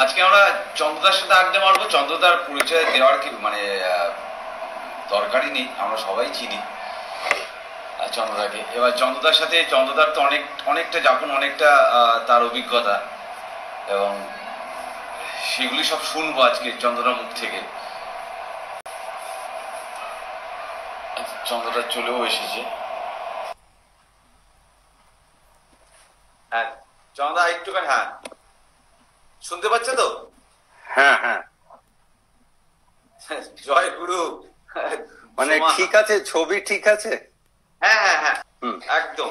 आज के चंद्रदार साथे आड्डा मारब। चंद्रदार परिचय देवार कि माने दरकार ही नहीं, आमरा सबाई चिनी चंद्रदा के। एबार चंद्रदार साथे चंद्रदार तो अनेकटा जापुन अनेकटा तार अभिज्ञता एवं सेगुली सब शुनबो आज के चंद्रदार मुख थेके। चंद्रदार चलेও এসেছে। হ্যাঁ চন্দ্রদা একটুখানি হ্যাঁ सुनते बच्चे तो हाँ हाँ जय गुरु माने ठीक आचे छोबी ठीक आचे हाँ हाँ हाँ एकदम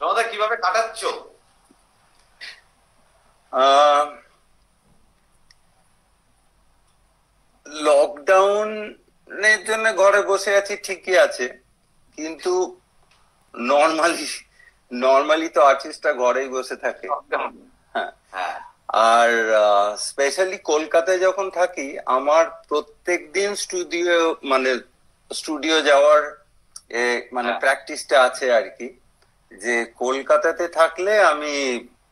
चौंधा किवाबे काटाच्चो लॉकडाउन ने जो ने घरे बसे आचे ठीक ही आचे किंतु नॉर्मली नॉर्मली तो आर्टिस्ट घरे ही बसे थके हाँ हाँ আর স্পেশালি কলকাতায় যখন থাকি আমার প্রত্যেকদিন স্টুডিও মানে স্টুডিও যাওয়ার মানে প্র্যাকটিসটা আছে আর কি। যে কলকাতাতে থাকলে আমি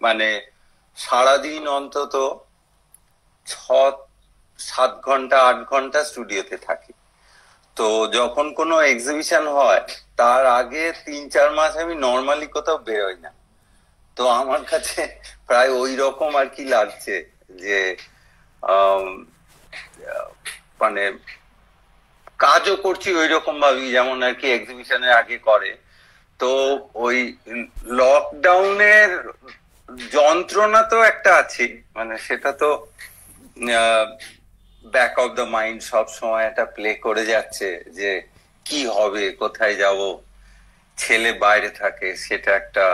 মানে সারা দিন অন্তত 6-7 ঘন্টা 8 ঘন্টা স্টুডিওতে থাকি। তো যখন কোনো এক্সিবিশন হয় তার আগে 3-4 মাস আমি নরমালি কোথাও বের হই না। তো আমার কাছে প্রায় ওই রকম আর কি লাগছে যে মানে কাজও করছি ওই রকম ভাবে যেমন আর কি এক্সিবিশনের আগে করে। তো ওই লকডাউনের যন্ত্রণা তো একটা আছে মানে সেটা তো ব্যাক অফ দ্য মাইন্ড সব সময় এটা প্লে করে যাচ্ছে যে কি হবে কোথায় যাব ছেলে বাইরে থাকে সেটা একটা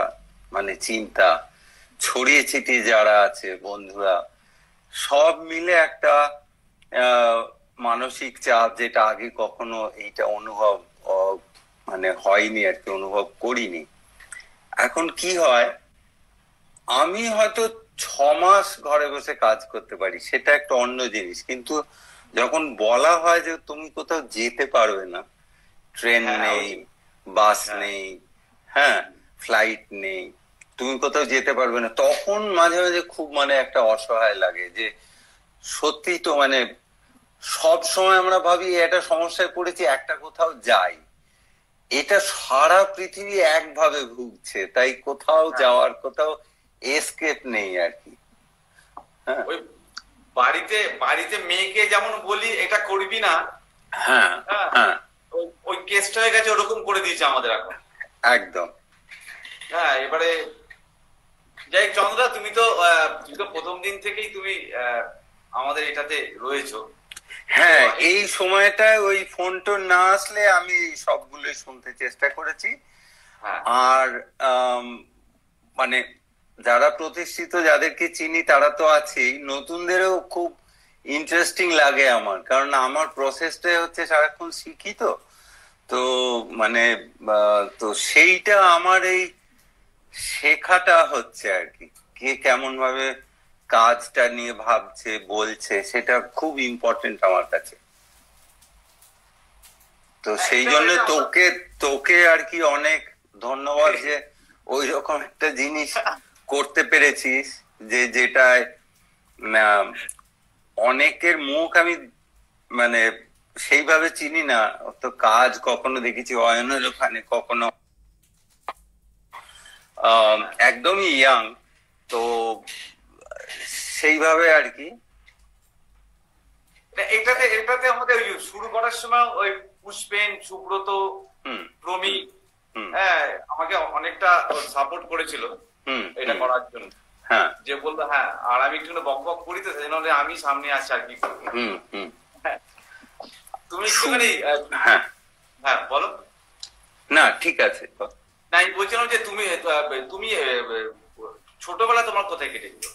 মানে চিন্তা ছড়িয়ে ছিটিয়ে যারা আছে বন্ধুরা সব মিলে একটা মানসিক চাপ যেটা আগে কখনো এইটা অনুভব মানে হয়নি আর কি অনুভব করিনি। এখন কি হয় আমি হয়তো 6 মাস ঘরে বসে কাজ করতে পারি সেটা একটা অন্য জিনিস, কিন্তু যখন বলা হয় যে তুমি কোথাও যেতে পারবে না ট্রেন নেই বাস নেই হ্যাঁ ফ্লাইট নেই তুমি কোথাও যেতে পারবে না তখন মাঝে মাঝে খুব মানে একটা অসহায় লাগে যে সত্যি তো মানে সব সময় আমরা ভাবি এটা সমস্যায় পড়েছি একটা কোথাও যাই এটা সারা পৃথিবী একভাবে ভুগছে তাই কোথাও যাওয়ার কোথাও এসকেপ নেই আর কি। হ্যাঁ ওই বাড়িতে বাড়িতে মেয়েকে যেমন বলি এটা করবি না হ্যাঁ হ্যাঁ ওই কেসটা হয়ে গেছে ওরকম করে দিয়েছে আমাদের এখন একদম। হ্যাঁ এবারে যাই চন্দ্রা তুমি তো প্রথম দিন থেকেই তুমি আমাদের এটাতে রয়েছো। হ্যাঁ এই সময়টা ওই ফোনটা না আসলে আমি সবগুলোই শুনতে চেষ্টা করেছি। আর মানে যারা প্রতিষ্ঠিত যাদেরকে চিনি তারা তো আছেই নতুনদেরও খুব ইন্টারেস্টিং লাগে আমার কারণ আমার প্রসেসটা হচ্ছে সারাক্ষণ শিখি তো তো মানে তো সেইটা আমার এই শেখাটা হচ্ছে আর কি কে কেমন ভাবে কাজটা নিয়ে ভাবছে বলছে সেটা খুব ইম্পর্টেন্ট আমার কাছে। তো সেই জন্য তোকে তোকে আর কি অনেক ধন্যবাদ যে ওই রকম একটা জিনিস করতে পেরেছিস যে যেটায় অনেকের মুখ আমি মানে সেইভাবে চিনি না তো কাজ কখনো দেখেছি অয়নের ওখানে কখনো একদমই ইয়াং তো সেইভাবে আর কি। এটাতে এটাতে আমাদের শুরু করার সময় ওই পুষ্পেন সুব্রত প্রমি হ্যাঁ আমাকে অনেকটা সাপোর্ট করেছিল এটা করার জন্য হ্যাঁ যে বলতো হ্যাঁ আর আমি একটু বক বক করি তো সেজন্য আমি সামনে আসি আর কি তুমি একটুখানি হ্যাঁ হ্যাঁ বলো না ঠিক আছে না আমি বলছিলাম যে তুমি তুমি ছোটবেলা তোমার কোথায় কেটেছিল?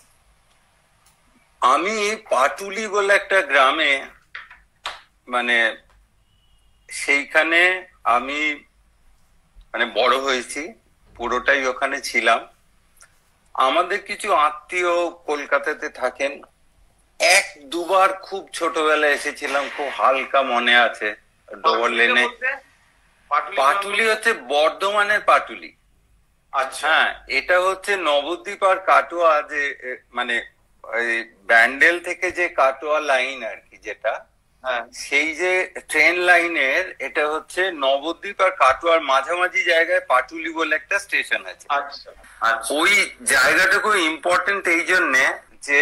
আমি পাটুলি বলে একটা গ্রামে মানে সেইখানে আমি মানে বড় হয়েছি পুরোটাই ওখানে ছিলাম। আমাদের কিছু আত্মীয় কলকাতাতে থাকেন 1-2 বার খুব ছোটবেলা এসেছিলাম খুব হালকা মনে আছে ডবল লেনে পাটুলি হচ্ছে বর্ধমানের পাটুলি। আচ্ছা এটা হচ্ছে নবদ্বীপ আর কাটোয়া যে মানে ব্যান্ডেল থেকে যে কাটোয়া লাইন আর কি যেটা, সেই যে ট্রেন লাইনের এটা হচ্ছে নবদ্বীপ আর কাটোয়ার মাঝামাঝি জায়গায় পাটুলি বলে একটা স্টেশন আছে। ওই জায়গাটা খুব ইম্পর্টেন্ট এই জন্য যে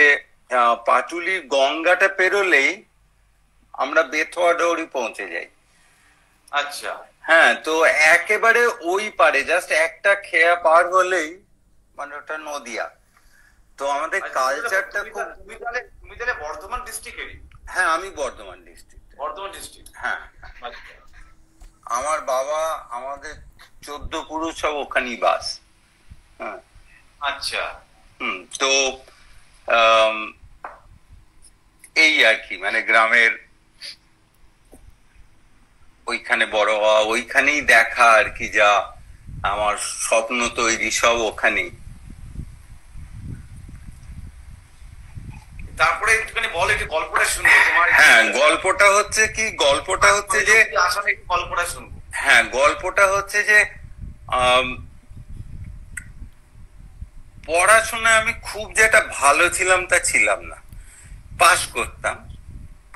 পাটুলি গঙ্গাটা পেরোলেই আমরা বেথুয়া ডৌরি পৌঁছে যাই। আচ্ছা হ্যাঁ, তো একেবারে ওই পারে জাস্ট একটা খেয়া পার হলেই মানে ওটা নদিয়া। তো আমাদের কালচারটা খুব, তুমি তাহলে বর্ধমান ডিস্ট্রিক্টেরই? হ্যাঁ আমি বর্ধমান ডিস্ট্রিক্ট। বর্ধমান ডিস্ট্রিক্ট, হ্যাঁ। আমার বাবা আমাদের 14 পুরুষ সব ওখানেই বাস। হ্যাঁ আচ্ছা হুম। তো এই আর কি মানে গ্রামের ওইখানে বড় হওয়া, ওইখানেই দেখা আর কি, যা আমার স্বপ্ন তৈরি সব ওখানেই। তারপরে একটুখানি বল, একটু গল্পটা শুনবো তোমার। হ্যাঁ গল্পটা হচ্ছে কি, গল্পটা হচ্ছে যে আসলে একটু গল্পটা শুনবো। হ্যাঁ গল্পটা হচ্ছে যে পড়াশোনায় আমি খুব যেটা ভালো ছিলাম তা ছিলাম না, পাস করতাম,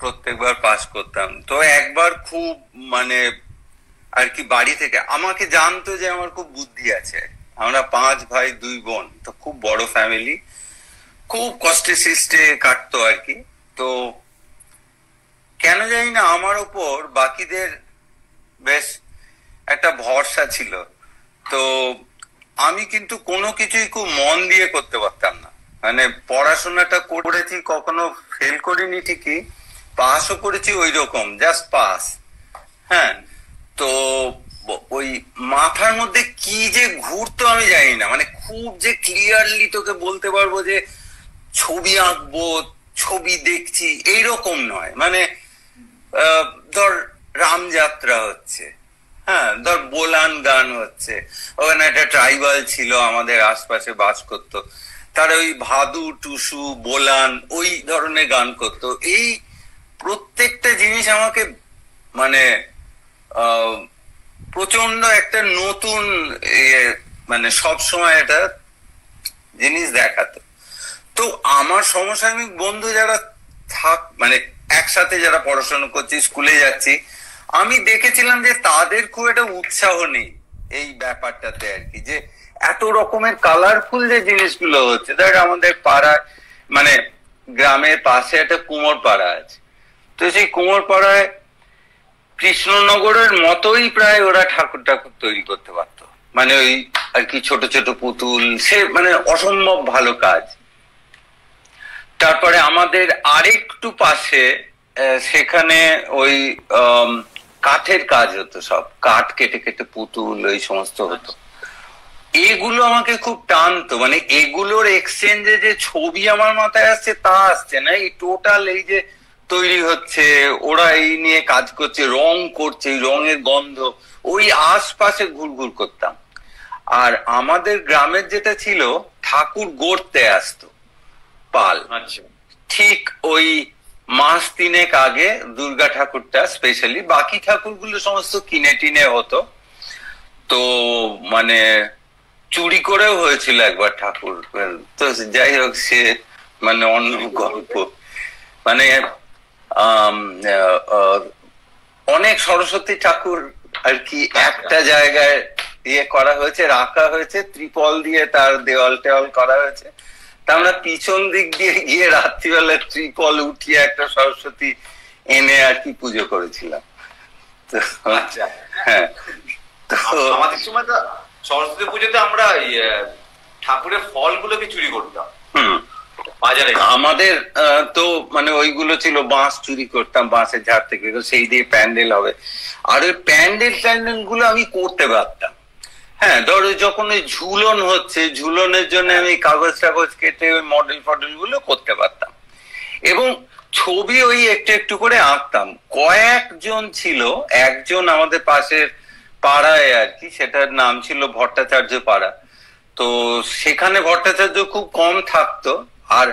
প্রত্যেকবার পাস করতাম। তো একবার খুব মানে আর কি বাড়ি থেকে আমাকে জানতো যে আমার খুব বুদ্ধি আছে। আমরা 5 ভাই 2 বোন, তো খুব বড় ফ্যামিলি, খুব কষ্টে সৃষ্টে কাটতো আর কি। তো কেন জানি না আমার ওপর বাকিদের বেশ একটা ভরসা ছিল। তো আমি কিন্তু কোনো কিছুই খুব মন দিয়ে করতে পারতাম না, মানে পড়াশোনাটা করেছি, কখনো ফেল করিনি ঠিকই, পাসও করেছি ওই রকম জাস্ট পাস। হ্যাঁ তো ওই মাথার মধ্যে কি যে ঘুরতো আমি জানি না, মানে খুব যে ক্লিয়ারলি তোকে বলতে পারবো যে ছবি আঁকবো, ছবি দেখছি এইরকম নয়, মানে ধর রামযাত্রা হচ্ছে, হ্যাঁ ধর বোলান গান হচ্ছে, ওখানে একটা ট্রাইবাল ছিল আমাদের আশপাশে বাস করতো, তারা ওই ভাদু টুসু বোলান ওই ধরনের গান করতো। এই প্রত্যেকটা জিনিস আমাকে মানে প্রচন্ড একটা নতুন মানে সবসময় একটা জিনিস দেখাতো। তো আমার সমসাময়িক বন্ধু যারা মানে একসাথে যারা পড়াশোনা করছি, স্কুলে যাচ্ছি, আমি দেখেছিলাম যে তাদের খুব একটা উৎসাহ নেই এই ব্যাপারটাতে আর কি, যে এত রকমের কালারফুল যে জিনিসগুলো হচ্ছে। দেখ আমাদের পাড়ায় মানে গ্রামের পাশে একটা কুমোর পাড়া আছে, তো সেই কুমোর পাড়ায় কৃষ্ণনগরের মতোই প্রায় ওরা ঠাকুর ঠাকুর তৈরি করতে পারতো, মানে ওই আর কি ছোট ছোট পুতুল, সে মানে অসম্ভব ভালো কাজ। তারপরে আমাদের আরেকটু পাশে সেখানে ওই কাঠের কাজ হতো, সব কাঠ কেটে কেটে পুতুল ওই সমস্ত হতো। এগুলো আমাকে খুব টানতো, মানে এগুলোর এক্সচেঞ্জে যে ছবি আমার মাথায় আসছে তা আসছে না, এই টোটাল এই যে তৈরি হচ্ছে, ওরা এই নিয়ে কাজ করছে, রং করছে, রঙের গন্ধ, ওই আশপাশে ঘুরঘুর করতাম। আর আমাদের গ্রামের যেটা ছিল ঠাকুর গড়তে আসতো পাল, ঠিক ওই মাস 3 আগে দুর্গা ঠাকুরটা স্পেশালি, বাকি ঠাকুরগুলো সমস্ত কিনে টিনে হতো। তো মানে চুরি করেও হয়েছিল একবার ঠাকুর, তো যাই হোক সে মানে অন্য গল্প। মানে অনেক সরস্বতী ঠাকুর আর কি একটা জায়গায় ইয়ে করা হয়েছে, রাখা হয়েছে, ত্রিপল দিয়ে তার দেওয়াল টেওয়াল করা হয়েছে। তা আমরা পিছন দিক দিয়ে গিয়ে রাত্রিবেলা ত্রিপল উঠিয়ে একটা সরস্বতী এনে আর কি পুজো করেছিলাম। তো হ্যাঁ আমাদের সময় তো সরস্বতী পুজোতে আমরা ঠাকুরের ফলগুলোকে চুরি করতাম বাজারে। আমাদের তো মানে ওইগুলো ছিল, বাঁশ চুরি করতাম, বাঁশের ঝাড় থেকে, সেই দিয়ে প্যান্ডেল হবে। আর ওই প্যান্ডেল ট্যান্ডেল গুলো আমি করতে পারতাম। হ্যাঁ ধরো যখন ওই ঝুলন হচ্ছে, ঝুলনের জন্য আমি কাগজ টাগজ কেটে ওই মডেল ফডেল গুলো করতে পারতাম, এবং ছবি ওই একটু একটু করে আঁকতাম। কয়েকজন ছিল, একজন আমাদের পাশের পাড়ায় আর কি, সেটার নাম ছিল ভট্টাচার্য পাড়া। তো সেখানে ভট্টাচার্য খুব কম থাকতো, আর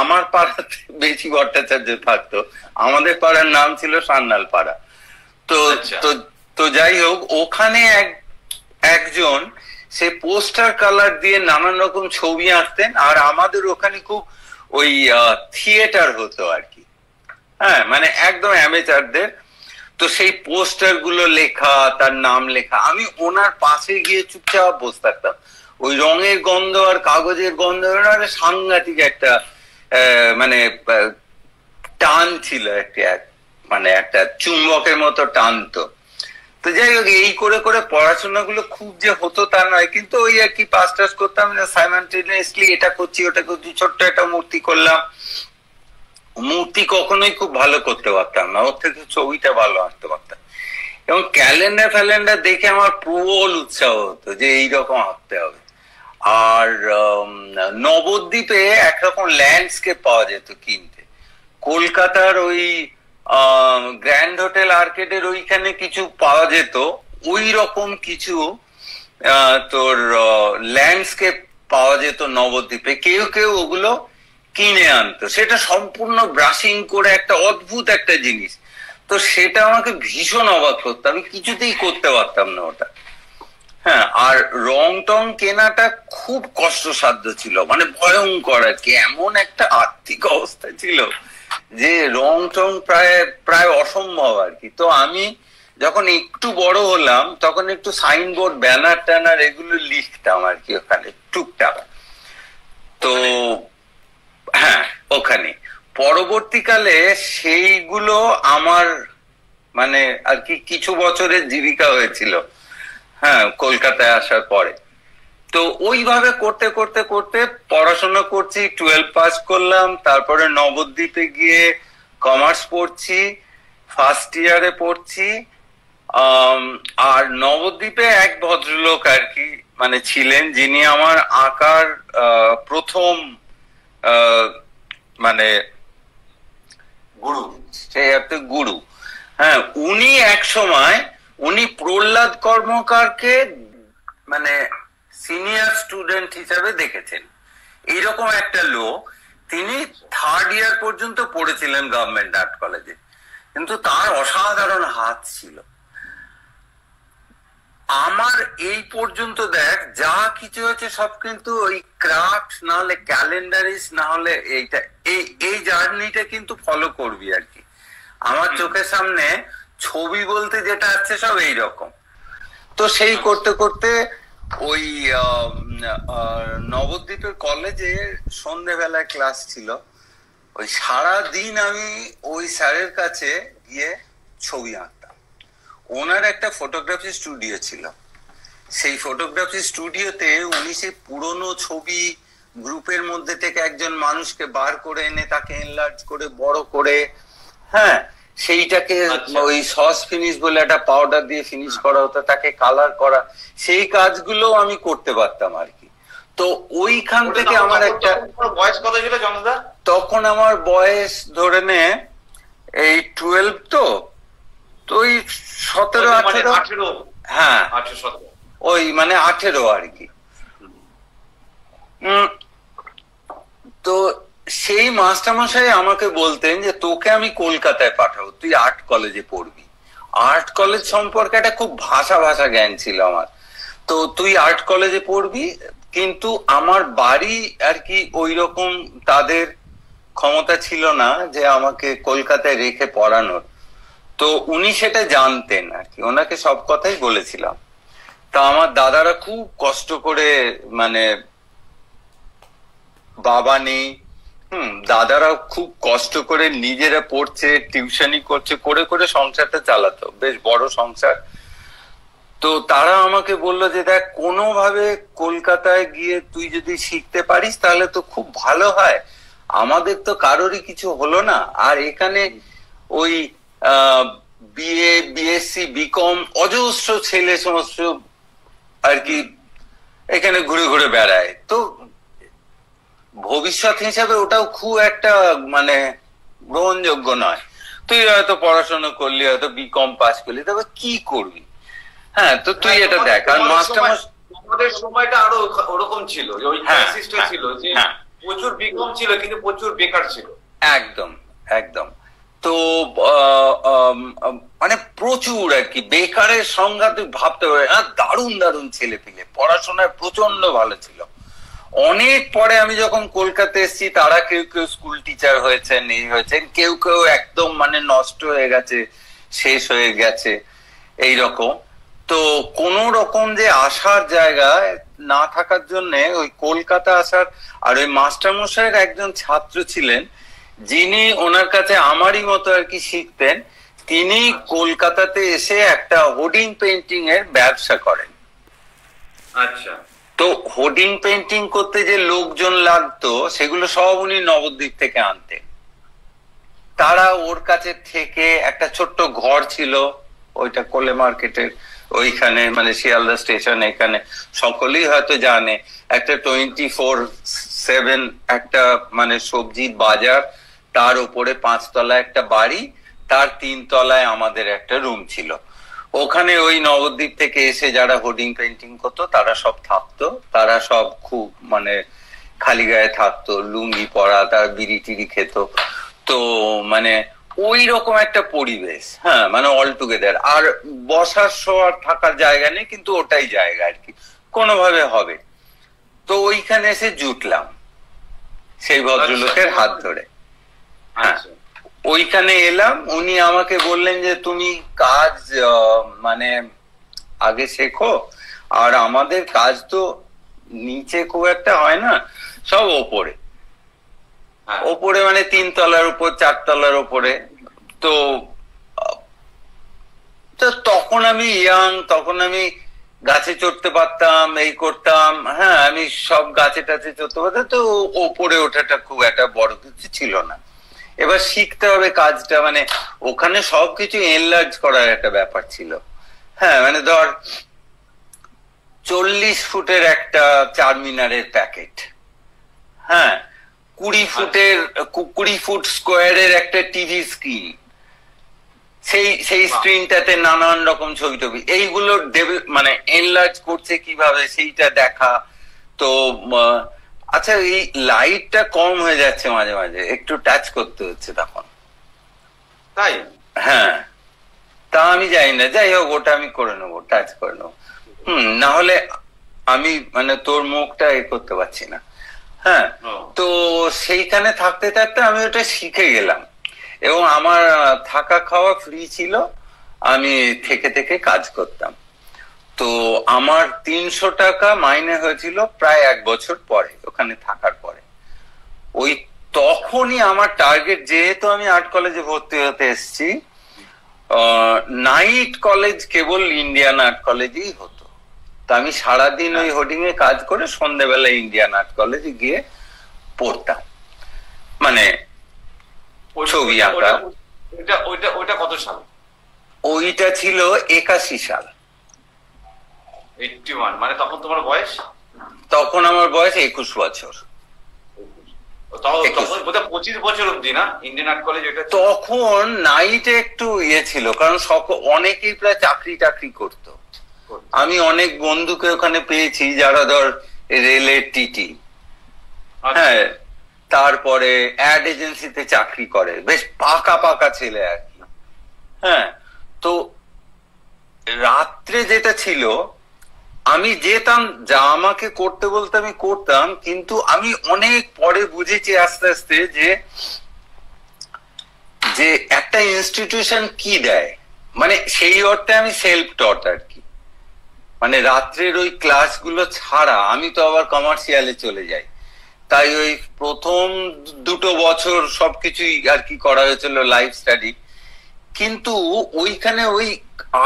আমার পাড়াতে বেশি ভট্টাচার্য থাকতো। আমাদের পাড়ার নাম ছিল সান্নাল পাড়া। তো তো যাই হোক, ওখানে একজন সে পোস্টার কালার দিয়ে নানান রকম ছবি আঁকতেন। আর আমাদের ওখানে খুব ওই থিয়েটার হতো আর কি। হ্যাঁ, মানে একদম অ্যামেচারদের। তো সেই পোস্টার গুলো লেখা, তার নাম লেখা, আমি ওনার পাশে গিয়ে চুপচাপ বসে থাকতাম। ওই রঙের গন্ধ আর কাগজের গন্ধ সাংঘাতিক একটা মানে টান ছিল, মানে একটা চুম্বকের মতো টানতো। তো যাই হোক, এই করে করে পড়াশোনা গুলো খুব যে হতো তা নয়, কিন্তু ওই আর কি পাস টাস করতাম সাইমনটেনিয়াসলি, এটা করছি ওটা করছি। ছোট্ট একটা মূর্তি করলাম, মূর্তি কখনোই খুব ভালো করতে পারতাম না, ওর থেকে ছবিটা ভালো আঁকতে পারতাম। এবং ক্যালেন্ডার ফ্যালেন্ডার দেখে আমার প্রবল উৎসাহ হতো যে এইরকম আঁকতে হবে। আর নবদ্বীপে একরকম ল্যান্ডস্কেপ পাওয়া যেত কিনতে, কলকাতার ওই গ্র্যান্ড হোটেল আর্কেডের ওইখানে কিছু পাওয়া যেত, ওই রকম কিছু তোর ল্যান্ডস্কেপ পাওয়া যেত নবদ্বীপে। কেউ কেউ ওগুলো কিনে আনতো, সেটা সম্পূর্ণ ব্রাশিং করে, একটা অদ্ভুত একটা জিনিস। তো সেটা আমাকে ভীষণ অবাক করতো, আমি কিছুতেই করতে পারতাম না ওটা। হ্যাঁ, আর রং টং কেনাটা খুব কষ্টসাধ্য ছিল, মানে ভয়ঙ্কর আর কি। এমন একটা আর্থিক অবস্থা ছিল যে রং টং প্রায় প্রায় অসম্ভব আর কি। তো আমি যখন একটু বড় হলাম তখন একটু সাইনবোর্ড ব্যানার ট্যানার এগুলো লিখতাম আর কি ওখানে টুকটাক। তো হ্যাঁ, ওখানে পরবর্তীকালে সেইগুলো আমার মানে আর কি কিছু বছরের জীবিকা হয়েছিল। হ্যাঁ, কলকাতায় আসার পরে। তো ওইভাবে করতে করতে করতে পড়াশোনা করছি, 12 পাস করলাম, তারপরে নবদ্বীপে গিয়ে কমার্স পড়ছি, ফার্স্ট ইয়ারে পড়ছি। আর নবদ্বীপে এক ভদ্রলোক আর কি মানে ছিলেন, যিনি আমার আঁকার প্রথম মানে গুরু, সেই একটা গুরু। হ্যাঁ, উনি এক সময় উনি প্রহ্লাদ কর্মকারকে মানে সিনিয়র স্টুডেন্ট হিসাবে দেখেছেন। এইরকম একটা লোক, তিনি থার্ড ইয়ার পর্যন্ত পড়েছিলেন গভর্নমেন্ট আর্ট কলেজে, কিন্তু তার অসাধারণ হাত ছিল। আমার এই পর্যন্ত দেখ যা কিছু হচ্ছে সব কিন্তু ওই ক্রাফট, না হলে ক্যালেন্ডারিস, না হলে এইটা এই জার্নিটা কিন্তু ফলো করবি আর কি। আমার চোখের সামনে ছবি বলতে যেটা আছে সব এইরকম। তো সেই করতে করতে ওই নবদ্বীপের কলেজে সন্ধ্যেবেলায় ক্লাস ছিল, ওই সারাদিন আমি ওই স্যারের কাছে গিয়ে ছবি আঁকতাম। ওনার একটা ফটোগ্রাফি স্টুডিও ছিল, সেই ফটোগ্রাফি স্টুডিওতে উনি সেই পুরনো ছবি গ্রুপের মধ্যে থেকে একজন মানুষকে বার করে এনে তাকে এনলার্জ করে বড় করে, হ্যাঁ, সেইটাকে ওই সস ফিনিশ বলে একটা পাউডার দিয়ে ফিনিশ করা হতো, তাকে কালার করা, সেই কাজগুলো আমি করতে পারতাম আর কি। তো ওইখান থেকে আমার একটা বয়স কত ছিল জনদা? তখন আমার বয়স ধরে নে এই 12, তো ওই 17-18। হ্যাঁ, ওই মানে 18 আর কি। তো সেই মাস্টারমশাই আমাকে বলতেন যে তোকে আমি কলকাতায় পাঠাবো, তুই আর্ট কলেজে পড়বি। আর্ট কলেজ সম্পর্কে একটা খুব ভাষা জ্ঞান ছিল আমার। তো তুই আর্ট কলেজে পড়বি, কিন্তু আমার বাড়ি আর কি ওই রকম তাদের ক্ষমতা ছিল না যে আমাকে কলকাতায় রেখে পড়ানোর। তো উনি সেটা জানতেন আর কি, ওনাকে সব কথাই বলেছিলাম। তা আমার দাদারা খুব কষ্ট করে, মানে বাবা নেই, দাদারা খুব কষ্ট করে নিজেরা পড়ছে, টিউশনি করছে, করে করে সংসারটা চালাতো, বেশ বড় সংসার। তো তারা আমাকে বললো যে দেখ কোনোভাবে কলকাতায় গিয়ে তুই যদি শিখতে পারিস তাহলে তো খুব ভালো হয়, আমাদের তো কারোরই কিছু হলো না। আর এখানে ওই বিএ বিএসসি বিকম অজস্র ছেলে সমস্ত আর কি এখানে ঘুরে ঘুরে বেড়ায়, তো ভবিষ্যৎ হিসাবে ওটাও খুব একটা মানে গ্রহণযোগ্য নয়। তুই হয়তো পড়াশোনা করলি, হয়তো বিকম পাস করলি, তবে কি করবি? হ্যাঁ, তো তুই এটা দেখ। আর মাস্টারমশাই সময়টা আরো ওরকম ছিল, ওই সিস্টেম ছিল যে প্রচুর বিকম ছিল কিন্তু প্রচুর বেকার ছিল। একদম একদম। তো মানে প্রচুর আর কি বেকারের সংখ্যা তুই ভাবতে পারবি না। দারুণ দারুণ ছেলে পেলে, পড়াশোনায় প্রচন্ড ভালো ছিল, অনেক পরে আমি যখন কলকাতায় এসেছি তারা কেউ কেউ স্কুল টিচার হয়েছেন, এই হয়েছেন, কেউ কেউ একদম মানে নষ্ট হয়ে গেছে, শেষ হয়ে গেছে এইরকম। তো কোন রকম যে আসার জায়গা না থাকার জন্য ওই কলকাতা আসার, আর ওই মাস্টারমশাইয়ের একজন ছাত্র ছিলেন যিনি ওনার কাছে আমারই মতো আর কি শিখতেন, তিনি কলকাতাতে এসে একটা হোর্ডিং পেইন্টিং এর ব্যবসা করেন। আচ্ছা, তো হোর্ডিং পেইন্টিং করতে যে লোকজন লাগতো সেগুলো সব উনি নবদ্বীপ থেকে আনতেন। তারা ওর কাছে থেকে একটা ছোট্ট ঘর ছিল ওইটা কোলে মার্কেটের ওইখানে, মানে শিয়ালদা স্টেশন, এখানে সকলেই হয়তো জানে একটা 24/7 একটা মানে সবজির বাজার, তার উপরে 5 তলা একটা বাড়ি, তার 3 তলায় আমাদের একটা রুম ছিল। ওখানে ওই নবদ্বীপ থেকে এসে যারা হোর্ডিং পেইন্টিং করতো তারা সব থাকতো, তারা সব খুব মানে খালি গায়ে থাকতো, লুঙ্গি পরা, তার বিড়ি টিড়ি খেত, তো মানে ওই রকম একটা পরিবেশ। হ্যাঁ, মানে অল টুগেদার, আর বসার শোয়ার থাকার জায়গা নেই, কিন্তু ওটাই জায়গা আর কি, কোনোভাবে হবে। তো ওইখানে এসে জুটলাম সেই ভদ্রলোকের হাত ধরে। হ্যাঁ, ওইখানে এলাম, উনি আমাকে বললেন যে তুমি কাজ মানে আগে শেখো, আর আমাদের কাজ তো নিচে খুব একটা হয় না, সব ওপরে ওপরে মানে 3 তলার উপর, 4 তলার উপরে। তো তখন আমি ইয়াং, তখন আমি গাছে চড়তে পারতাম, এই করতাম। হ্যাঁ, আমি সব গাছে টাছে চড়তে পারতাম, তো ওপরে ওঠাটা খুব একটা বড় কিছু ছিল না। এবার শিখতে হবে কাজটা, মানে ওখানে সবকিছু এনলার্জ করার একটা ব্যাপার ছিল। হ্যাঁ, মানে ধর 40 ফুটের একটা 4 মিনারের প্যাকেট, হ্যাঁ, 20 ফুট স্কোয়ারের একটা টিভি স্ক্রিন, সেই স্ক্রিনটাতে নানান রকম ছবি টবি, এইগুলো মানে এনলার্জ করছে কিভাবে সেইটা দেখা। তো আচ্ছা, এই লাইটটা কম হয়ে যাচ্ছে, মাঝে মাঝে একটু টাচ করতে হচ্ছে তখন, তাই? হ্যাঁ, তা আমি জানি না, যাই হোক ওটা আমি করে নেবো, টাচ করে নেবো, না হলে আমি মানে তোর মুখটা এ করতে পারছি না। হ্যাঁ, তো সেইখানে থাকতে থাকতে আমি ওটা শিখে গেলাম, এবং আমার থাকা খাওয়া ফ্রি ছিল, আমি থেকে থেকে কাজ করতাম। তো আমার 300 টাকা মাইনে হয়েছিল প্রায় 1 বছর পরে ওখানে থাকার পরে। ওই তখনই আমার টার্গেট, যেহেতু আমি আর্ট কলেজে ভর্তি হতে এসেছি, নাইট কলেজ কেবল ইন্ডিয়ান আর্ট কলেজেই হতো, তো আমি সারাদিন ওই হোর্ডিং এ কাজ করে সন্ধ্যেবেলা ইন্ডিয়ান আর্ট কলেজে গিয়ে পড়তাম, মানে ছবি আঁকা। ওইটা কত সাল? ওইটা ছিল 81 সাল, 81, মানে তখন তোমার বয়স? তখন আমার বয়স 21 বছর। তখন নাইটে একটু ইয়ে ছিল, কারণ অনেকেই প্রায় চাকরি টাকরি করতো। আমি অনেক বন্ধুকে ওখানে পেয়েছি যারা ধর রেলের টিটি, হ্যাঁ, তারপরে অ্যাড এজেন্সিতে চাকরি করে, বেশ পাকা পাকা ছেলে আর কি। হ্যাঁ, তো রাত্রে যেটা ছিল আমি যেতাম, যা আমাকে করতে বলতে আমি করতাম, কিন্তু আমি অনেক পরে বুঝেছি আস্তে আস্তে যে একটা ইনস্টিটিউশন কি দেয়, মানে সেই অর্থে আমি সেলফ টট আর কি, মানে রাত্রের ওই ক্লাসগুলো ছাড়া। আমি তো আবার কমার্শিয়ালে চলে যাই, তাই ওই প্রথম 2 বছর সবকিছুই আর কি করা হয়েছিল লাইফ স্টাডি, কিন্তু ওইখানে ওই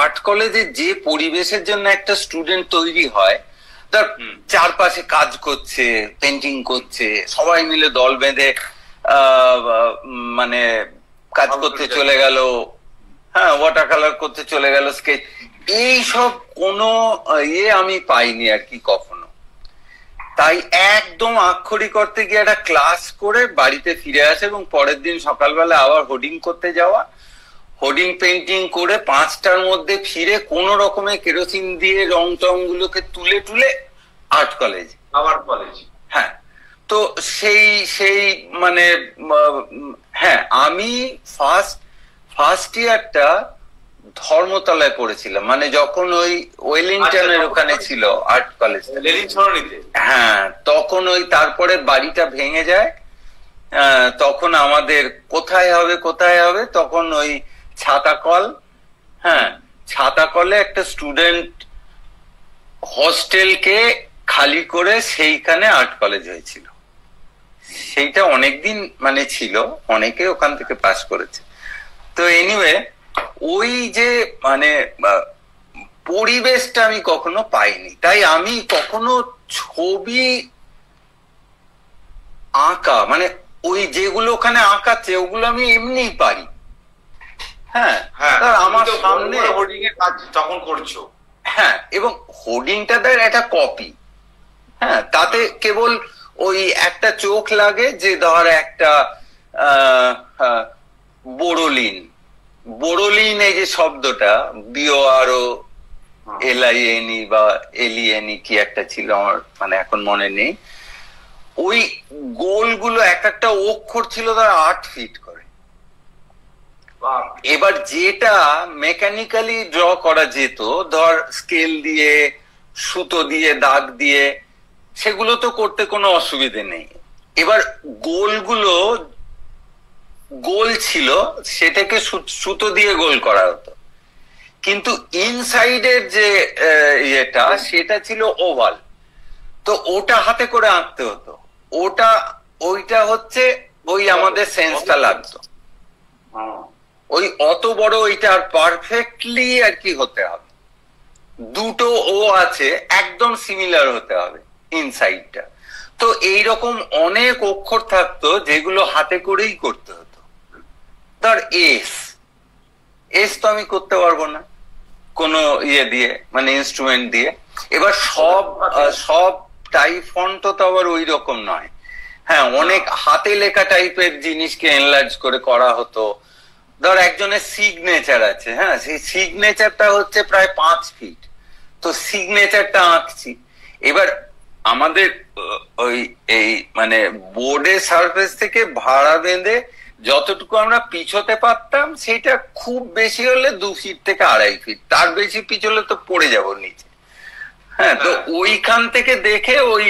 আর্ট কলেজে যে পরিবেশের জন্য একটা স্টুডেন্ট তৈরি হয়, তার চারপাশে কাজ করছে, পেন্টিং করছে, সবাই মিলে দল বেঁধে মানে কাজ করতে চলে গেল, হ্যাঁ, ওয়াটার কালার করতে চলে গেল, স্কেচ, এইসব কোনো ইয়ে আমি পাইনি আর কি কখনো। তাই একদম আক্ষরিক করতে গিয়ে একটা ক্লাস করে বাড়িতে ফিরে আসে, এবং পরের দিন সকালবেলা আবার হোর্ডিং করতে যাওয়া, হোর্ডিং পেন্টিং করে 5টার মধ্যে ফিরে কোন রকমে কেরোসিন দিয়ে রং টং গুলোকে তুলে টুলে আর্ট কলেজ, আবার কলেজ। হ্যাঁ, তো সেই মানে হ্যাঁ, আমি ফার্স্ট ইয়ারটা ধর্মতলায় পড়েছিলাম, মানে যখন ওই ওয়েলিংটনের ওখানে ছিল আর্ট কলেজ, হ্যাঁ তখন ওই তারপরে বাড়িটা ভেঙে যায়, তখন আমাদের কোথায় হবে কোথায় হবে, তখন ওই ছাতাকল, হ্যাঁ ছাতাকলে একটা স্টুডেন্ট হোস্টেলকে খালি করে সেইখানে আর্ট কলেজ হয়েছিল। সেইটা অনেকদিন মানে ছিল, অনেকে ওখান থেকে পাস করেছে। তো এনিওয়ে ওই যে মানে পরিবেশটা আমি কখনো পাইনি, তাই আমি কখনো ছবি আঁকা মানে ওই যেগুলো ওখানে আঁকাচ্ছে ওগুলো আমি এমনি পারি। হ্যাঁ আমার সামনে হোর্ডিং এর কাজ তখন করছো, হ্যাঁ এবং হোর্ডিংটা দেয় একটা কপি, হ্যাঁ তাতে কেবল ওই একটা চোখ লাগে যে ধর একটা বোরোলিন, বোরোলিন এই যে শব্দটা BOROLINE বা এলিএনই কি একটা ছিল আমার মানে এখন মনে নেই, ওই গোলগুলো এক একটা অক্ষর ছিল ধর 8 ফিট করে। এবার যেটা মেকানিক্যালি ড্র করা যেত ধর স্কেল দিয়ে সুতো দিয়ে দাগ দিয়ে সেগুলো তো করতে কোনো অসুবিধে নেই, এবার গোলগুলো গোল ছিল সেটাকে সুতো দিয়ে গোল করা হতো, কিন্তু ইনসাইডের যে এটা সেটা ছিল ওভাল, তো ওটা হাতে করে আঁকতে হতো, ওটা ওইটা হচ্ছে ওই আমাদের সেন্সটা লাগতো, ওই অত বড় ওইটা পারফেক্টলি আর কি হতে হবে, দুটো ও আছে একদম সিমিলার হতে হবে ইনসাইডটা। তো এইরকম অনেক অক্ষর থাকতো যেগুলো হাতে করেই করতে হতো, ধর এস, এস তো আমি করতে পারবো না কোনো ইয়ে দিয়ে মানে ইনস্ট্রুমেন্ট দিয়ে। এবার সব টাইপ ফন্ট তো আবার ওই রকম নয়, হ্যাঁ অনেক হাতে লেখা টাইপের জিনিসকে এনলার্জ করে করা হতো, ধর একজনের সিগনেচার আছে, হ্যাঁ সেই সিগনেচারটা হচ্ছে প্রায় 5 ফিট, তো সিগনেচারটা আঁকছি। এবার আমাদের ওই এই মানে বোর্ডের সারফেস থেকে ভাড়া বেঁধে যতটুকু আমরা পিছোতে পারতাম সেটা খুব বেশি হলে 2 ফিট থেকে 2.5 ফিট, তার বেশি পিছলে তো পড়ে যাবো নিচে। হ্যাঁ তো ওইখান থেকে দেখে ওই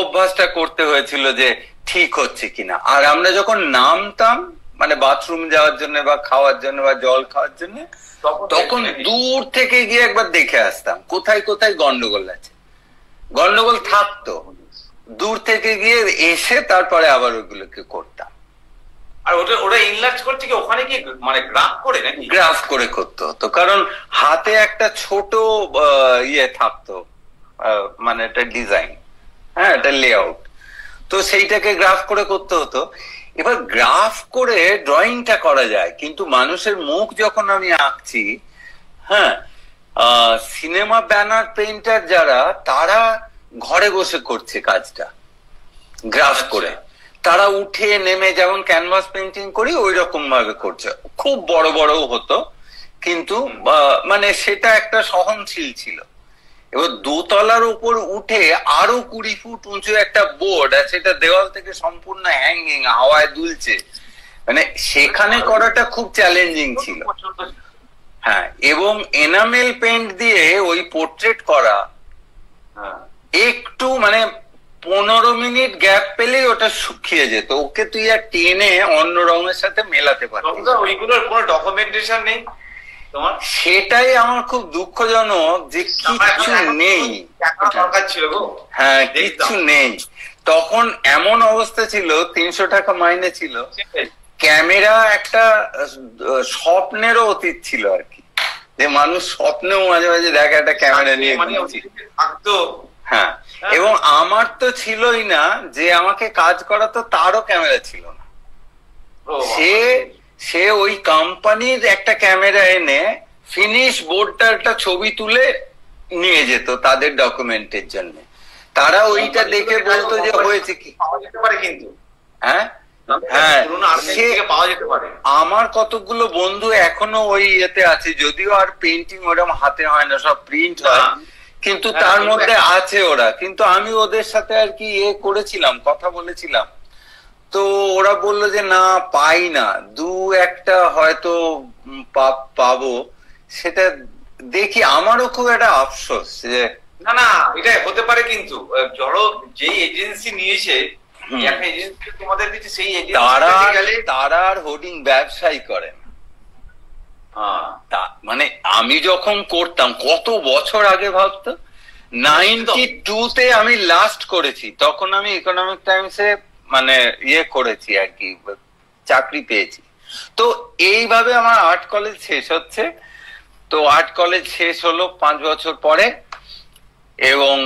অভ্যাসটা করতে হয়েছিল যে ঠিক হচ্ছে কিনা। আর আমরা যখন নামতাম মানে বাথরুম যাওয়ার জন্য বা খাওয়ার জন্য বা জল খাওয়ার জন্য, তখন দূর থেকে গিয়ে একবার দেখে আসতাম কোথায় কোথায় গন্ডগোল আছে, গন্ডগোল থাকতো দূর থেকে গিয়ে এসে তারপরে আবার ওগুলোকে করতাম। আর ওটা ইনলার্জ করতে কি ওখানে কি মানে গ্রাফ করে নাকি? গ্রাফ করে করতে হতো, কারণ হাতে একটা ছোট ইয়ে থাকতো মানে একটা ডিজাইন, হ্যাঁ একটা লেআউট, তো সেইটাকে গ্রাফ করে করতে হতো। এবার গ্রাফ করে ড্রয়িংটা করা যায়, কিন্তু মানুষের মুখ যখন আমি আঁকছি, হ্যাঁ সিনেমা ব্যানার পেইন্টার যারা তারা ঘরে বসে করছে কাজটা গ্রাফ করে, তারা উঠে নেমে যেমন ক্যানভাস পেন্টিং করি ওই রকম ভাবে করছে, খুব বড় বড় হতো কিন্তু মানে সেটা একটা সহনশীল ছিল। এবার দোতলার উপর উঠে আরো 20 ফুট উঁচু একটা বোর্ড আর সেটা দেওয়াল থেকে সম্পূর্ণ হ্যাঙ্গিং হাওয়ায় দুলছে, মানে সেখানে করাটা খুব চ্যালেঞ্জিং ছিল। হ্যাঁ এবং এনামেল পেন্ট দিয়ে ওই পোর্ট্রেট করা, একটু মানে 15 মিনিট গ্যাপ পেলেই ওটা শুকিয়ে যেত, ওকে তুই আর টেনে অন্য রঙের সাথে মেলাতে পারতিস না। ওইগুলোর কোনো ডকুমেন্টেশন নেই তোমার? সেটাই আমার খুব দুঃখজনক যে কিছু নেই, হ্যাঁ কিছু নেই। তখন এমন অবস্থা ছিল, 300 টাকা মাইনে ছিল, ক্যামেরা একটা স্বপ্নেরও অতীত ছিল আর কি, যে মানুষ স্বপ্নেও মাঝে মাঝে দেখে একটা ক্যামেরা নিয়ে থাকতো। হ্যাঁ এবং আমার তো ছিলই না, যে আমাকে কাজ করাতো তারও ক্যামেরা ছিল না, সে ওই কোম্পানির একটা ক্যামেরা এনে ফিনিশ বোর্ডটার একটা ছবি তুলে নিয়ে যেত তাদের ডকুমেন্টের জন্য, তারা ওইটা দেখে বলতো যে হয়েছে কি পারে কিন্তু। হ্যাঁ হ্যাঁ আমার কতগুলো বন্ধু এখনো ওই ইয়েতে আছে, যদিও আর পেন্টিং ওরকম হাতে হয় না, সব প্রিন্ট হয়, কিন্তু তার মধ্যে আছে ওরা। কিন্তু আমি ওদের সাথে আর কি এ করেছিলাম, কথা বলেছিলাম, তো ওরা বললো যে না পাই না, দু একটা হয়তো পাবো সেটা দেখি আমারও খুব একটা আফসোস যে না না এটা হতে পারে কিন্তু ধরো যে এজেন্সি নিয়েছে একটা এজেন্সি তোমাদের দিতে সেই এজেন্সি গেলে তারা আর হোর্ডিং ব্যবসাই করেন। মানে আমি যখন করতাম কত বছর আগে ভাবতাম 92 তে আমি লাস্ট করেছি, তখন আমি ইকোনমিক টাইমসে মানে ইয়ে করেছি আর কি, চাকরি পেয়েছি। তো এইভাবে আমার আর্ট কলেজ শেষ হচ্ছে, তো আর্ট কলেজ শেষ হলো 5 বছর পরে এবং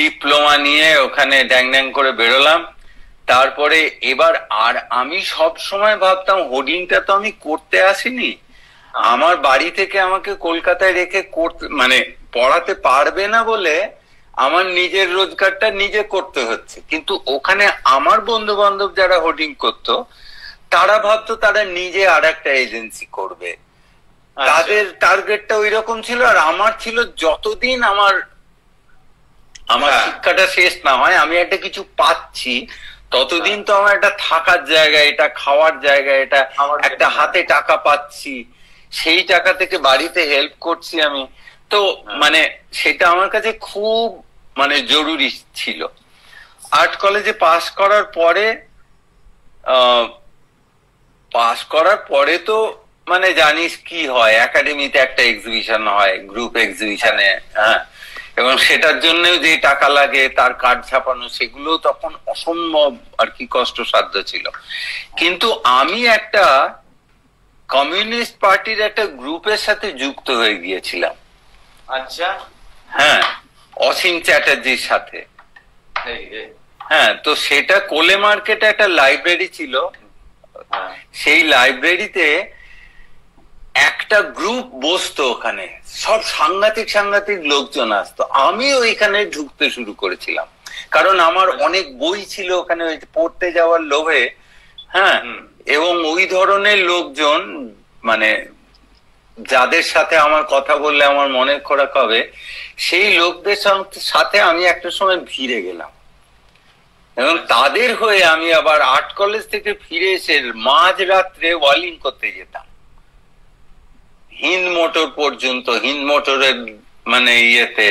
ডিপ্লোমা নিয়ে ওখানে ড্যাং ড্যাং করে বেরোলাম। তারপরে এবার আর আমি সব সময় ভাবতাম হোর্ডিংটা তো আমি করতে আসিনি, আমার বাড়ি থেকে আমাকে কলকাতায় রেখে মানে পড়াতে পারবে না বলে আমার নিজের রোজগারটা নিজে করতে হচ্ছে। কিন্তু ওখানে আমার বন্ধু বান্ধব যারা হোর্ডিং করতো তারা ভাবতো তারা নিজে আর একটা এজেন্সি করবে, তাদের টার্গেটটা ওই রকম ছিল। আর আমার ছিল যতদিন আমার আমার শিক্ষাটা শেষ না হয় আমি একটা কিছু পাচ্ছি ততদিন তো আমার একটা থাকার জায়গা, এটা খাওয়ার জায়গা, এটা একটা হাতে টাকা পাচ্ছি, সেই টাকা থেকে বাড়িতে হেল্প করছি আমি। তো মানে সেটা আমার কাছে খুব মানে জরুরি ছিল। আর্ট কলেজে পাস করার পরে তো মানে জানিস কি হয়, একাডেমিতে একটা এক্সিবিশন হয়, গ্রুপ এক্সিবিশনে, হ্যাঁ, এবং সেটার জন্য যে টাকা লাগে তার কার্ড ছাপানো, সেগুলো তখন অসম্ভব আর কি কষ্টসাধ্য ছিল। কিন্তু আমি একটা কমিউনিস্ট পার্টির একটা গ্রুপের সাথে যুক্ত হয়ে গিয়েছিলাম। আচ্ছা, হ্যাঁ, অসীম চ্যাটার্জির সাথে। হ্যাঁ, তো সেটা কোলে মার্কেটে একটা লাইব্রেরি ছিল, সেই লাইব্রেরিতে একটা গ্রুপ বসতো, ওখানে সব সাংঘাতিক সাংঘাতিক লোকজন আসতো। আমি ওইখানে ঢুকতে শুরু করেছিলাম কারণ আমার অনেক বই ছিল ওখানে পড়তে যাওয়ার লোভে, হ্যাঁ, এবং ওই ধরনের লোকজন মানে যাদের সাথে আমার কথা বললে আমার মনে খোরাক হবে সেই লোকদের সাথে আমি একটা সময় ভিড়ে গেলাম। এবং তাদের হয়ে আমি আবার আর্ট কলেজ থেকে ফিরে এসে মাঝ রাত্রে ওয়ালিং করতে যেতাম হিন্দ মোটর পর্যন্ত, হিন্দ মোটরের মানে ইয়েতে।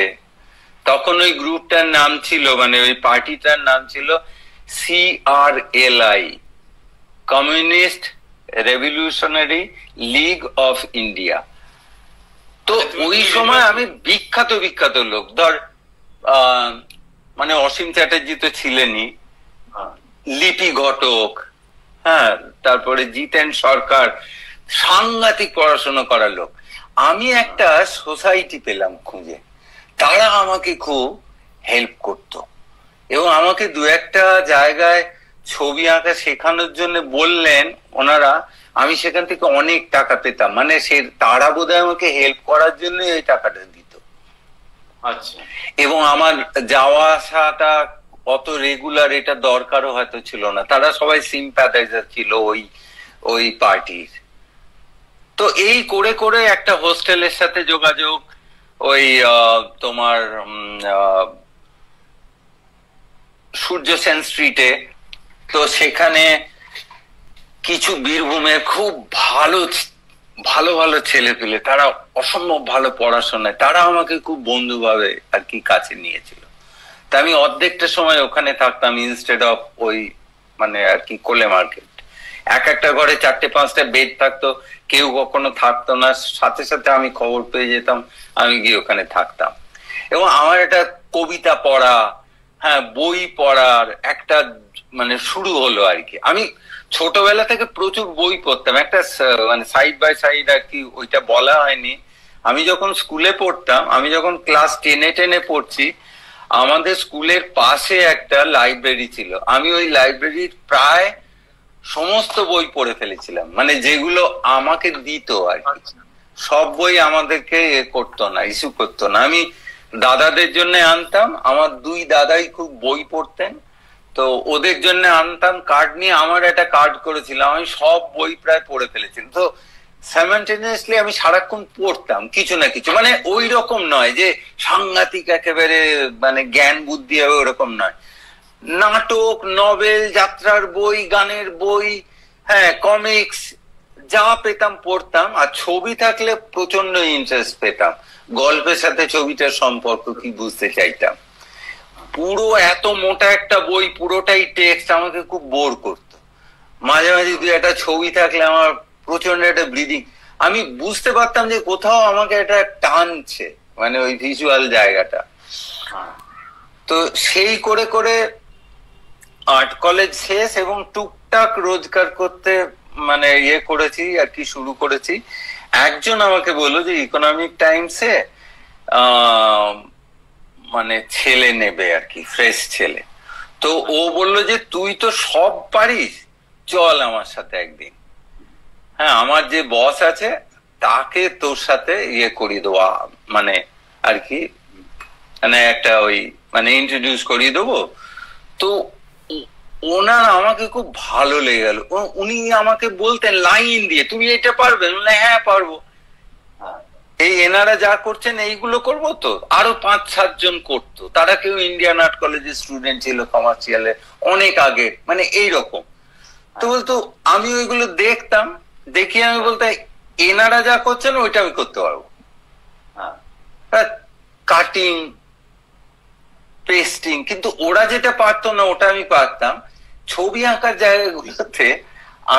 তখন ওই গ্রুপটার নাম ছিল মানে ওই পার্টিটার নাম ছিল CRLI, communist revolutionary league of India. তো ওই সময় আমি বিখ্যাত বিখ্যাত লোক, ধর মানে অসীম চ্যাটার্জি তো ছিলেনই, লিপি ঘটক, হ্যাঁ, তারপরে জিতেন সরকার, সাংঘাতিক পড়াশোনা করার লোক। আমি একটা সোসাইটি পেলাম খুঁজে, তারা আমাকে খুব হেল্প করতো এবং আমাকে দু একটা জায়গায় ছবি আঁকা শেখানোর জন্য বললেন ওনারা, আমি সেখান থেকে অনেক টাকা পেতাম। মানে সে তারা বোধহয় আমাকে হেল্প করার জন্য এই টাকাটা দিত। আচ্ছা, এবং আমার যাওয়া আসাটা অত রেগুলার এটা দরকারও হয়তো ছিল না, তারা সবাই সিম্প্যাথাইজার ছিল ওই ওই পার্টির। তো এই করে করে একটা হোস্টেলের সাথে যোগাযোগ, ওই তোমার সূর্য সেন স্ট্রিটে, তো সেখানে কিছু বীরভূমের খুব ভালো ভালো ভালো ছেলে পেলে, তারা অসম্ভব ভালো পড়াশোনায়, তারা আমাকে খুব বন্ধু ভাবে আর কি কাছে নিয়েছিল। তা আমি অর্ধেকটা সময় ওখানে থাকতাম ইনস্টেড অফ ওই মানে আর কি কোলে মার্কেট। এক একটা ঘরে 4-5টা বেড থাকতো, কেউ কখনো থাকতো না, সাথে সাথে আমি খবর পেয়ে যেতাম, আমি গিয়ে ওখানে থাকতাম। এবং আমার একটা কবিতা পড়া, হ্যাঁ, বই পড়ার একটা মানে শুরু হলো আর কি। আমি ছোটবেলা থেকে প্রচুর বই পড়তাম, একটা মানে সাইড বাই সাইড আর কি, ওইটা বলা হয়নি। আমি যখন স্কুলে পড়তাম, আমি যখন ক্লাস 10-এ পড়ছি, আমাদের স্কুলের পাশে একটা লাইব্রেরি ছিল। আমি ওই লাইব্রেরির প্রায় সমস্ত বই পড়ে ফেলেছিলাম, মানে যেগুলো আমাকে দিত আর কি, সব বই আমাদেরকে করতো না, ইস্যু করতো না, আমি দাদাদের জন্য আনতাম। আমার 2 দাদাই খুব বই পড়তেন, তো ওদের জন্য আনতাম কার্ড নিয়ে। আমার একটা কার্ড করেছিলাম, আমি সব বই প্রায় পড়ে ফেলেছিলাম। তো সাইমনটেনিয়াসলি আমি সারাক্ষণ পড়তাম কিছু না কিছু, মানে ওই রকম নয় যে সাংঘাতিক একেবারে মানে জ্ঞান বুদ্ধি হবে ওরকম নয়, নাটক, নভেল, যাত্রার বই, গানের বই, হ্যাঁ, কমিক্স, जहाँ पेतम पढ़तम और छवि থাকলে प्रचंड इंटरेस्ट पेतम গল্পের সাথে ছবিটার সম্পর্ক কি বুঝতে চাইতাম পুরো এত মোটা একটা বই পুরোটাই টেক্সট আমাকে খুব বোর করত মাঝে মাঝে দুই একটা ছবি থাকলে আমার প্রচন্ড একটা ব্লিডিং আমি বুঝতে পারতাম যে কোথাও আমাকে এটা টানছে মানে ওই ভিজুয়াল জায়গাটা তো সেই করে করে আর্ট কলেজ শেষ এবং টুকটাক রোজগার করতে মানে ইয়ে করেছি আর কি শুরু করেছি একজন আমাকে বলল যে ইকোনমিক টাইমসে মানে ছেলে নেবে আর কি ফ্রেশ ছেলে তো ও বলল যে তুই তো সব পারিস চল আমার সাথে একদিন হ্যাঁ আমার যে বস আছে তাকে তোর সাথে ইয়ে করিয়ে দেওয়া মানে আর কি মানে একটা ওই মানে ইন্ট্রোডিউস করিয়ে দেবো তো ওনার আমাকে খুব ভালো লেগে গেল উনি আমাকে বলতেন লাইন দিয়ে তুমি এটা পারবে না হ্যাঁ পারবো এই এনারা যা করছেন এইগুলো করবো তো আরো 5-7 জন করতো তারা কেউ ইন্ডিয়ান আর্ট কলেজের স্টুডেন্ট ছিল কমার্শিয়ালে অনেক আগে মানে এইরকম তো বলতো আমি ওইগুলো দেখতাম দেখি আমি বলতে এনারা যা করছেন ওইটা আমি করতে পারবো কাটিং পেস্টিং কিন্তু ওরা যেটা পারতো না ওটা আমি পারতাম ছবি আঁকার জায়গাগুলোতে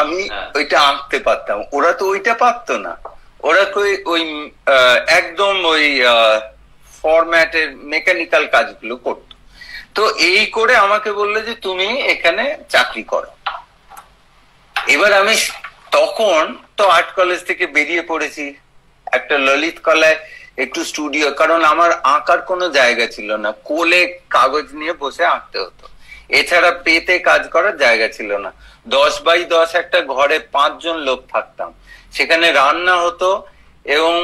আমি ওইটা আঁকতে পারতাম ওরা তো ওইটা পারতো না ওরা ওই একদম ওই ফরম্যাটের মেকানিক্যাল কাজগুলো করতো তো এই করে আমাকে বললো যে তুমি এখানে চাকরি করো এবার আমি তখন তো আর্ট কলেজ থেকে বেরিয়ে পড়েছি একটা ললিত কলায় একটু স্টুডিও কারণ আমার আঁকার কোনো জায়গা ছিল না কোলে কাগজ নিয়ে বসে আঁকতে হতো এছাড়া পেতে কাজ করার জায়গা ছিল না 10x10 একটা ঘরে 5 জন লোক থাকতাম সেখানে রান্না হতো এবং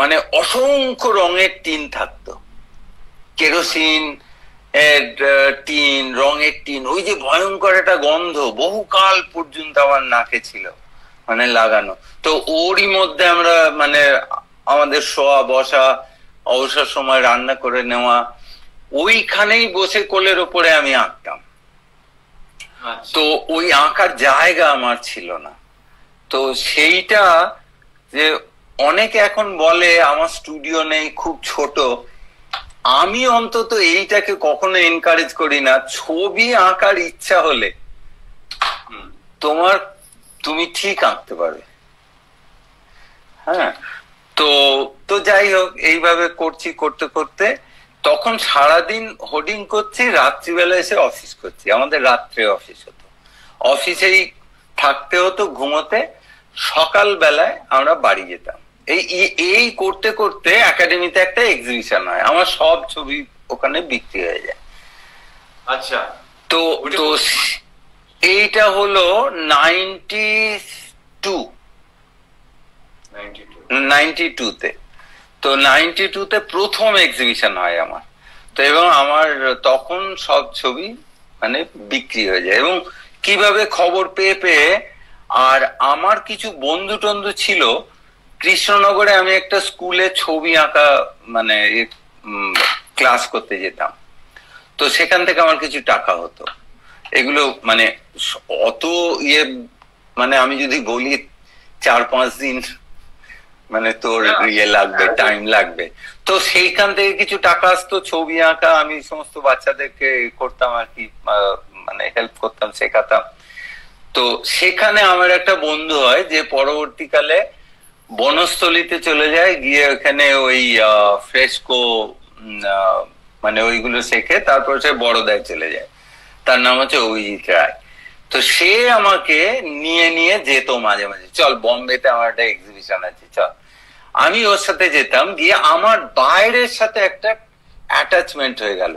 মানে অসংখ্য রঙের টিন থাকতো কেরোসিন টিন রঙের টিন ওই যে ভয়ঙ্কর একটা গন্ধ বহুকাল পর্যন্ত আমার নাকে ছিল মানে লাগানো তো ওরই মধ্যে আমরা মানে আমাদের শোয়া বসা অবসর সময় রান্না করে নেওয়া ওইখানেই বসে কোলের উপরে আমি আঁকতাম তো ওই আঁকার জায়গা আমার ছিল না তো সেইটা যে অনেকে এখন বলে আমার স্টুডিও নেই খুব ছোট আমি অন্তত এইটাকে কখনো এনকারেজ করি না ছবি আঁকার ইচ্ছা হলে তুমি ঠিক আঁকতে পারবে হ্যাঁ তো যাই হোক এইভাবে করতে তখন সারাদিন হোর্ডিং করছি রাত্রিবেলা এসে অফিস করছি আমাদের রাত্রে অফিস হতো অফিসেই থাকতে হতো ঘুমোতে সকালবেলায় আমরা বাড়ি যেতাম এই করতে করতে একাডেমিতে একটা এক্সিবিশন হয় আমার সব ছবি ওখানে বিক্রি হয়ে যায় আচ্ছা তো এইটা হলো 92 তে তো 92 তে প্রথম এক্সিবিশন হয় আমার তো এবং আমার তখন সব ছবি মানে বিক্রি হয়ে যায় এবং কিভাবে খবর পেয়ে আর আমার কিছু বন্ধু টন্ধু ছিল কৃষ্ণনগরে আমি একটা স্কুলে ছবি আঁকা মানে ক্লাস করতে যেতাম তো সেখান থেকে আমার কিছু টাকা হতো এগুলো মানে অত ইয়ে মানে আমি যদি বলি 4-5 দিন মানে তোর ইয়ে লাগবে টাইম লাগবে তো সেইখান থেকে কিছু টাকা আসতো ছবি আঁকা আমি সমস্ত বাচ্চাদেরকে করতাম আর কি মানে হেল্প করতাম শেখাতাম তো সেখানে আমার একটা বন্ধু হয় যে পরবর্তীকালে বনস্থলীতে চলে যায় গিয়ে ওখানে ওই ফ্রেস্কো মানে ওইগুলো শেখে তারপর সে বড়দায় চলে যায় তার নাম হচ্ছে অভিজিৎ রায় তো সে আমাকে নিয়ে যেত মাঝে মাঝে চল বোম্বেতে আমার একটা এক্সিবিশন আছে চল আমি ওর সাথে যেতাম গিয়ে আমার বাইরের সাথে একটা অ্যাটাচমেন্ট হয়ে গেল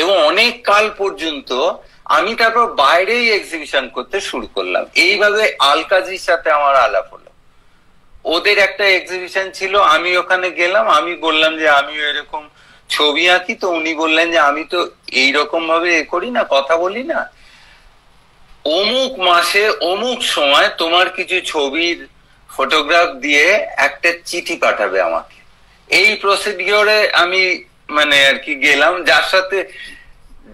এবং অনেক কাল পর্যন্ত আমি তারপর বাইরেই এক্সিবিশন করতে শুরু করলাম এইভাবে আলকাজির সাথে আমার আলাপ হলো ওদের একটা এক্সিবিশন ছিল আমি ওখানে গেলাম আমি বললাম যে আমি এরকম ছবি আঁকি তো উনি বললেন যে আমি তো এইরকম ভাবে করি না কথা বলি না অমুক মাসে অমুক সময় তোমার কিছু ছবির ফটোগ্রাফ দিয়ে একটা চিঠি পাঠাবে আমাকে এই প্রসিডিওরে আমি মানে আর কি গেলাম যার সাথে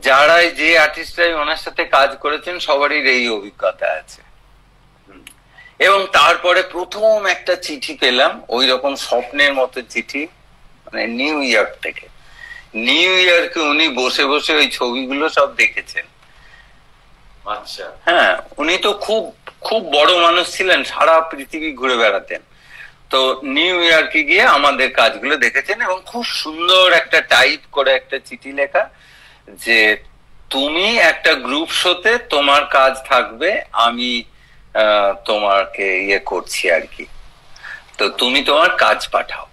যারা যে আর্টিস্টরাই ওনার সাথে কাজ করেছেন সবারই এই অভিজ্ঞতা আছে এবং তারপরে প্রথম একটা চিঠি পেলাম ওই রকম স্বপ্নের মতো চিঠি, মানে নিউ ইয়র্ক থেকে। নিউ ইয়র্কে উনি বসে বসে ওই ছবিগুলো সব দেখেছেন। আচ্ছা, হ্যাঁ, উনি তো খুব খুব বড় মানুষ ছিলেন, সারা পৃথিবী ঘুরে বেড়াতেন। তো নিউ ইয়র্কে গিয়ে আমাদের কাজগুলো দেখেছেন এবং খুব সুন্দর একটা টাইপ করে একটা চিঠি লেখা যে তুমি একটা গ্রুপ শোতে তোমার কাজ থাকবে, আমি তোমাকে ইয়ে করছি আর কি, তো তুমি তোমার কাজ পাঠাও।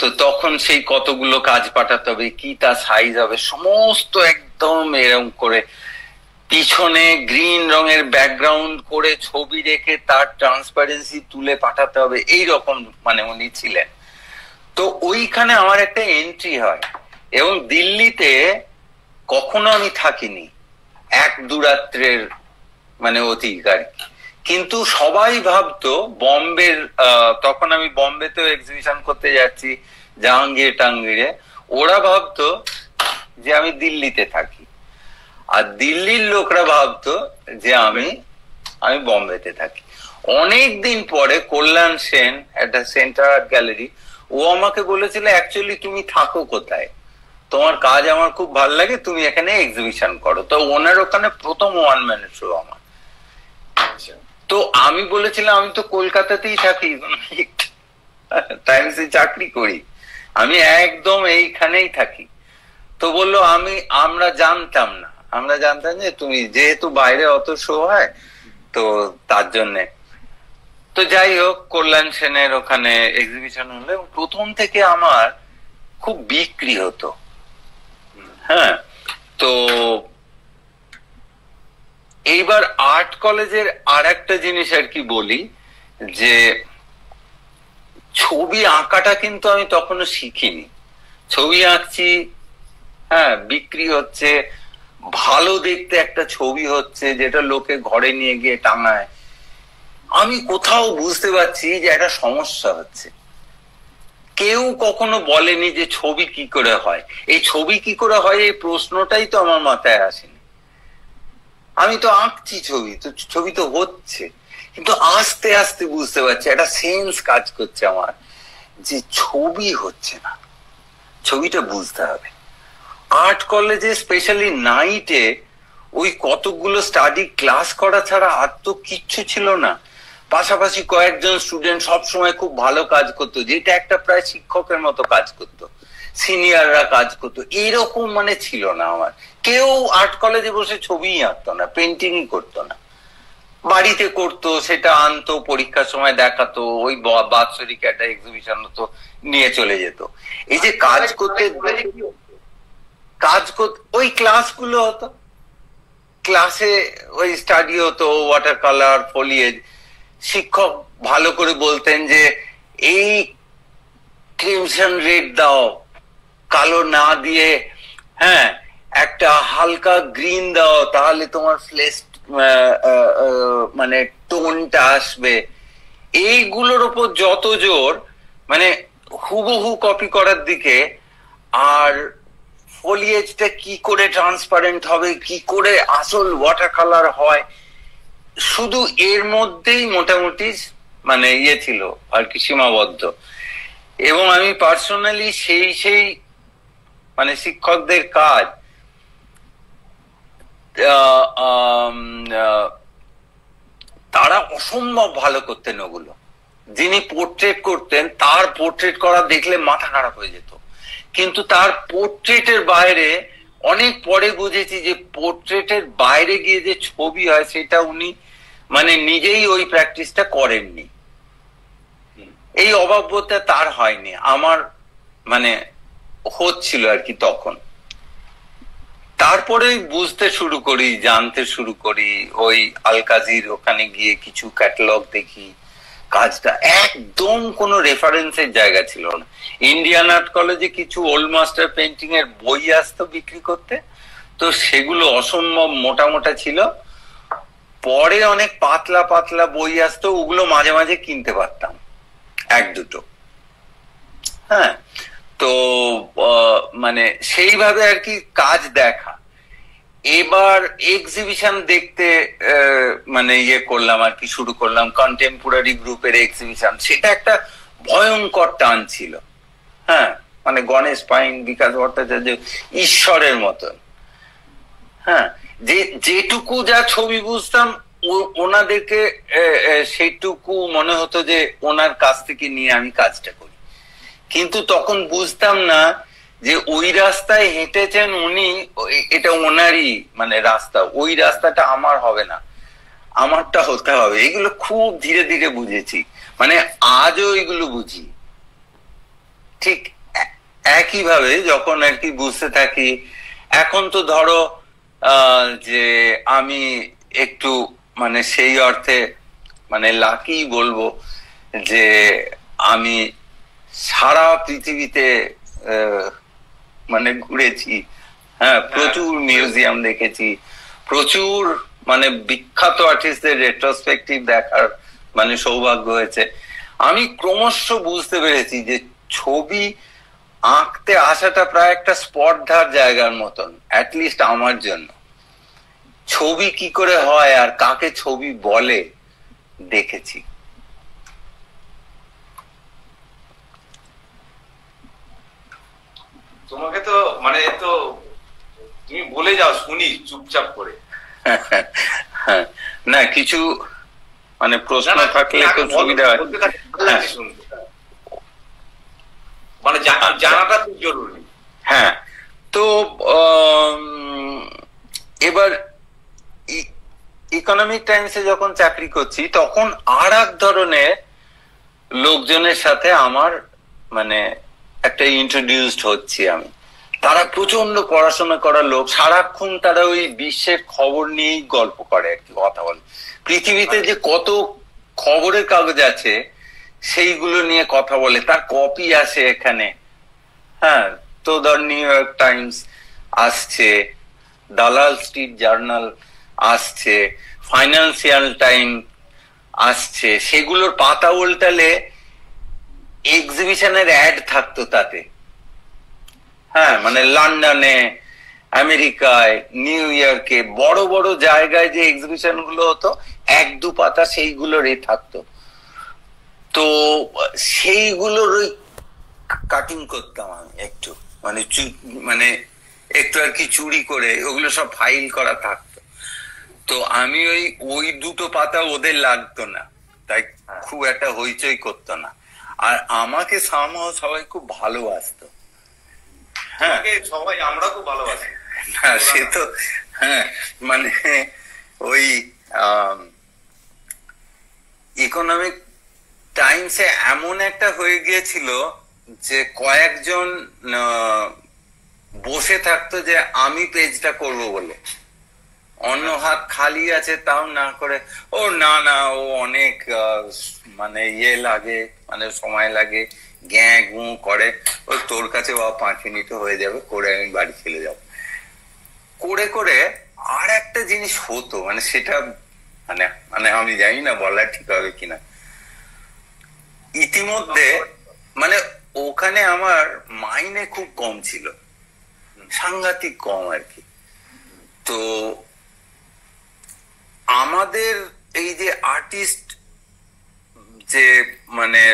তো তখন সেই কতগুলো কাজ পাঠাতে হবে, কি তার সাইজ হবে, সমস্ত একদম এরকম করে পিছনে গ্রিন রঙের ব্যাকগ্রাউন্ড করে ছবি রেখে তার ট্রান্সপারেন্সি তুলে পাঠাতে হবে, এইরকম মানে উনি ছিলেন। তো ওইখানে আমার একটা এন্ট্রি হয় এবং দিল্লিতে কখনো আমি থাকিনি, এক দুরাত্রের মানে অধিকার, কিন্তু সবাই ভাবতো বম্বের, তখন আমি বম্বেতেও এক্সিবিশন করতে যাচ্ছি জাহাঙ্গীর টাঙ্গীরে, ওরা ভাবতো যে আমি দিল্লিতে থাকি, আর দিল্লির লোকরা ভাবতো যে আমি বম্বেতে থাকি। অনেকদিন পরে কল্যাণ সেন একটা সেন্টার আর্ট গ্যালারি, ও আমাকে বলেছিল অ্যাকচুয়ালি তুমি থাকো কোথায়, তোমার কাজ আমার খুব ভালো লাগে, তুমি এখানে এক্সিবিশন করো। তো ওনার ওখানে প্রথম ওয়ান ম্যান শো আমার। তো আমি বলেছিলাম আমি তো কলকাতাতেই থাকি, টাইমসে চাকরি করি, আমি একদম এইখানেই থাকি। তো বললো আমরা জানতাম যে তুমি, যেহেতু বাইরে অত শো হয় তো তার জন্যে। তো যাই হোক, কল্যাণ সেনের ওখানে এক্সিবিশন হলো, প্রথম থেকে আমার খুব বিক্রি হতো। হ্যাঁ, তো এইবার আর্ট কলেজের আর একটা জিনিস আর কি বলি, যে ছবি আঁকাটা কিন্তু আমি তখনো শিখিনি, ছবি আঁকছি, হ্যাঁ, বিক্রি হচ্ছে, ভালো দেখতে একটা ছবি হচ্ছে যেটা লোকে ঘরে নিয়ে গিয়ে টাঙায়। আমি কোথাও বুঝতে পারছি যে একটা সমস্যা হচ্ছে, কেউ কখনো বলেনি যে ছবি কি করে হয়, এই ছবি কি করে হয় এই প্রশ্নটাই তো আমার মাথায় আসেনি। আমি তো আঁকছি ছবি, তো ছবি তো হচ্ছে, কিন্তু আস্তে আস্তে বুঝতে পারছি একটা সেন্স কাজ করছে আমার যে ছবি হচ্ছে না, ছবিটা বুঝতে হবে। আর্ট কলেজে স্পেশালি নাইটে ওই কতগুলো স্টাডি ক্লাস করা ছাড়া আর তো কিচ্ছু ছিল না। পাশাপাশি কয়েকজন স্টুডেন্ট সবসময় খুব ভালো কাজ করতো, যেটা একটা প্রায় শিক্ষকের মতো কাজ করতো, সিনিয়ররা কাজ করতো, এরকম মানে ছিল না আমার। কেউ আর্ট কলেজে বসে ছবি আঁকতো না, পেন্টিংই করতো না, বাড়িতে করতো, সেটা আনতো, পরীক্ষার সময় দেখাতো, ওই বাৎসরিক একটা এক্সিবিশন হতো, নিয়ে চলে যেত। এই যে কাজ করতে ওই ক্লাসগুলো হতো, ক্লাসে ওই স্টাডি হতো, ওয়াটার কালার, ফোলিয়েজ, শিক্ষক ভালো করে বলতেন যে এই ক্রিমসন রেড দাও, কালো না দিয়ে, হ্যাঁ, একটা হালকা গ্রিন দাও, তাহলে তোমার ফ্লেশ মানে টোনটা আসবে। এইগুলোর উপর যত জোর, মানে হুবহু কপি করার দিকে, আর ফোলিয়েজটা কি করে ট্রান্সপারেন্ট হবে, কি করে আসল ওয়াটার কালার হয়, শুধু এর মধ্যেই মোটামুটি মানে ইয়ে ছিল আর কি, সীমাবদ্ধ। এবং আমি পার্সোনালি সেই মানে শিক্ষকদের কাজ তারা অসম্ভব ভালো করতেন। ওগুলো যিনি পোর্ট্রেট করতেন, তার পোর্ট্রেট করা দেখলে মাথা খারাপ হয়ে যেত, কিন্তু তার পোর্ট্রেটের বাইরে অনেক পরে বুঝেছি যে পোর্ট্রেটের বাইরে গিয়ে যে ছবি হয় সেটা উনি মানে নিজেই ওই প্র্যাকটিসটা করেননি। এই অভাববোধটা তার হয়নি, আমার মানে হচ্ছিল আর কি তখন। তারপরে বুঝতে শুরু করি, জানতে শুরু করি, ওই আলকাজির ওখানে গিয়ে কিছু ক্যাটালগ দেখি, কাজটা একদম কোনো রেফারেন্সের জায়গা ছিল না। ইন্ডিয়ান আর্ট কলেজে কিছু ওল্ড মাস্টার পেন্টিং এর বই আসতো বিক্রি করতে, তো সেগুলো অসম্ভব মোটা মোটা ছিল, পরে অনেক পাতলা পাতলা বই আসতো, ওগুলো মাঝে মাঝে কিনতে পারতাম এক দুটো। হ্যাঁ, তো মানে সেইভাবে আর কি কাজ দেখা। এবার এক্সিবিশন দেখতে মানে ইয়ে করলাম আর কি, শুরু করলাম কন্টেম্পোরারি গ্রুপের এক্সিবিশন। সেটা একটা ভয়ঙ্কর টান ছিল, হ্যাঁ, মানে গণেশ পাইন, বিকাশ ভট্টাচার্য, ঈশ্বরের মতন, হ্যাঁ, যেটুকু যা ছবি বুঝতাম ওনাদেরকে সেটুকু মনে হতো যে ওনার কাছ থেকে নিয়ে আমি কাজটা করি। কিন্তু তখন বুঝতাম না যে ওই রাস্তায় হেঁটেছেন উনি, এটা ওনারই মানে রাস্তা, ওই রাস্তাটা আমার হবে না, আমারটা হতে হবে। এগুলো খুব ধীরে ধীরে বুঝেছি, মানে আজও এগুলো বুঝি। ঠিক একইভাবে যখন আর কি বুঝতে থাকি, এখন তো ধরো যে আমি একটু মানে সেই অর্থে মানে লাকি বলবো যে আমি সারা পৃথিবীতে মানে ঘুরেছি, হ্যাঁ, প্রচুর মিউজিয়াম দেখেছি, প্রচুর মানে বিখ্যাত আর্টিস্টদের রেট্রোস্পেক্টিভ দেখার মানে সৌভাগ্য হয়েছে। আমি ক্রমশ বুঝতে পেরেছি যে ছবি আঁকতে আসাটা প্রায় একটা স্পর্ধার জায়গার মতন, অ্যাটলিস্ট আমার জন্য। ছবি কি করে হয় আর কাকে ছবি বলে দেখেছি। তোমাকে তো মানে তো তুমি বলে যাও, শুনি চুপচাপ করে। না, কিছু মানে প্রশ্ন থাকলে তো সুবিধা হয়, মানে জানাটা খুব জরুরি। হ্যাঁ, তো এবার ইকোনমিক টাইমসে যখন চাকরি করছি তখন আর এক ধরনের লোকজনের সাথে আমার মানে একটা ইন্ট্রোডিউসড হচ্ছি আমি। তারা প্রচন্ড পড়াশোনা করা লোক, সারাক্ষণ তারা ওই বিশ্বের খবর নিয়েই গল্প করে আর কি, কথা বলে। পৃথিবীতে যে কত খবরের কাগজ আছে সেইগুলো নিয়ে কথা বলে, তার কপি আসে এখানে, হ্যাঁ। তো ধর নিউ ইয়র্ক টাইমস আসছে, দালাল স্ট্রিট জার্নাল আসছে, ফাইন্যান্সিয়াল টাইম আসছে, সেগুলোর পাতা উল্টালে এক্সিবিশনের অ্যাড থাকতো তাতে, হ্যাঁ, মানে লন্ডনে, আমেরিকায়, নিউ ইয়র্কে, বড় বড় জায়গায় যে এক্সিবিশন গুলো হতো এক দু পাতা সেইগুলোর এ থাকতো। তো সেইগুলোর ওই কাটিং করতাম আমি একটু, মানে একটু আর কি চুরি করে, ওগুলো সব ফাইল করা থাকতো। তো আমি ওই দুটো পাতা ওদের লাগতো না, তাই খুব একটা হইচই করতো না। আর আমাকে সামহাও সবাই খুব ভালোবাসতো, হ্যাঁ, সবাই, আমরা খুব ভালোবাসি। হ্যাঁ, সে তো, হ্যাঁ, মানে ওই ইকোনমিক টাইমসে এমন একটা হয়ে গিয়েছিল যে কয়েকজন বসে থাকতো যে আমি পেজটা করব বলে, অন্য হাত খালি আছে তাও না করে, ও না না, ও অনেক মানে ইয়ে লাগে, মানে সময় লাগে, গ্যাঁ গু করে, ও তোর কাছে ও 5 মিনিট হয়ে যাবে, করে আমি বাড়ি চলে যাব। করে করে আর একটা জিনিস হতো, মানে সেটা মানে মানে আমি জানি না বলা ঠিক হবে কিনা, ইতিমধ্যে মানে ওখানে আমার মাইনে খুব কম ছিল, সাংঘাতিক কম আর কি। তো আমাদের এই যে আর্টিস্ট যে মানে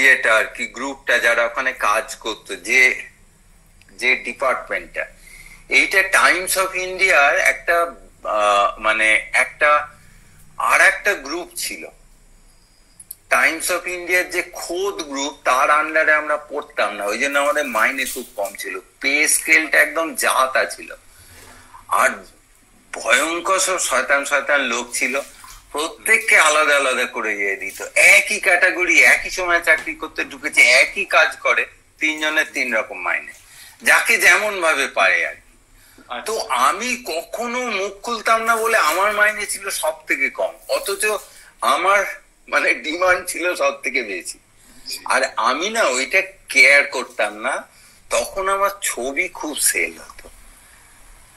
ইয়েটা আর কি, গ্রুপটা যারা ওখানে কাজ করতো, যে ডিপার্টমেন্টটা, এইটা টাইমস অফ ইন্ডিয়ার একটা মানে একটা আর একটা গ্রুপ ছিল, টাইমস অফ ইন্ডিয়ার যে খোদ গ্রুপ, তার আন্ডারে আমরা পড়তাম না, ওই জন্য আমাদের মাইনে খুব কম ছিল, পে স্কেলটা একদম জাতা ছিল, আর ভয়ঙ্কর সব শয়তান শয়তান লোক ছিল, প্রত্যেককে আলাদা আলাদা করে ইয়ে দিত। একই ক্যাটাগরি, একই সময় চাকরি করতে ঢুকেছে, একই কাজ করে, তিনজনের 3 রকম মাইনে, যাকে যেমন ভাবে পারে আর কি। তো আমি কখনো মুখ খুলতাম না বলে আমার মাইনে ছিল সব থেকে কম, অথচ আমার মানে ডিমান্ড ছিল সব থেকে বেশি। আর আমি না ওইটা কেয়ার করতাম না, তখন আমার ছবি খুব সেল হতো,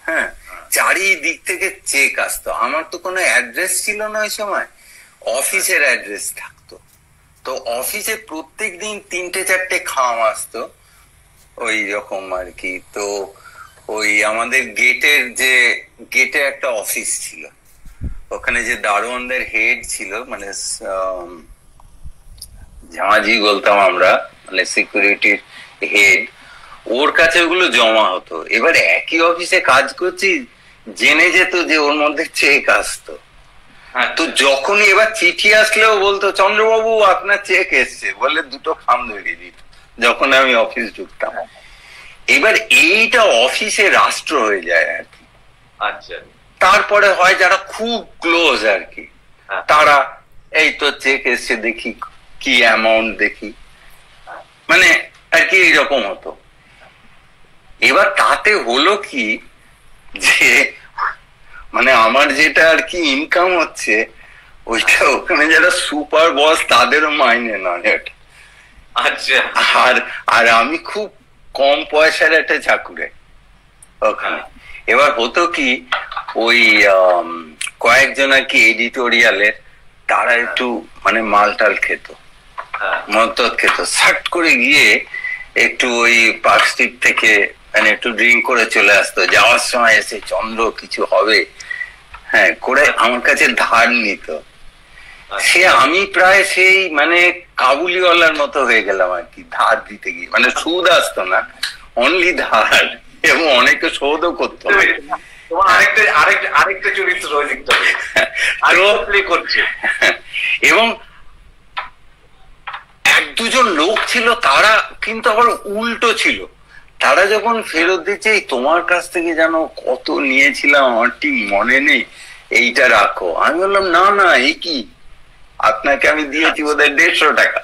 হ্যাঁ, চারিদিক থেকে চেক আসতো। আমার তো কোনো অ্যাড্রেস ছিল না ওই সময়, অফিসের অ্যাড্রেস থাকতো। তো অফিসে প্রত্যেক দিন 3-4 খাম আসতো ওই রকম আর কি। তো ওই আমাদের গেটে একটা অফিস ছিল, ওখানে যে দারোয়ানদের হেড ছিল, মানে ঝাঁজি বলতাম আমরা, মানে সিকিউরিটির হেড, ওর কাছে ওগুলো জমা হতো। এবার একই অফিসে কাজ করছি, জেনে যেত যে ওর মধ্যে চেক আসতো। হ্যাঁ, তো যখনই এবার চিঠি আসলেও বলতো, চন্দ্রবাবু আপনার চেক এসছে বলে দুটো খাম ধরিয়ে দিত যখন আমি অফিস ঢুকতাম। এবার এইটা অফিসে রাষ্ট্র হয়ে যায় আর কি। আচ্ছা, তারপরে হয় যারা খুব ক্লোজ আর কি, তারা এই তো চেক এসছে দেখি কি অ্যামাউন্ট দেখি, মানে আর কি এইরকম হতো। এবার তাতে হলো কি যে মানে আমার যেটা আর কি ইনকাম হচ্ছে ওইটা ওখানে যারা সুপার বস তাদেরও মাইনে না। আচ্ছা, আর আমি খুব কম পয়সার একটা চাকুরে ওখানে। এবার হতো কি ওই কয়েকজন আর কি এডিটোরিয়ালের, তারা একটু মানে মালটাল খেত, মদত খেত, সাট করে গিয়ে একটু ওই পার্ক স্ট্রিট থেকে মানে একটু ড্রিঙ্ক করে চলে আসতো, যাওয়ার সময় এসে চন্দ্র কিছু হবে, হ্যাঁ করে আমার কাছে ধার নিত। সে আমি প্রায় সেই মানে কাবুলিওয়ালার মতো হয়ে গেলাম আর কি, ধার দিতে গিয়ে, মানে সুদ আসতো না, অনলি ধার, এবং অনেকে সৌদও করতো। আরেকটা চরিত্র করছে, এবং এক দুজন লোক ছিল তারা কিন্তু আবার উল্টো ছিল, তারা যখন ফেরত দিচ্ছে তোমার কাছ থেকে জানো কত নিয়েছিলাম আমার ঠিক মনে নেই, এইটা রাখো। আমি বললাম না না এই কি, আপনাকে আমি দিয়েছি বোধহয় 150 টাকা,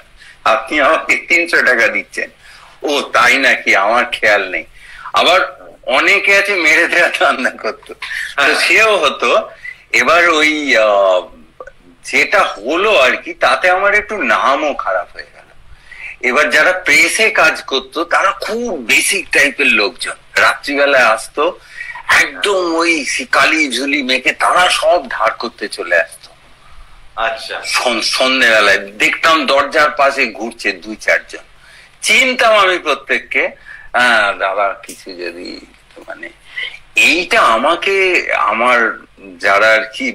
আপনি আমাকে 300 টাকা দিচ্ছেন। ও তাই নাকি, আমার খেয়াল নেই। আবার অনেকে আছে মেরে দেওয়া রান্না করতো, সেও হতো। এবার ওই যেটা হলো আর কি, তাতে আমার একটু নামও খারাপ হয়ে গেল। এবার যারা প্রেসে কাজ করতো তারা খুব বেসিক টাইপের লোকজন, রাত্রিবেলায় আসতো একদম ওই কালি ঝুলি মেখে, তারা সব ধার করতে চলে আসতো। আচ্ছা, সন্ধ্যেবেলায় দেখতাম দরজার পাশে ঘুরছে 2-4 জন। চিনতাম আমি প্রত্যেককে, দাদা কিছু যদি মানে এইটা আমাকে আমার যারা আর কি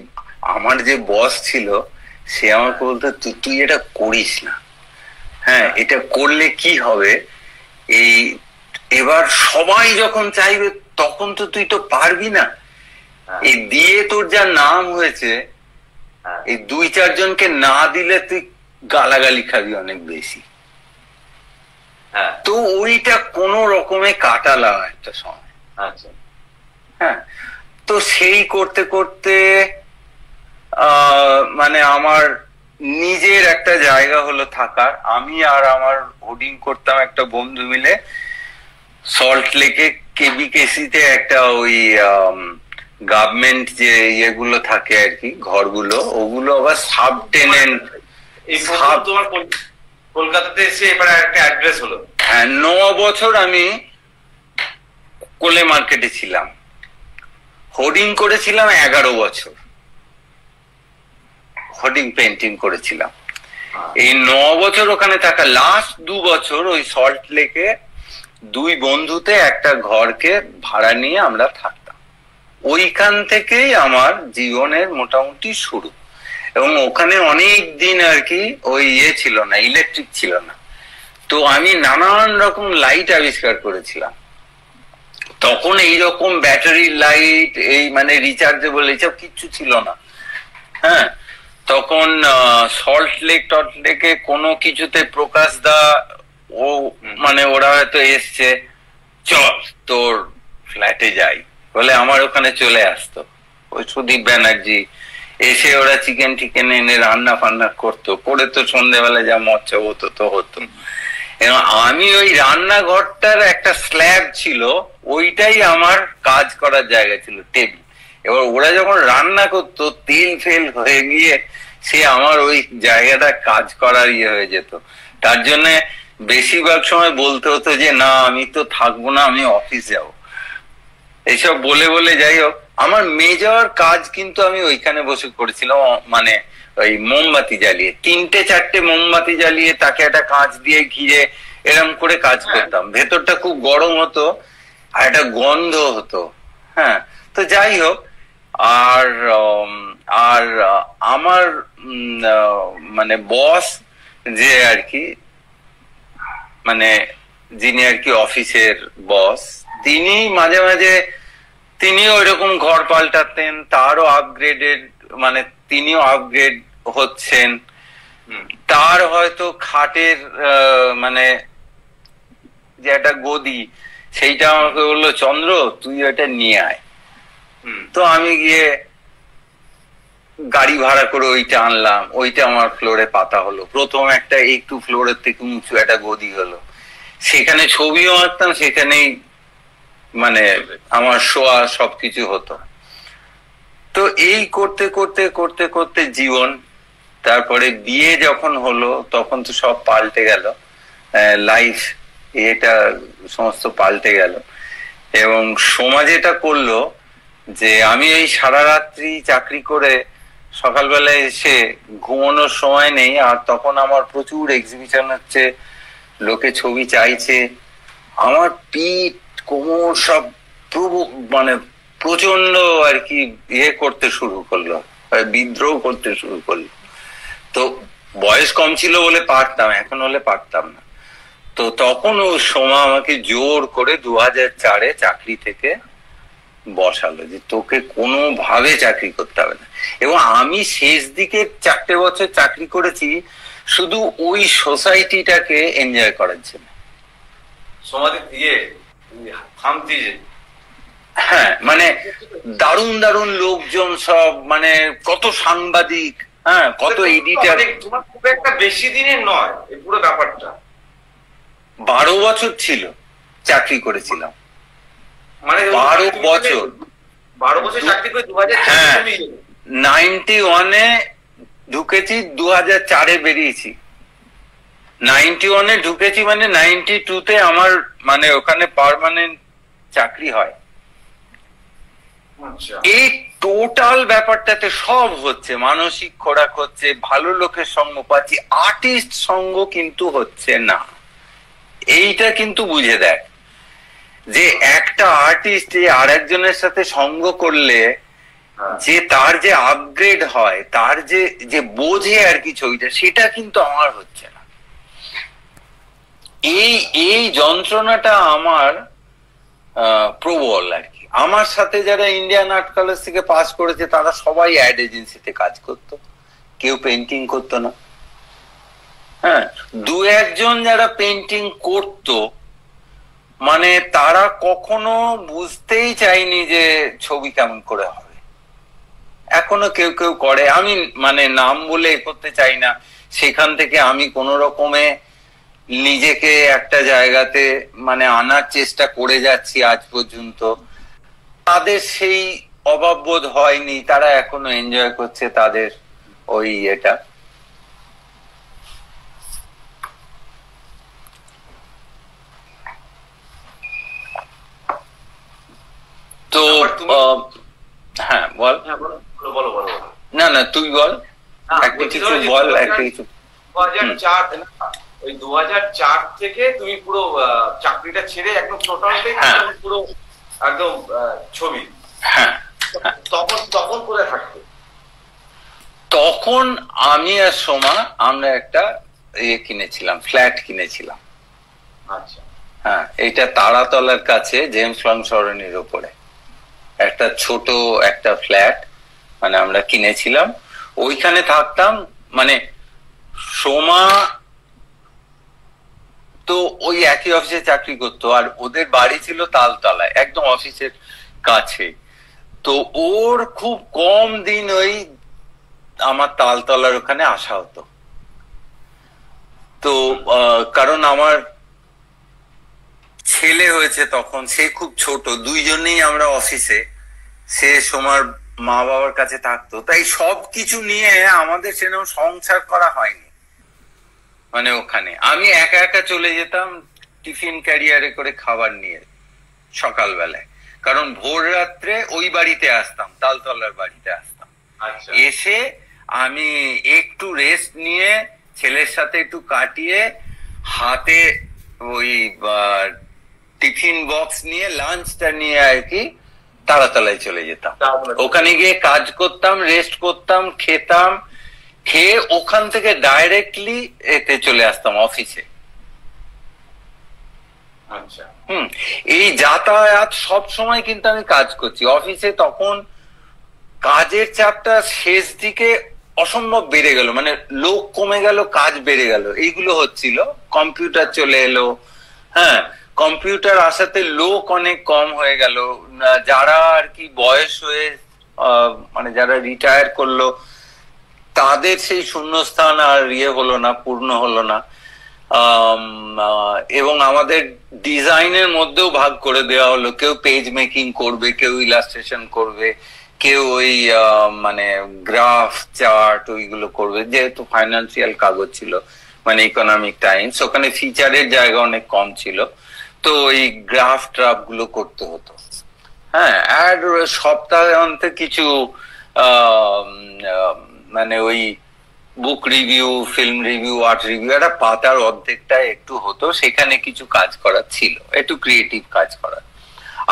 আমার যে বস ছিল সে আমাকে বলতো তুই এটা করিস না, হ্যাঁ এটা করলে কি হবে, এই এবার সবাই যখন চাইবে তখন তো তুই তো পারবি না, এই দিয়ে তোর যা নাম হয়েছে এই 2-4 জনকে না দিলে তুই গালাগালি খাবি অনেক বেশি। তো ওইটা কোন রকমে কাটালাম একটা সময়। আচ্ছা, হ্যাঁ, তো সেই করতে করতে মানে আমার নিজের একটা জায়গা হলো থাকার। আমি আর আমার হোর্ডিং করতাম একটা বন্ধু মিলে সল্ট লেকে কেবিকেসিতে একটা ওই গভর্নমেন্ট যে ইয়েগুলো থাকে আর কি ঘরগুলো, ওগুলো আবার সাব টেনেন্ট। তোমার কলকাতাতে এসে এবার একটা অ্যাড্রেস হলো। হ্যাঁ, 9 বছর আমি কোলে মার্কেটে ছিলাম, হোর্ডিং করেছিলাম 11 বছর, হোর্ডিং পেন্টিং করেছিলাম। এই 9 বছর ওখানে থাকা, লাস্ট 2 বছর ওই সল্ট লেকে 2 বন্ধুতে একটা ঘরকে ভাড়া নিয়ে আমরা থাকতাম। ওইখান থেকেই আমার জীবনের মোটামুটি শুরু। এবং ওখানে অনেক দিন আর কি ওই ইয়ে ছিল না, ইলেকট্রিক ছিল না, তো আমি নানান রকম লাইট আবিষ্কার করেছিলাম তখন। এইরকম ব্যাটারি লাইট, এই মানে রিচার্জেবল এইসব কিচ্ছু ছিল না। হ্যাঁ, তখন সল্ট লেকে কোনো কিছুতে প্রকাশ দা, ও মানে ওরা হয়তো এসছে, চল তোর ফ্ল্যাটে যাই বলে আমার ওখানে চলে আসতো। ওই সুদীপ ব্যানার্জি এসে ওরা চিকেন টিকেন এনে রান্না ফান্না করতো, করে তো সন্ধ্যেবেলায় যা মজা হতো তো হতো। এবং আমি ওই রান্নাঘরটার একটা স্ল্যাব ছিল, ওইটাই আমার কাজ করার জায়গা ছিল, টেবিল। এবার ওরা যখন রান্না করতো তেল ফেল হয়ে গিয়ে সে আমার ওই জায়গাটা কাজ করার ইয়ে হয়ে যেত। তার জন্য বেশিরভাগ সময় বলতে হতো যে না আমি তো থাকবো না, আমি অফিস যাবো, এইসব বলে বলে। যাই হোক, আমার মেজর কাজ কিন্তু আমি ওইখানে বসে করেছিলাম, মানে ওই মোমবাতি জ্বালিয়ে 3-4 মোমবাতি জ্বালিয়ে তাকে একটা কাঁচ দিয়ে ঘিরে এরম করে কাজ করতাম। ভেতরটা খুব গরম হতো, আর একটা গন্ধ হতো। হ্যাঁ, তো যাই হোক। আর আর আমার মানে বস যে আর কি, মানে যিনি আর কি অফিসের বস, তিনি মাঝে মাঝে তিনিও ওইরকম ঘর পাল্টাতেন, তারও আপগ্রেডেড, মানে তিনিও আপগ্রেড হচ্ছেন, তার হয়তো খাটের মানে যে একটা গদি সেইটা আমাকে বললো, চন্দ্র তুই এটা নিয়ে আয়। তো আমি গিয়ে গাড়ি ভাড়া করে ওইটা আনলাম, ওইটা আমার ফ্লোরে পাতা হলো। প্রথম একটা একটু ফ্লোরের থেকে উঁচু একটা গদি হলো, সেখানে ছবিও আঁকতাম, সেখানেই মানে আমার শোয়া সবকিছু হতো। তো এই করতে করতে করতে করতে জীবন, তারপরে বিয়ে যখন হলো তখন তো সব পাল্টে গেল, লাইফ এটা সমস্ত পাল্টে গেল। এবং সমাজ এটা করলো যে আমি এই সারা রাত্রি চাকরি করে সকালবেলায় এসে ঘুমানোর সময় নেই। আর তখন আমার প্রচুর এক্সিবিশন হচ্ছে, লোকে ছবি চাইছে, আমার পিঠ কোমর সব মানে প্রচন্ড আর কি ইয়ে করতে শুরু করলো, বিদ্রোহ করতে শুরু করলো। তো বয়স কম ছিল বলে পারতাম, এখন হলে পারতাম না। তো তখন ও সোমা আমাকে জোর করে 2004-এ চাকরি থেকে বসালো যে তোকে কোনো ভাবে চাকরি করতে হবে না। এবং আমি শেষ দিকে 4 বছর চাকরি করেছি শুধু ওই সোসাইটিটাকে এনজয় করার জন্য। সমাজে দিয়ে থামতি, হ্যাঁ, মানে দারুণ দারুণ লোকজন সব, মানে কত সাংবাদিক, হ্যাঁ, কত এডিটার। তোমার খুব একটা বেশি দিনের নয় এই পুরো ব্যাপারটা, 12 বছর ছিল চাকরি করেছিলাম, মানে 12 বছর। 12 বছর চাকরি করে 91-এ ঢুকেছি, 2004-এ বেরিয়েছি। 91-এ ঢুকেছি মানে 92-তে আমার মানে ওখানে পার্মানেন্ট চাকরি হয়। এই টোটাল ব্যাপারটাতে সব হচ্ছে, মানসিক খোরাক হচ্ছে, ভালো লোকের সঙ্গ পাচ্ছি, আর্টিস্ট সঙ্গ কিন্তু হচ্ছে না। এইটা কিন্তু বুঝে দেখ যে একটা আর্টিস্ট আর একজনের সাথে সঙ্গ করলে যে তার যে আপগ্রেড হয়, তার যে যে বোঝে আর কি ছবিটা, সেটা কিন্তু আমার হচ্ছে না। এই যন্ত্রণাটা আমার প্রবল আর কি। আমার সাথে যারা ইন্ডিয়ান আর্ট কলেজ থেকে পাস করেছে তারা সবাই অ্যাড এজেন্সিতে কাজ করতো, কেউ পেন্টিং করতো না। হ্যাঁ, 2-1 জন যারা পেন্টিং করতো, মানে তারা কখনো বুঝতেই চাইনি যে ছবি কেমন করে হবে। এখনো কেউ কেউ করে, আমি মানে নাম বলে করতে চাই না। সেখান থেকে আমি কোন রকমে নিজেকে একটা জায়গাতে মানে আনার চেষ্টা করে যাচ্ছি আজ পর্যন্ত। তাদের সেই অভাববোধ হয়নি, তারা এখনো এনজয় করছে তাদের ওই এটা। তো হ্যাঁ বল, না না তুই বল, একটা কিছু বল, একটা কিছু। 2004 থেকে তুমি পুরো চাকরিটা ছেড়ে একদম টোটালটাই পুরো একদম ছবি। হ্যাঁ, তখন কোথায় থাকতো? তখন আমি আর সোমা আমরা একটা ইয়ে কিনেছিলাম, ফ্ল্যাট কিনেছিলাম। আচ্ছা, হ্যাঁ, এটা তারাতলার কাছে জেমস লং সরণির উপরে একটা ছোট একটা ফ্ল্যাট মানে আমরা কিনেছিলাম, ওইখানে থাকতাম। মানে সোমা তো ওই একই অফিসে চাকরি করতো, আর ওদের বাড়ি ছিল তালতলায় একদম অফিসের কাছে। তো ওর খুব কম দিন ওই আমার তালতলার ওখানে আসা হতো। তো কারণ আমার ছেলে হয়েছে তখন, সে খুব ছোট, 2 জনেই আমরা অফিসে, সে সোমার মা বাবার কাছে থাকতো। তাই সবকিছু নিয়ে আমাদের সেরকম সংসার করা হয়নি। মানে ওখানে আমি একা একা চলে যেতাম টিফিন ক্যারিয়ারে করে খাবার নিয়ে সকালবেলায়, কারণ ভোর রাত্রে ওই বাড়িতে আসতাম, তালতলার বাড়িতে আসতাম। এসে আমি একটু রেস্ট নিয়ে ছেলের সাথে একটু কাটিয়ে হাতে ওই टिफिन बक्स निये लांच टा निये आर कि ताड़ाताड़ाई चले जेताम ओखाने गिये काज करताम रेस्ट करताम खेताम खेये ओखान थेके डायरेक्टली एते चले आसताम अफिसे। अच्छा এই যাতায়াত সব সময় কিন্তু আমি কাজ করছি অফিসে, তখন কাজের চাপটা শেষ দিকে অসম্ভব বেড়ে গেল, মানে লোক কমে গেল কাজ বেড়ে গেল, এইগুলো হচ্ছিল। কম্পিউটার চলে এলো, হ্যাঁ কম্পিউটার আসাতে লোক অনেক কম হয়ে গেল, যারা আর কি বয়স হয়ে মানে যারা রিটায়ার করলো তাদের সেই শূন্যস্থান আর ইয়ে হলো না, পূর্ণ হলো না। এবং আমাদের ডিজাইনের মধ্যেও ভাগ করে দেওয়া হলো, কেউ পেজ মেকিং করবে, কেউ ইলাস্ট্রেশন করবে, কেউ ওই মানে গ্রাফ চার্ট ওইগুলো করবে, যেহেতু ফাইন্যান্সিয়াল কাগজ ছিল মানে ইকোনমিক টাইমস, ওখানে ফিচারের জায়গা অনেক কম ছিল, তো ওই গ্রাফ ট্রাফ গুলো করতে হতো। হ্যাঁ আর সপ্তাহে অন্তে কিছু মানে ওই book review, film review, art review, একটা পাতার অর্ধেকটা একটু হতো, সেখানে কিছু কাজ করার ছিল, একটু ক্রিয়েটিভ কাজ করার।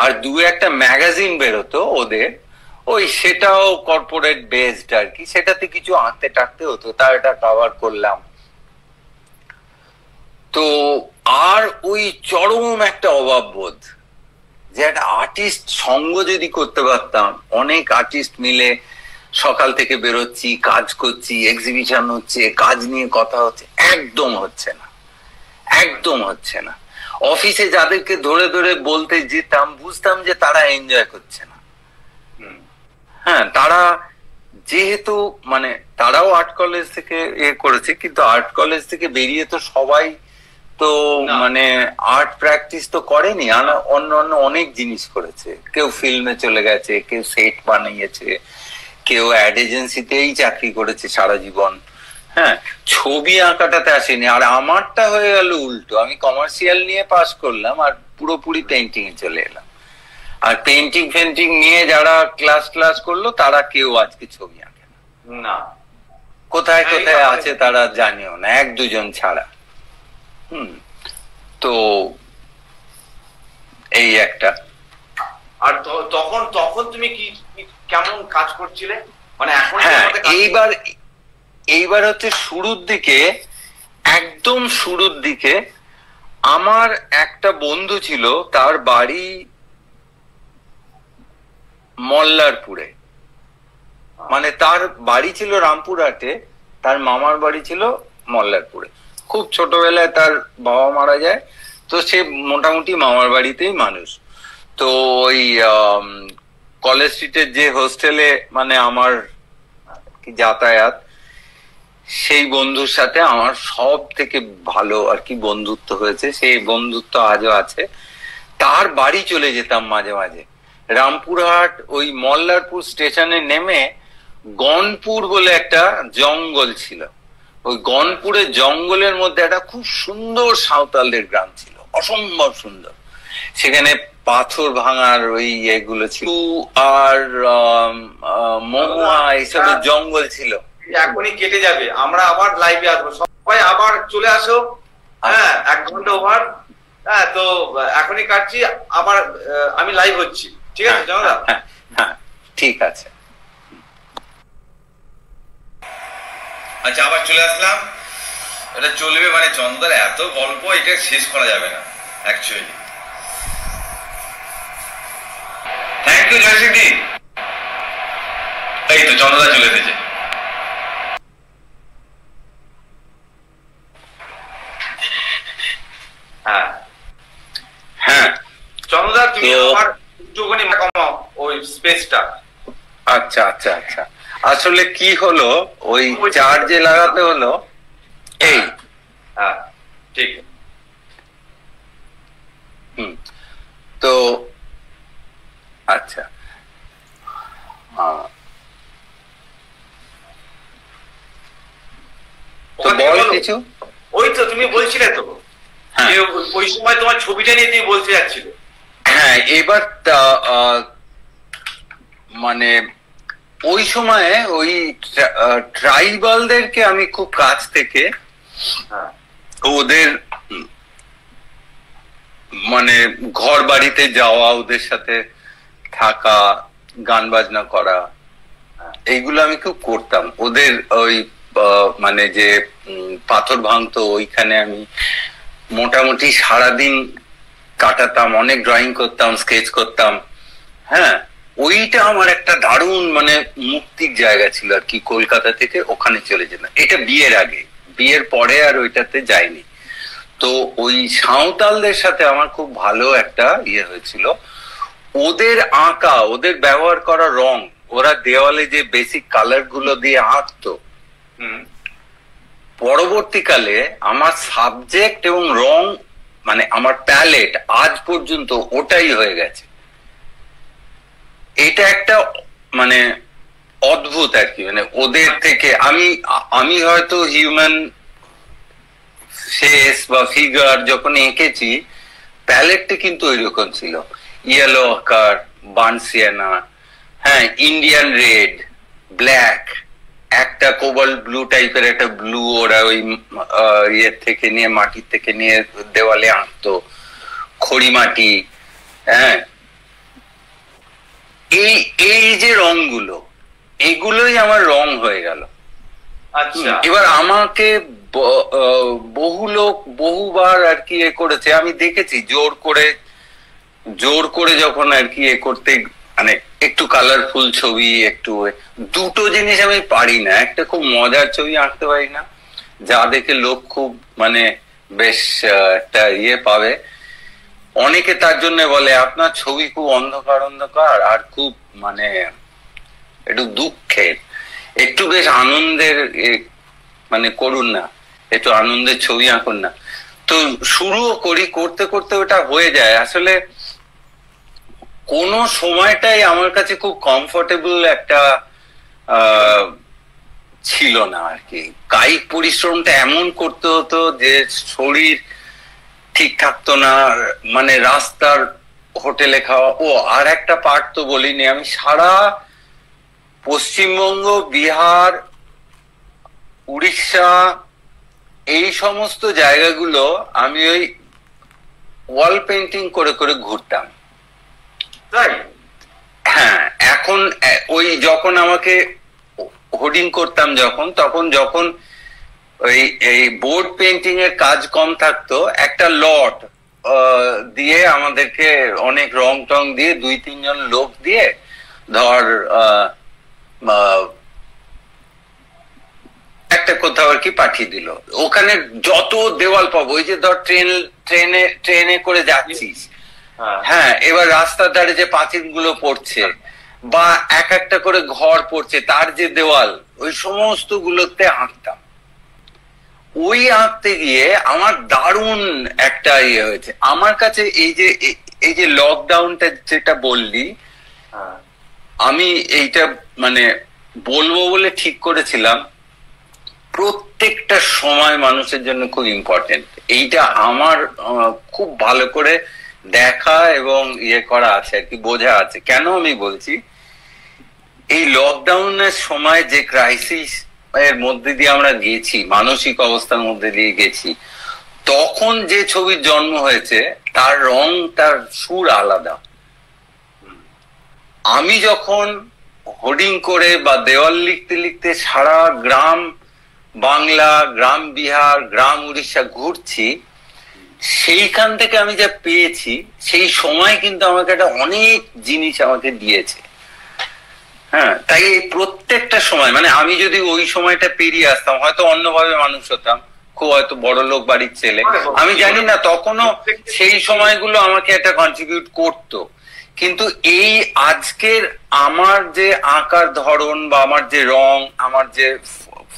আর দু একটা ম্যাগাজিন বেরোতো ওদের, ওই সেটাও কর্পোরেট বেসড আর কি, সেটাতে কিছু আঁকতে টাকতে হতো, তার এটা কভার করলাম। তো আর ওই চরম একটা অভাব বোধ, যে একটা আর্টিস্ট সঙ্গ যদি করতে পারতাম, অনেক আর্টিস্ট মিলে সকাল থেকে বেরোচ্ছি, কাজ করছি, এক্সিবিশন হচ্ছে, কাজ নিয়ে কথা হচ্ছে, একদম হচ্ছে না, একদম হচ্ছে না। অফিসে যাদেরকে ধরে ধরে বলতে যেতাম বুঝতাম যে তারা এনজয় করছে না। হ্যাঁ তারা যেহেতু মানে তারাও আর্ট কলেজ থেকে এ করেছে, কিন্তু আর্ট কলেজ থেকে বেরিয়ে তো সবাই তো মানে আর্ট প্র্যাকটিস তো করেনি, অন্য অন্য অনেক জিনিস করেছে, কেউ ফিল্মে চলে গেছে, কেউ সেট বানিয়েছে, কেউ অ্যাড এজেন্সিতেই চাকরি করেছে সারা জীবন। হ্যাঁ ছবি আঁকাটাতে আসেনি। আর আমারটা হয়ে গেল উল্টো, আমি কমার্শিয়াল নিয়ে পাস করলাম আর পুরোপুরি পেন্টিং এ চলে এলাম, আর পেন্টিং ফেন্টিং নিয়ে যারা ক্লাস ক্লাস করলো তারা কেউ আজকে ছবি আঁকে না, কোথায় কোথায় আছে তারা জানিও না, এক দুজন ছাড়া। তো এই একটা। আর তখন তখন তুমি কি কেমন কাজ করছিলে? মানে এখন এইবার এইবার হচ্ছে শুরুর দিকে, একদম শুরুর দিকে আমার একটা বন্ধু ছিল, তার বাড়ি মল্লারপুরে, মানে তার বাড়ি ছিল রামপুরহাটে, তার মামার বাড়ি ছিল মল্লারপুরে। খুব ছোটবেলায় তার বাবা মারা যায়, তো সে মোটামুটি মামার বাড়িতেই মানুষ। তো ওই কলেজ স্ট্রিটের যে হোস্টেলে মানে আমার যাতায়াত, সেই বন্ধুর সাথে আমার সব থেকে ভালো আর কি বন্ধুত্ব হয়েছে, সেই বন্ধুত্ব আজও আছে। তার বাড়ি চলে যেতাম মাঝে মাঝে, রামপুরহাট ওই মল্লারপুর স্টেশনে নেমে গনপুর বলে একটা জঙ্গল ছিল, ওই গনপুরে জঙ্গলের মধ্যে একটা খুব সুন্দর সাঁওতালদের গ্রাম ছিল, অসম্ভব সুন্দর, সেখানে পাথর ভাঙার ওই এগুলো ছিল আর মহুয়া, এইসবের জঙ্গল ছিল। এখনই কেটে যাবে, আমরা আবার লাইভে আসবো, সবাই আবার চলে আসো। হ্যাঁ 1 ঘন্টা ওভার, হ্যাঁ তো এখনই কাটছি, আবার আমি লাইভ হচ্ছি, ঠিক আছে জানা? হ্যাঁ ঠিক আছে। আচ্ছা আবার চলে আসলাম, এটা চলবে মানে চন্দ্রদার এত গল্প এটা শেষ করা যাবে না অ্যাকচুয়ালি। Thank you Joysiddhi. এই তো চন্দ্রদা চলে এসেছে। হ্যাঁ হ্যাঁ চন্দ্রদা তুমি আবার একটুখানি কমাও ওই স্পেসটা। আচ্ছা আচ্ছা আচ্ছা, আসলে কি হলো ওই চার্জে লাগাতে হলো এই। হ্যাঁ ঠিক তো আচ্ছা। ওই তো তুমি বলছিলে তো ওই সময় তোমার ছবিটা নিয়ে তুমি বলতে যাচ্ছিলে। হ্যাঁ এবার মানে ওই সময়ে ওই ট্রাইবালদেরকে আমি খুব কাছ থেকে ওদের মানে ঘর বাড়িতে যাওয়া, ওদের সাথে থাকা, গান বাজনা করা, এইগুলো আমি খুব করতাম। ওদের ওই মানে যে পাথর ভাঙতো ওইখানে আমি মোটামুটি সারাদিন কাটাতাম, অনেক ড্রয়িং করতাম, স্কেচ করতাম। হ্যাঁ, ওইটা আমার একটা দারুণ মানে মুক্তির জায়গা ছিল আর কি, কলকাতা থেকে ওখানে চলে যেতাম। এটা বিয়ের আগে, বিয়ের পরে আর ওইটাতে যাইনি। তো ওই সাঁওতালদের সাথে আমার খুব ভালো একটা ইয়ে হয়েছিল। ওদের আঁকা, ওদের ব্যবহার করা রং, ওরা দেওয়ালে যে বেসিক কালার গুলো দিয়ে আঁকতো, পরবর্তীকালে আমার সাবজেক্ট এবং রং মানে আমার প্যালেট আজ পর্যন্ত ওটাই হয়ে গেছে। এটা একটা মানে অদ্ভুত আর কি, মানে ওদের থেকে আমি হয়তো হিউম্যান শেষ বা ফিগার যখন এঁকেছি, প্যালেটটা কিন্তু ওইরকম ছিল, ইয়েলো আকার, বানসিয়ানা, হ্যাঁ, ইন্ডিয়ান রেড, ব্ল্যাক, একটা কোবাল্ট ব্লু টাইপের একটা ব্লু ওরা ওই ইয়ের থেকে নিয়ে, মাটির থেকে নিয়ে দেওয়ালে আঁকতো, খড়ি মাটি। হ্যাঁ, এই যে রংগুলো, এগুলোই আমার রং হয়ে গেল। আচ্ছা, এবার আমাকে বহু লোক বহুবার আর কি এ করেছে, আমি দেখেছি জোর করে যখন আর কি এ করতে, মানে একটু কালারফুল ছবি, একটু দুটো জিনিস আমি পারি না, একটা খুব মজার ছবি আঁকতে পারি না, যা দেখে লোক খুব মানে বেশ একটা ইয়ে পাবে। অনেকে তার জন্য বলে আপনার ছবি খুব অন্ধকার আর খুব মানে একটু দুঃখের, একটু বেশ আনন্দের মানে করুন না, একটু আনন্দের ছবি আঁকুন না। তো শুরুও করি, করতে করতে ওটা হয়ে যায়। আসলে কোন সময়টাই আমার কাছে খুব কমফোর্টেবল একটা ছিল না আর কি। কায়িক পরিশ্রমটা এমন করতে হতো যে শরীর ঠিক থাকতো না, মানে রাস্তার হোটেলে খাওয়া। ও আর একটা পার্ট তো বলিনি, আমি সারা পশ্চিমবঙ্গ, বিহার, উড়িষ্যা, এই সমস্ত জায়গাগুলো আমি ওই ওয়াল পেন্টিং করে করে ঘুরতাম। হ্যাঁ, এখন ওই যখন আমাকে হোর্ডিং করতাম যখন ওই এই বোর্ড পেন্টিং এর কাজ কম থাকতো, একটা লট দিয়ে আমাদেরকে অনেক রং টং দিয়ে 2-3 জন লোক দিয়ে ধর একটা কোথাও আর কি পাঠিয়ে দিল। ওখানে যত দেওয়াল পাবো, ওই যে ধর ট্রেনে করে যাচ্ছিস, হ্যাঁ, এবার রাস্তার ধারে যে পাঁচিল গুলো পড়ছে বা এক একটা করে ঘর পড়ছে, তার যে দেওয়াল, ওই সমস্ত গুলোতে আঁকতাম। ওই আঁকতে গিয়ে আমার দারুণ একটা ইয়ে হয়েছে। আমার কাছে এই যে লকডাউনটা যেটা বললি, আমি এইটা মানে বলবো বলে ঠিক করেছিলাম, প্রত্যেকটা সময় মানুষের জন্য খুব ইম্পর্টেন্ট। এইটা আমার খুব ভালো করে দেখা এবং ইয়ে করা আছে আর কি, বোঝা আছে। কেন আমি বলছি, এই লকডাউনের সময় যে ক্রাইসিস এর মধ্যে দিয়ে আমরা গেছি, মানসিক অবস্থার মধ্যে দিয়ে গেছি, তখন যে ছবির জন্ম হয়েছে তার রং, তার সুর আলাদা। আমি যখন হোর্ডিং করে বা দেওয়াল লিখতে লিখতে সারা গ্রাম বাংলা, গ্রাম বিহার, গ্রাম উড়িষ্যা ঘুরছি, সেইখান থেকে আমি যা পেয়েছি, সেই সময় কিন্তু আমাকে একটা অনেক জিনিস আমাকে দিয়েছে। হ্যাঁ, তাই প্রত্যেকটা সময় মানে আমি যদি ওই সময়টা পেরিয়ে আসতাম, হয়তো অন্যভাবে মানুষ হতাম, খুব হয়তো বড় লোক বাড়ির ছেলে, আমি জানি না, তখনও সেই সময়গুলো আমাকে একটা কন্ট্রিবিউট করতো। কিন্তু এই আজকের আমার যে আঁকার ধরন বা আমার যে রং, আমার যে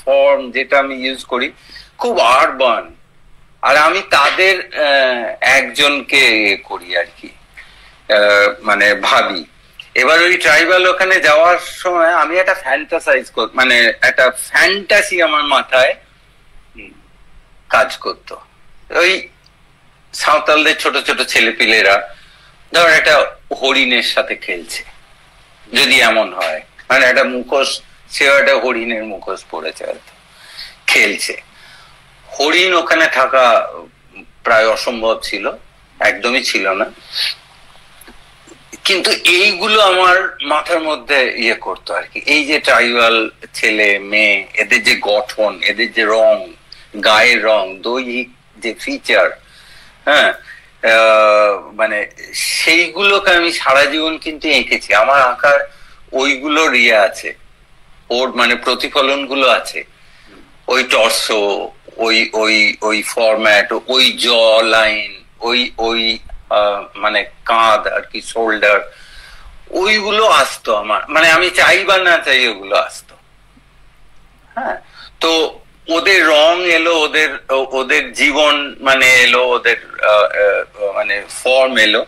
ফর্ম যেটা আমি ইউজ করি, খুব আরবান, আর আমি তাদের একজনকে করি আর কি, মানে ভাবি। এবার ওই ট্রাইবাল ওখানে যাওয়ার সময় আমি একটা ফ্যান্টাসাইজ মানে একটা ফ্যান্টাসি আমার মাথায় কাজ করতো। ওই সাঁওতালদের ছোট ছোট ছেলেপিলেরা ধর একটা হরিণের সাথে খেলছে, যদি এমন হয়, মানে একটা মুখোশ, সেও একটা হরিণের মুখোশ পড়েছে, খেলছে। হরিণ ওখানে থাকা প্রায় অসম্ভব ছিল, एकदम ही छिलो ना किन्तु এইগুলো আমার মাথার মধ্যে ইয়ে করতে আর কি এই যে ট্রাইবাল ছেলে মেয়ে এদের যে গঠন এদের যে রং গায়ের রং দৈহিক যে ফিচার হ্যাঁ মানে সেইগুলোকে আমি সারা জীবন কিন্তু এঁকেছি আমার আঁকার ওইগুলো রিয়া আছে ওর মানে প্রতিফলন গুলো আছে ওই টর্সো ওই ওই ওই ফরম্যাট ওই জ লাইন ওই ওই মানে কাঁধ আর কি শোল্ডার ওইগুলো আসতো আমার মানে আমি চাই বা না চাই ওগুলো আসতো হ্যাঁ তো ওদের রং এলো ওদের ওদের জীবন মানে এলো ওদের মানে ফর্ম এলো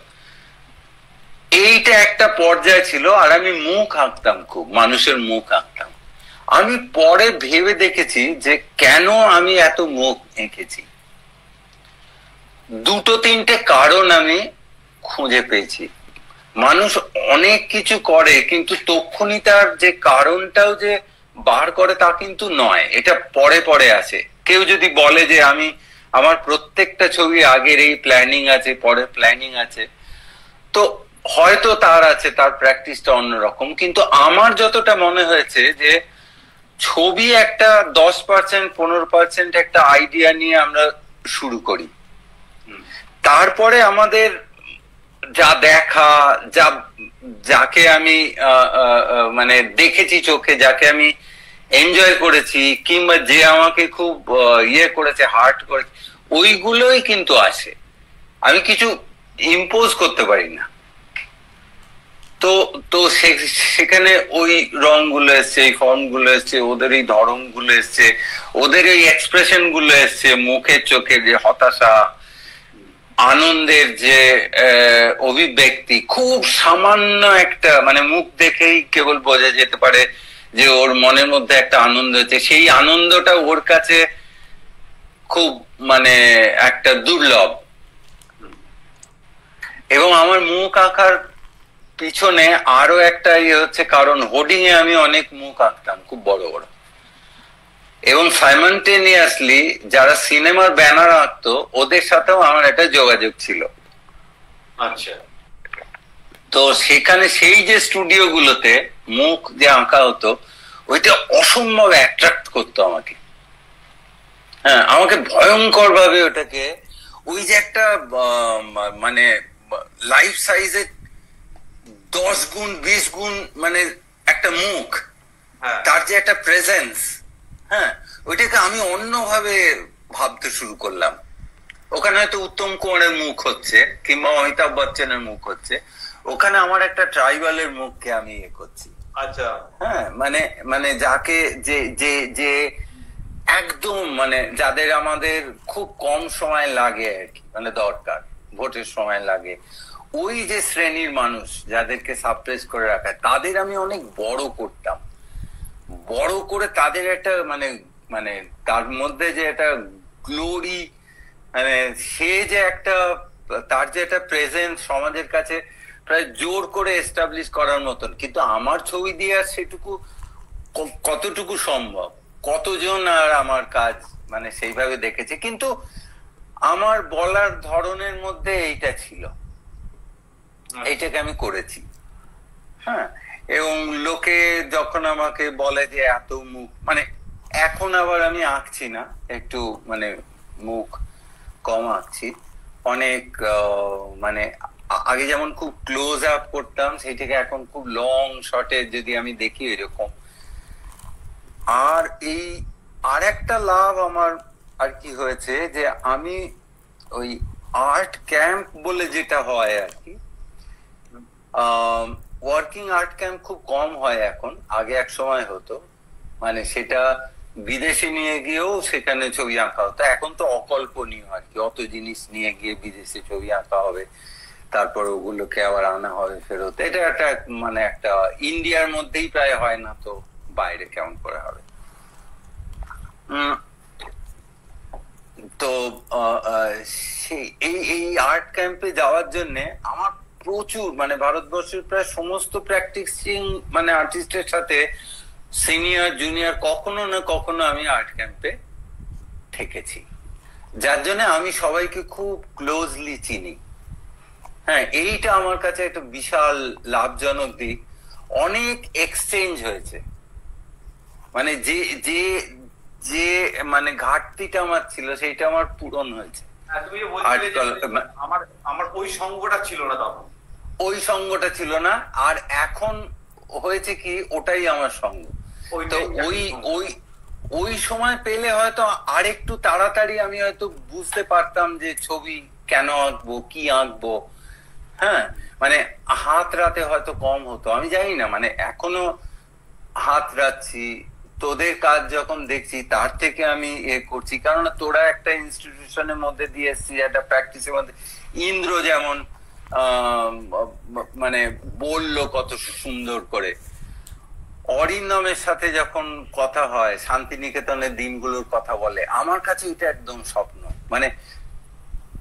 এইটা একটা পর্যায় ছিল আর আমি মুখ আঁকতাম খুব মানুষের মুখ আঁকতাম আমি পরে ভেবে দেখেছি যে কেন আমি এত মুখ এঁকেছি দুটো তিনটে কারণ আমি খুঁজে পেয়েছি মানুষ অনেক কিছু করে কিন্তু তখনই তার যে কারণটাও যে বার করে তা কিন্তু নয় এটা পরে পরে আসে কেউ যদি বলে যে আমি আমার প্রত্যেকটা ছবি আগের এই প্ল্যানিং আছে পরে প্ল্যানিং আছে তো হয়তো তার আছে তার প্র্যাকটিসটা অন্যরকম কিন্তু আমার যতটা মনে হয়েছে যে ছবি একটা 10% 15% একটা আইডিয়া নিয়ে আমরা শুরু করি তারপরে আমাদের যা দেখা যা যাকে আমি মানে দেখেছি চোখে যাকে আমি এনজয় করেছি কিংবা যে আমাকে খুব ইয়ে করেছে হার্ট করেছে ওইগুলোই কিন্তু আসে আমি কিছু ইম্পোজ করতে পারি না তো তো সেখানে ওই রংগুলো এসছে এই ফর্মগুলো এসছে ওদের এই ধরনগুলো এসছে ওদের এই এক্সপ্রেশন গুলো এসছে মুখের চোখে যে হতাশা আনন্দের যে অভিব্যক্তি খুব সামান্য একটা মানে মুখ দেখেই কেবল বোঝা যেতে পারে যে ওর মনের মধ্যে একটা আনন্দ হচ্ছে সেই আনন্দটা ওর কাছে খুব মানে একটা দুর্লভ এবং আমার মুখ আঁকার পিছনে আরো একটা ইয়ে হচ্ছে কারণ হোর্ডিং এ আমি অনেক মুখ আঁকতাম খুব বড় বড় এবং সাইমনটেনিয়াসলি যারা সিনেমার ব্যানার আঁকতো ওদের সাথেও আমার একটা যোগাযোগ ছিল আচ্ছা তো সেখানে সেই যে স্টুডিও গুলোতে মুখ যে আঁকা হতো ওইটা অসম্ভব অ্যাট্রাক্ট করতো আমাকে হ্যাঁ আমাকে ভয়ঙ্কর ভাবে ওটাকে ওই যে একটা মানে লাইফ সাইজে 10 গুণ 20 গুণ মানে একটা মুখ তার যে একটা প্রেজেন্স হ্যাঁ ওইটাকে আমি অন্যভাবে ভাবতে শুরু করলাম ওখানে হয়তো উত্তম কুমারের মুখ হচ্ছে কিংবা অমিতাভ বচ্চনের মুখ হচ্ছে ওখানে আমার একটা ট্রাইবালের মুখকে আমি ইয়ে করছি আচ্ছা হ্যাঁ মানে মানে যাকে যে যে যে একদম মানে যাদের আমাদের খুব কম সময় লাগে আর কি মানে দরকার ভোটের সময় লাগে ওই যে শ্রেণীর মানুষ যাদেরকে সাপ্রেস করে রাখা তাদের আমি অনেক বড় করতাম বড় করে তাদের একটা মানে মানে তার মধ্যে যে একটা গ্লোরি মানে সে যে একটা তার যে একটা প্রেজেন্স সমাজের কাছে প্রায় জোর করে এস্টাবলিশ করার মতন কিন্তু আমার ছবি দিয়ে আর সেটুকু কতটুকু সম্ভব কতজন আর আমার কাজ মানে সেইভাবে দেখেছে কিন্তু আমার বলার ধরনের মধ্যে এইটা ছিল এইটাকে আমি করেছি হ্যাঁ এবং লোকে যখন আমাকে বলে যে এত মুখ মানে এখন আবার আমি আঁকছি না একটু মানে মুখ কম আঁকছি অনেক মানে আগে যেমন খুব ক্লোজ আপ করতাম সেটাকে এখন খুব লং শটে যদি আমি দেখি এরকম আর এই আর একটা লাভ আমার আর কি হয়েছে যে আমি ওই আর্ট ক্যাম্প বলে যেটা হয় আর কি ওয়ার্কিং আর্ট ক্যাম্প খুব কম হয় এখন আগে এক সময় হতো মানে সেটা বিদেশে নিয়ে গিয়েও সেখানে ছবি আঁকা হতো এখন তো অকল্পনীয় আর কি অত জিনিস নিয়ে গিয়ে বিদেশে ছবি আঁকা হবে তারপর ওগুলোকে আবার আনা হবে ফেরত এটা একটা মানে একটা ইন্ডিয়ার মধ্যেই প্রায় হয় না তো বাইরে কেমন করে হবে তো এই আর্ট ক্যাম্পে যাওয়ার জন্যে আমার প্রচুর মানে ভারতবর্ষের প্রায় সমস্ত প্র্যাকটিসিং মানে আর্টিস্টের সাথে সিনিয়র জুনিয়র কখনো না কখনো আমি আর্ট ক্যাম্পে থেকেছি যার জন্য আমি সবাইকে খুব ক্লোজলি চিনি হ্যাঁ এইটা আমার কাছে একটা বিশাল লাভজনক দিক। অনেক এক্সচেঞ্জ হয়েছে, মানে যে যে যে মানে ঘাটতিটা আমার ছিল সেটা আমার পূরণ হয়েছে। তুমি বলছিলে যে আমার আমার ওই সঙ্গটা ছিল না তখন, ওই সঙ্গটা ছিল না, আর এখন হয়েছে কি ওটাই আমার সঙ্গ। তো ওই ওই ওই সময় পেলে হয়তো আরেকটু তাড়াতাড়ি আমি হয়তো বুঝতে পারতাম যে ছবি কেন আঁকবো, কি আঁকবো। হ্যাঁ মানে হাত রাতে হয়তো কম হতো, আমি জানি না, মানে এখনো হাত রাখছি, তোদের কাজ যখন দেখছি তার থেকে আমি এ করছি, কারণ তোরা একটা ইনস্টিটিউশনের মধ্যে দিয়ে এসছি, একটা প্র্যাকটিসের মধ্যে। ইন্দ্র যেমন মানে বললো কত সুন্দর করে, অরিন্দমের সাথে যখন কথা হয় শান্তিনিকেতনের দিনগুলোর কথা বলে, আমার কাছে এটা একদম স্বপ্ন। মানে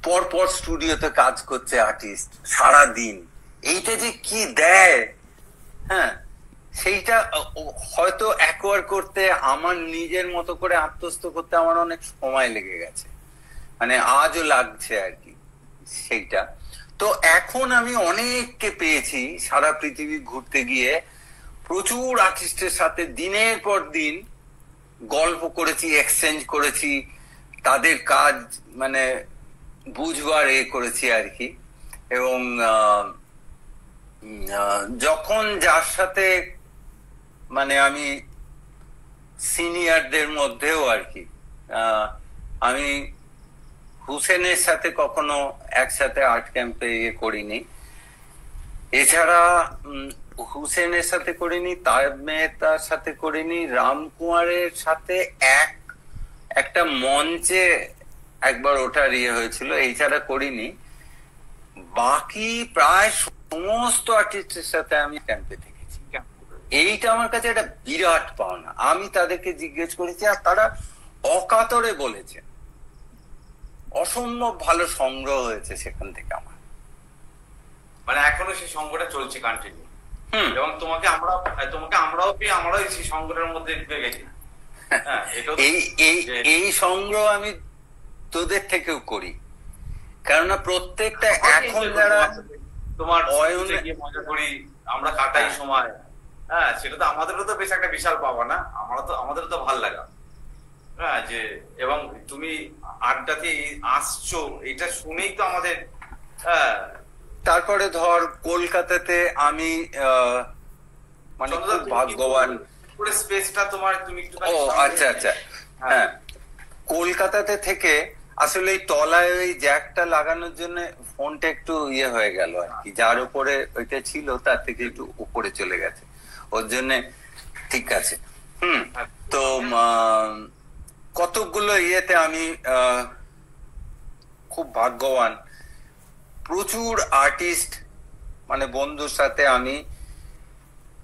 পরপর স্টুডিওতে কাজ করছে আর্টিস্ট সারা দিন, এইটা যে কি দেয়। হ্যাঁ সেইটা হয়তো অ্যাকোয়ার করতে আমার নিজের মতো করে আত্মস্থ করতে আমার অনেক সময় লেগে গেছে, মানে আজও লাগছে আর কি সেইটা। তো এখন আমি অনেককে পেয়েছি সারা পৃথিবী ঘুরতে গিয়ে, প্রচুর আর্টিস্টের সাথে দিনের পর দিন গল্প করেছি, এক্সচেঞ্জ করেছি, তাদের কাজ মানে বুঝবার এ করেছি আর কি। এবং যখন যার সাথে মানে আমি সিনিয়রদের মধ্যেও আর কি, আমি হুসেনের সাথে কখনো একসাথে আর্ট ক্যাম্পে ইয়ে করিনি, এছাড়া হুসেনের সাথে করিনি, তায়েব মেহতার সাথে করিনি, রামকুমারের সাথে একটা মঞ্চে একবার ওঠার ইয়ে হয়েছিল, এছাড়া করিনি। বাকি প্রায় সমস্ত আর্টিস্টের সাথে আমি ক্যাম্পে থেকেছি। এইটা আমার কাছে একটা বিরাট পাওনা। আমি তাদেরকে জিজ্ঞেস করেছি আর তারা অকাতরে বলেছে, অসম্ভব ভালো সংগ্রহ হয়েছে সেখান থেকে আমার। মানে এখনো সেই সংগ্রহটা চলছে কন্টিনিউ, এবং তোমাকে আমরাও পেয়ে আমরাও সেই সংগ্রহের মধ্যে ঢুকে গেছি। এই সংগ্রহ আমি তোদের থেকেও করি, কারণ প্রত্যেকটা এখন যারা তোমার মজা করি আমরা কাটাই সময়, হ্যাঁ সেটা তো আমাদেরও তো বেশ একটা বিশাল পাওয়া না, আমাদেরও তো ভাল লাগা। হ্যাঁ যে এবং তুমি আড্ডাতে আসছো এটা শুনেই তো আমাদের। হ্যাঁ তারপরে ধর কলকাতাতে আমি মানে খুব ভাগ্যবান, পুরো স্পেসটা তোমার তুমি একটু ও আচ্ছা আচ্ছা। হ্যাঁ কলকাতাতে থেকে আসলে এই তলায় ওই জ্যাকটা লাগানোর জন্য ফোনটা একটু ইয়ে হয়ে গেল আর কি, যার উপরে ওইটা ছিল তার থেকে একটু উপরে চলে গেছে, ওর জন্য ঠিক আছে। তো কতগুলো ইয়েতে আমি খুব ভাগ্যবান, প্রচুর আর্টিস্ট মানে বন্ধুর সাথে আমি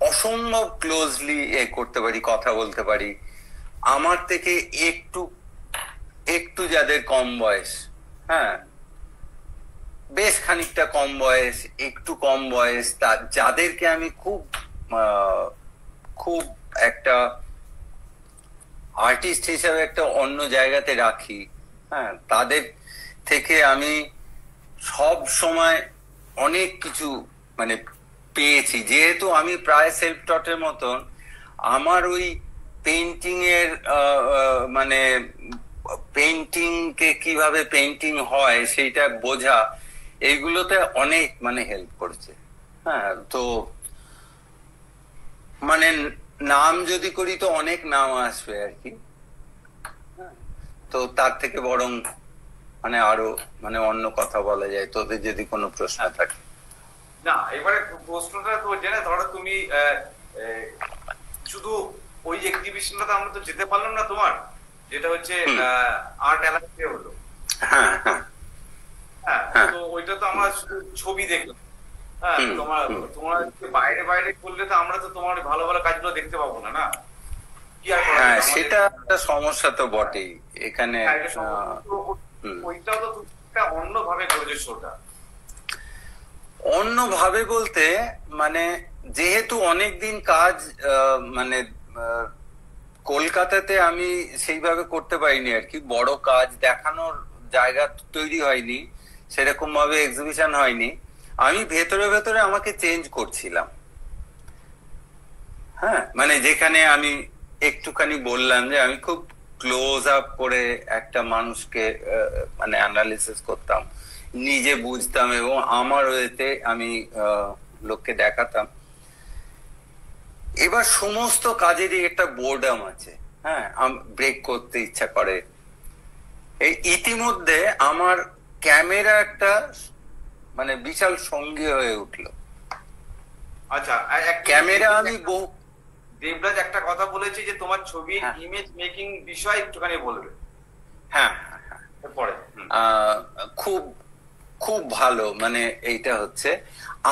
অসম্ভব ক্লোজলি এ করতে পারি, কথা বলতে পারি। আমার থেকে একটু একটু যাদের কম বয়স, হ্যাঁ বেশ খানিকটা কম বয়স, একটু কম বয়স, যাদেরকে আমি খুব খুব একটা আর্টিস্ট হিসাবে একটা অন্য জায়গাতে রাখি, হ্যাঁ তাদের থেকে আমি সব সময় অনেক কিছু মানে পেয়েছি। যেহেতু আমি প্রায় সেলফ টটের মতন, আমার ওই পেইন্টিং এর মানে পেইন্টিং কে কিভাবে পেইন্টিং হয় সেইটা বোঝা, এইগুলোতে অনেক মানে হেল্প করছে। হ্যাঁ তো মানে নাম যদি করি তো অনেক নাম আসবে আর কি, তো তার থেকে বরং মানে আরো মানে অন্য কথা বলা যায়। তোদের যদি কোনো প্রশ্ন থাকে না এবারে প্রশ্নটা তো জানে, ধরো তুমি শুধু ওই এক্সিবিশনটা তো আমরা তো যেতে পারলাম না তোমার, যেটা হচ্ছে আর্ট অ্যালায়েন্সে হলো। হ্যাঁ তো ওইটা তো আমরা শুধু ছবি দেখলাম, হ্যাঁ তোমার বাইরে বাইরে করলে তো আমরা তো তোমার ভালো ভালো কাজগুলো দেখতে পাবো না, না কি আর করা। হ্যাঁ সেটা একটা সমস্যা তো বটেই এখানে, ওইটাও তো একটা অন্যভাবে করেছে শোটা। অন্যভাবে বলতে মানে যেহেতু অনেকদিন কাজ মানে কলকাতাতে আমি সেইভাবে করতে পারিনি আর কি, বড় কাজ দেখানোর জায়গা তৈরি হয়নি, সেরকম ভাবে এক্সিবিশন হয়নি। আমি ভেতরে ভেতরে আমাকে চেঞ্জ করছিলাম। হ্যাঁ, মানে যেখানে আমি একটুখানি বললাম যে আমি খুব ক্লোজ আপ করে একটা মানুষকে মানে অ্যানালিসিস করতাম, নিজে বুঝতাম এবং আমার ওয়েতে আমি লোককে দেখাতাম। এবার সমস্ত কাজেরই একটা বোর্ডাম আছে, হ্যাঁ, ব্রেক করতে ইচ্ছা করে। এই ইতিমধ্যে আমার ক্যামেরা একটা মানে বিশাল সঙ্গী হয়ে উঠলো। আচ্ছা, ক্যামেরা আমি দেবরাজ একটা কথা বলেছি যে তোমার ছবির ইমেজ মেকিং বিষয় একটুখানি বলবে। হ্যাঁ, পরে খুব খুব ভালো, মানে এইটা হচ্ছে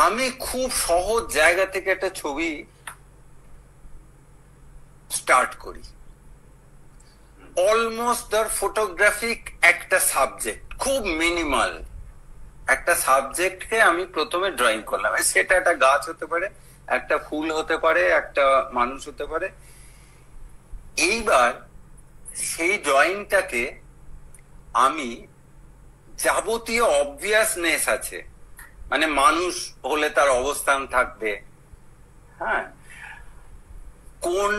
আমি খুব সহজ জায়গা থেকে একটা ছবি স্টার্ট করি। অলমোস্ট ধর ফটোগ্রাফিক একটা সাবজেক্ট, খুব মিনিমাল একটা সাবজেক্টকে আমি প্রথমে ড্রয়িং করলাম। সেটা একটা গাছ হতে পারে, একটা ফুল হতে পারে, একটা মানুষ হতে পারে। এইবার সেই ড্রয়িংটাকে আমি যাবতীয় অবভিয়াসনেস আছে, মানে মানুষ হলে তার অবস্থান থাকবে, হ্যাঁ, কোন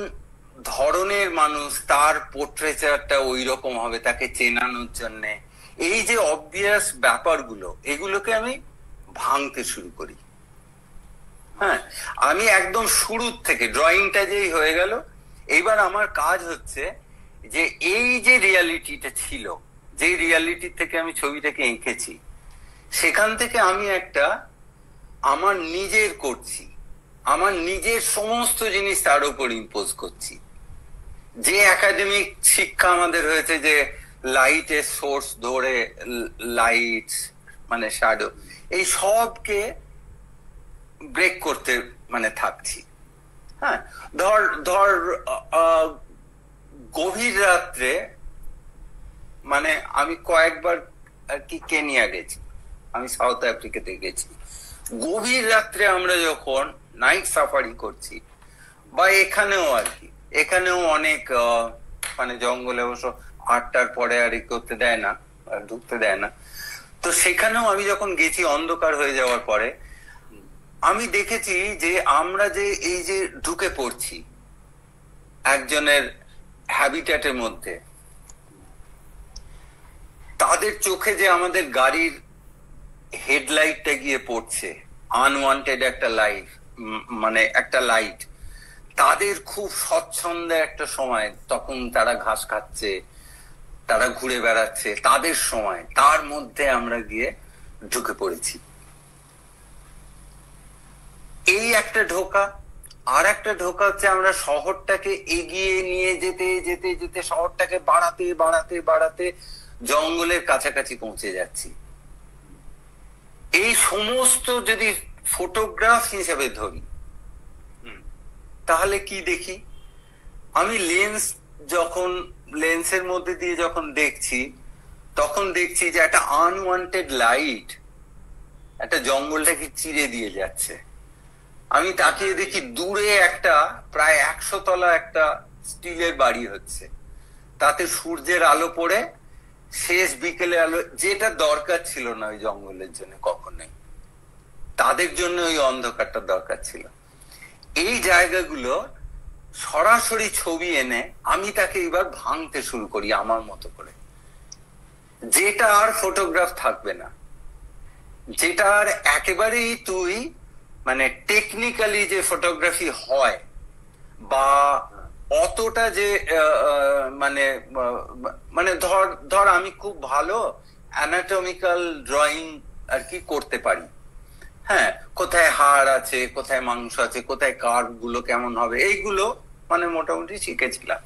ধরনের মানুষ, তার পোর্ট্রেচারটা ওই রকম হবে তাকে চেনানোর জন্য, এই যে অবভিয়াস ব্যাপারগুলো এগুলোকে আমি ভাঙতে শুরু করি। হ্যাঁ, আমি একদম শুরুর থেকে ড্রয়িংটা যেই হয়ে গেল, এইবার আমার কাজ হচ্ছে যে এই যে রিয়ালিটিটা ছিল, যে রিয়ালিটি থেকে আমি ছবিটাকে এঁকেছি, সেখান থেকে আমি একটা আমার নিজের করছি, আমার নিজের সমস্ত জিনিস তার উপর ইম্পোজ করছি। যে একাডেমিক শিক্ষা আমাদের হয়েছে যে লাইটের সোর্স ধরে লাইট মানে শ্যাডো, এই সবকে ব্রেক করতে মানে থাকছি। হ্যাঁ, ধর গভীর রাত্রে মানে আমি কয়েকবার আর কি কেনিয়া গেছি, আমি সাউথ আফ্রিকাতে গেছি। গভীর রাত্রে আমরা যখন নাইট সাফারি করছি বা এখানেও আর কি, এখানেও অনেক মানে জঙ্গলে অবশ্য ৮টার পরে আর ই করতে দেয় না, ঢুকতে দেয় না। তো সেখানেও আমি যখন গেছি অন্ধকার হয়ে যাওয়ার পরে আমি দেখেছি যে আমরা যে এই যে ঢুকে পড়ছি একজনের হ্যাবিট্যাটের মধ্যে, তাদের চোখে যে আমাদের গাড়ির হেডলাইটটা গিয়ে পড়ছে, আনওয়ান্টেড একটা লাইট মানে একটা লাইট, তাদের খুব স্বচ্ছন্দে একটা সময়, তখন তারা ঘাস খাচ্ছে, তারা ঘুরে বেড়াচ্ছে, তাদের সময়, তার মধ্যে আমরা গিয়ে ঢুকে পড়েছি। এই একটা ঢোকা। আর একটা ঢোকা হচ্ছে আমরা শহরটাকে এগিয়ে নিয়ে যেতে যেতে যেতে শহরটাকে বাড়াতে বাড়াতে বাড়াতে জঙ্গলের কাছাকাছি পৌঁছে যাচ্ছি। এই সমস্ত যদি ফটোগ্রাফ হিসেবে ধরি তাহলে কি দেখি আমি, লেন্স যখন লেন্সের মধ্যে দিয়ে যখন দেখছি তখন দেখছি যে একটা আনওয়ান্টেড লাইট একটা জঙ্গলটাকে চিরে দিয়ে যাচ্ছে। আমি তাকিয়ে দেখি দূরে একটা প্রায় 100 তলা একটা স্টিলের বাড়ি হচ্ছে, তাতে সূর্যের আলো পড়ে শেষ বিকেলে আলো, যেটা দরকার ছিল না ওই জঙ্গলের জন্য কখনোই, তাদের জন্য ওই অন্ধকারটা দরকার ছিল। এই জায়গাগুলো সরাসরি ছবি এনে আমি তাকে এবার ভাঙতে শুরু করি আমার মতো করে, যেটা আর ফটোগ্রাফ থাকবে না, যেটা আর একেবারেই তুই মানে টেকনিক্যালি যে ফটোগ্রাফি হয় বা অতটা যে মানে মানে ধর আমি খুব ভালো অ্যানাটমিক্যাল ড্রয়িং আর কি করতে পারি, হ্যাঁ, কোথায় হাড় আছে, কোথায় মাংস আছে, কোথায় কার্ভ গুলো কেমন হবে, এইগুলো মানে মোটামুটি শিখেছিলাম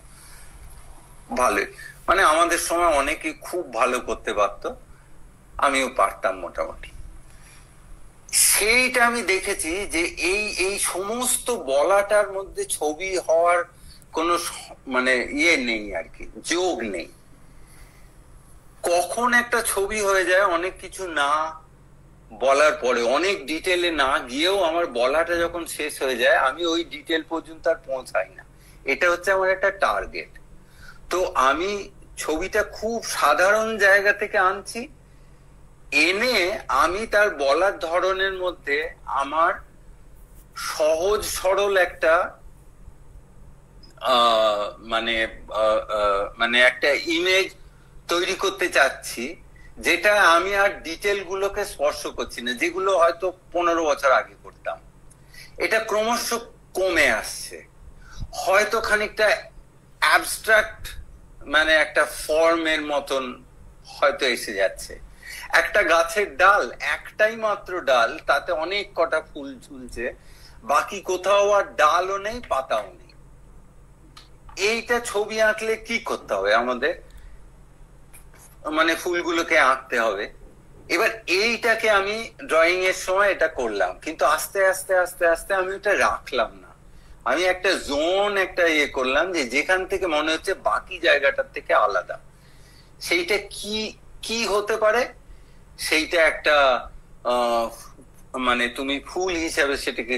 ভালোই, মানে আমাদের সময় অনেকে খুব ভালো করতে পারতো, আমিও পারতাম মোটামুটি। সেইটা আমি দেখেছি যে এই এই সমস্ত বলাটার মধ্যে ছবি হওয়ার কোনো মানে ইয়ে নেই আর কি, যোগ নেই। কখন একটা ছবি হয়ে যায় অনেক কিছু না বলার পরে, অনেক ডিটেলে না গিয়েও আমার বলাটা যখন শেষ হয়ে যায় আমি ওই ডিটেল পর্যন্ত আর পৌঁছাই না। এটা হচ্ছে আমার একটা টার্গেট। তো আমি ছবিটা খুব সাধারণ জায়গা থেকে আনছি এনে আমি তার বলার ধরনের মধ্যে আমার সহজ সরল একটা মানে মানে একটা ইমেজ তৈরি করতে চাচ্ছি, যেটা আমি আর ডিটেল গুলোকে স্পর্শ করছি না, যেগুলো হয়তো 15 বছর আগে করতাম। এটা ক্রমশ কমে আসছে, হয়তো খানিকটা অ্যাবস্ট্রাক্ট মানে একটা ফর্মের মতন হয়তো এসে যাচ্ছে। একটা গাছের ডাল, একটাই মাত্র ডাল, তাতে অনেক কটা ফুল ঝুলছে, বাকি কোথাও আর ডালও নেই, পাতাও নেই। এইটা ছবি আঁকলে কি করতে হবে আমাদের? মানে ফুলগুলোকে আঁকতে হবে। এবার এইটাকে আমি ড্রয়িং এর সময় এটা করলাম, কিন্তু আস্তে আস্তে আস্তে আস্তে আমি ওটা রাখলাম না, আমি একটা জোন একটা ইয়ে করলাম, যে যেখান থেকে মনে হচ্ছে বাকি জায়গাটার থেকে আলাদা। সেইটা কি কি হতে পারে? সেইটা একটা মানে তুমি ফুল হিসাবে সেটাকে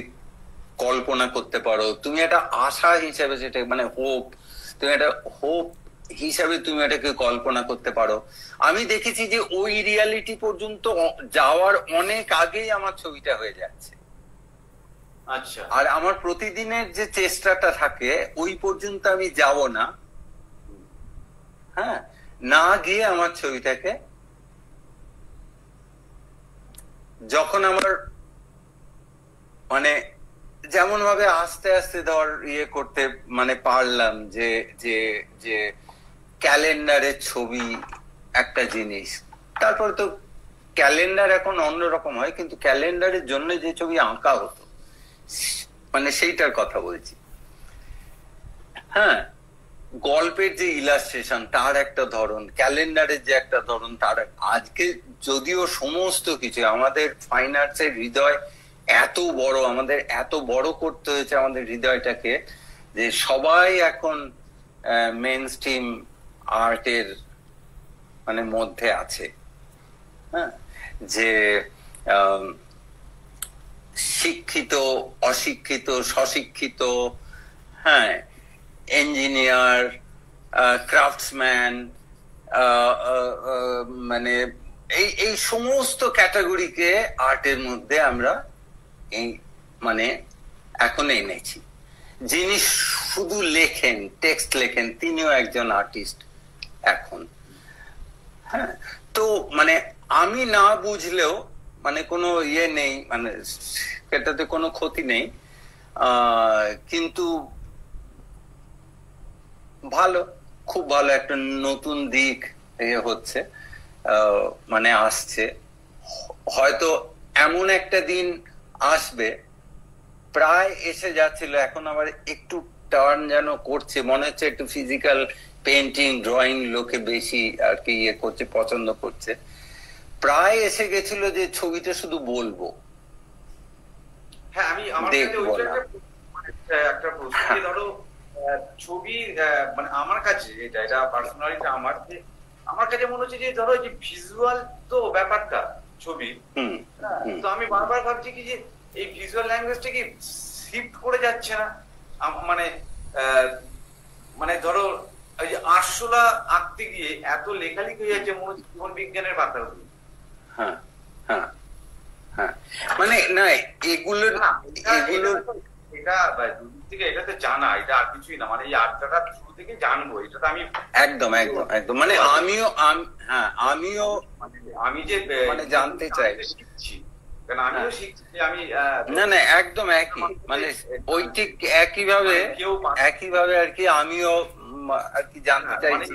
কল্পনা করতে পারো, তুমি একটা আশা হিসাবে সেটা মানে হোপ, তুমি একটা হোপ হিসাবে তুমি এটাকে কল্পনা করতে পারো। আমি দেখেছি যে ওই রিয়ালিটি পর্যন্ত যাওয়ার অনেক আগেই আমার ছবিটা হয়ে যাচ্ছে। আচ্ছা, আর আমার প্রতিদিনের যে চেষ্টাটা থাকে ওই পর্যন্ত আমি যাব না। হ্যাঁ, না গিয়ে আমার ছবিটাকে যখন আমার মানে যেমন ভাবে আস্তে আস্তে ধর ইয়ে করতে মানে পারলাম, যে যে যে ক্যালেন্ডারের ছবি একটা জিনিস, তারপরে তো ক্যালেন্ডার এখন অন্যরকম হয়, কিন্তু ক্যালেন্ডারের জন্য যে ছবি আঁকা হতো মানে সেইটার কথা বলছি। হ্যাঁ, গল্পের যে ইলাস্ট্রেশন তার একটা ধরন, ক্যালেন্ডারের যে একটা ধরন তার। আজকে যদিও সমস্ত কিছু আমাদের ফাইন আর্টসের হৃদয় এত বড়, আমাদের এত বড় করতে হয়েছে আমাদের হৃদয়টাকে, যে সবাই এখন মেইনস্ট্রিম আর্টের মানে মধ্যে আছে। হ্যাঁ, যে শিক্ষিত অশিক্ষিত স্বশিক্ষিত, হ্যাঁ, ইঞ্জিনিয়ার, ক্রাফটসম্যান, মানে এই এই সমস্ত ক্যাটাগরিকে আর্টের মধ্যে আমরা এই মানে এখন এনেছি। যিনি শুধু লেখেন, টেক্সট লেখেন, তিনিও একজন আর্টিস্ট এখন। হ্যাঁ, তো মানে আমি না বুঝলেও মানে কোনো ইয়ে নেই, মানে সেটাতে কোনো ক্ষতি নেই, কিন্তু ভালো, খুব ভালো একটা নতুন দিক ইয়ে হচ্ছে, মানে আসছে। হয়তো এমন একটা দিন আসবে, প্রায় এসে যাচ্ছিল, এখন আবার একটু টার্ন যেন করছে, মনে হচ্ছে একটু ফিজিক্যাল পেন্টিং ড্রয়িং লোকে বেশি আর কি ইয়ে করছে, পছন্দ করছে। প্রায় এসে গেছিল যে ছবিটা শুধু বলবো। হ্যাঁ, আমি আমার একটা প্রশ্ন, ধরো ছবি মানে আমার কাছে এটা পার্সোনালি আমার কাছে মনে হচ্ছে যে ধরো যে ভিজুয়াল তো ব্যাপারটা ছবি, তো আমি বারবার ভাবছি কি যে এই ভিজুয়াল ল্যাঙ্গুয়েজটা কি শিফট করে যাচ্ছে না? মানে মানে ধরো এই যে আরশোলা আঁকতে গিয়ে এত লেখালেখি হয়ে যাচ্ছে মনে হচ্ছে জীবন বিজ্ঞানের পাতা। হ্যাঁ হ্যাঁ হ্যাঁ, মানে না এগুলো না, এগুলো এটা দুদিক থেকে এটা তো জানা, এটা আর কিছুই না, মানে এই আর্টটা শুরু থেকে জানবো, এটা তো আমি একদম একদম একদম মানে আমিও আমিও আমি যে মানে জানতে চাই, কারণ আমিও শিখছি, আমি না না একদম একই মানে ওই ঠিক একইভাবে আর কি আমিও আর কি জানতে চাইছি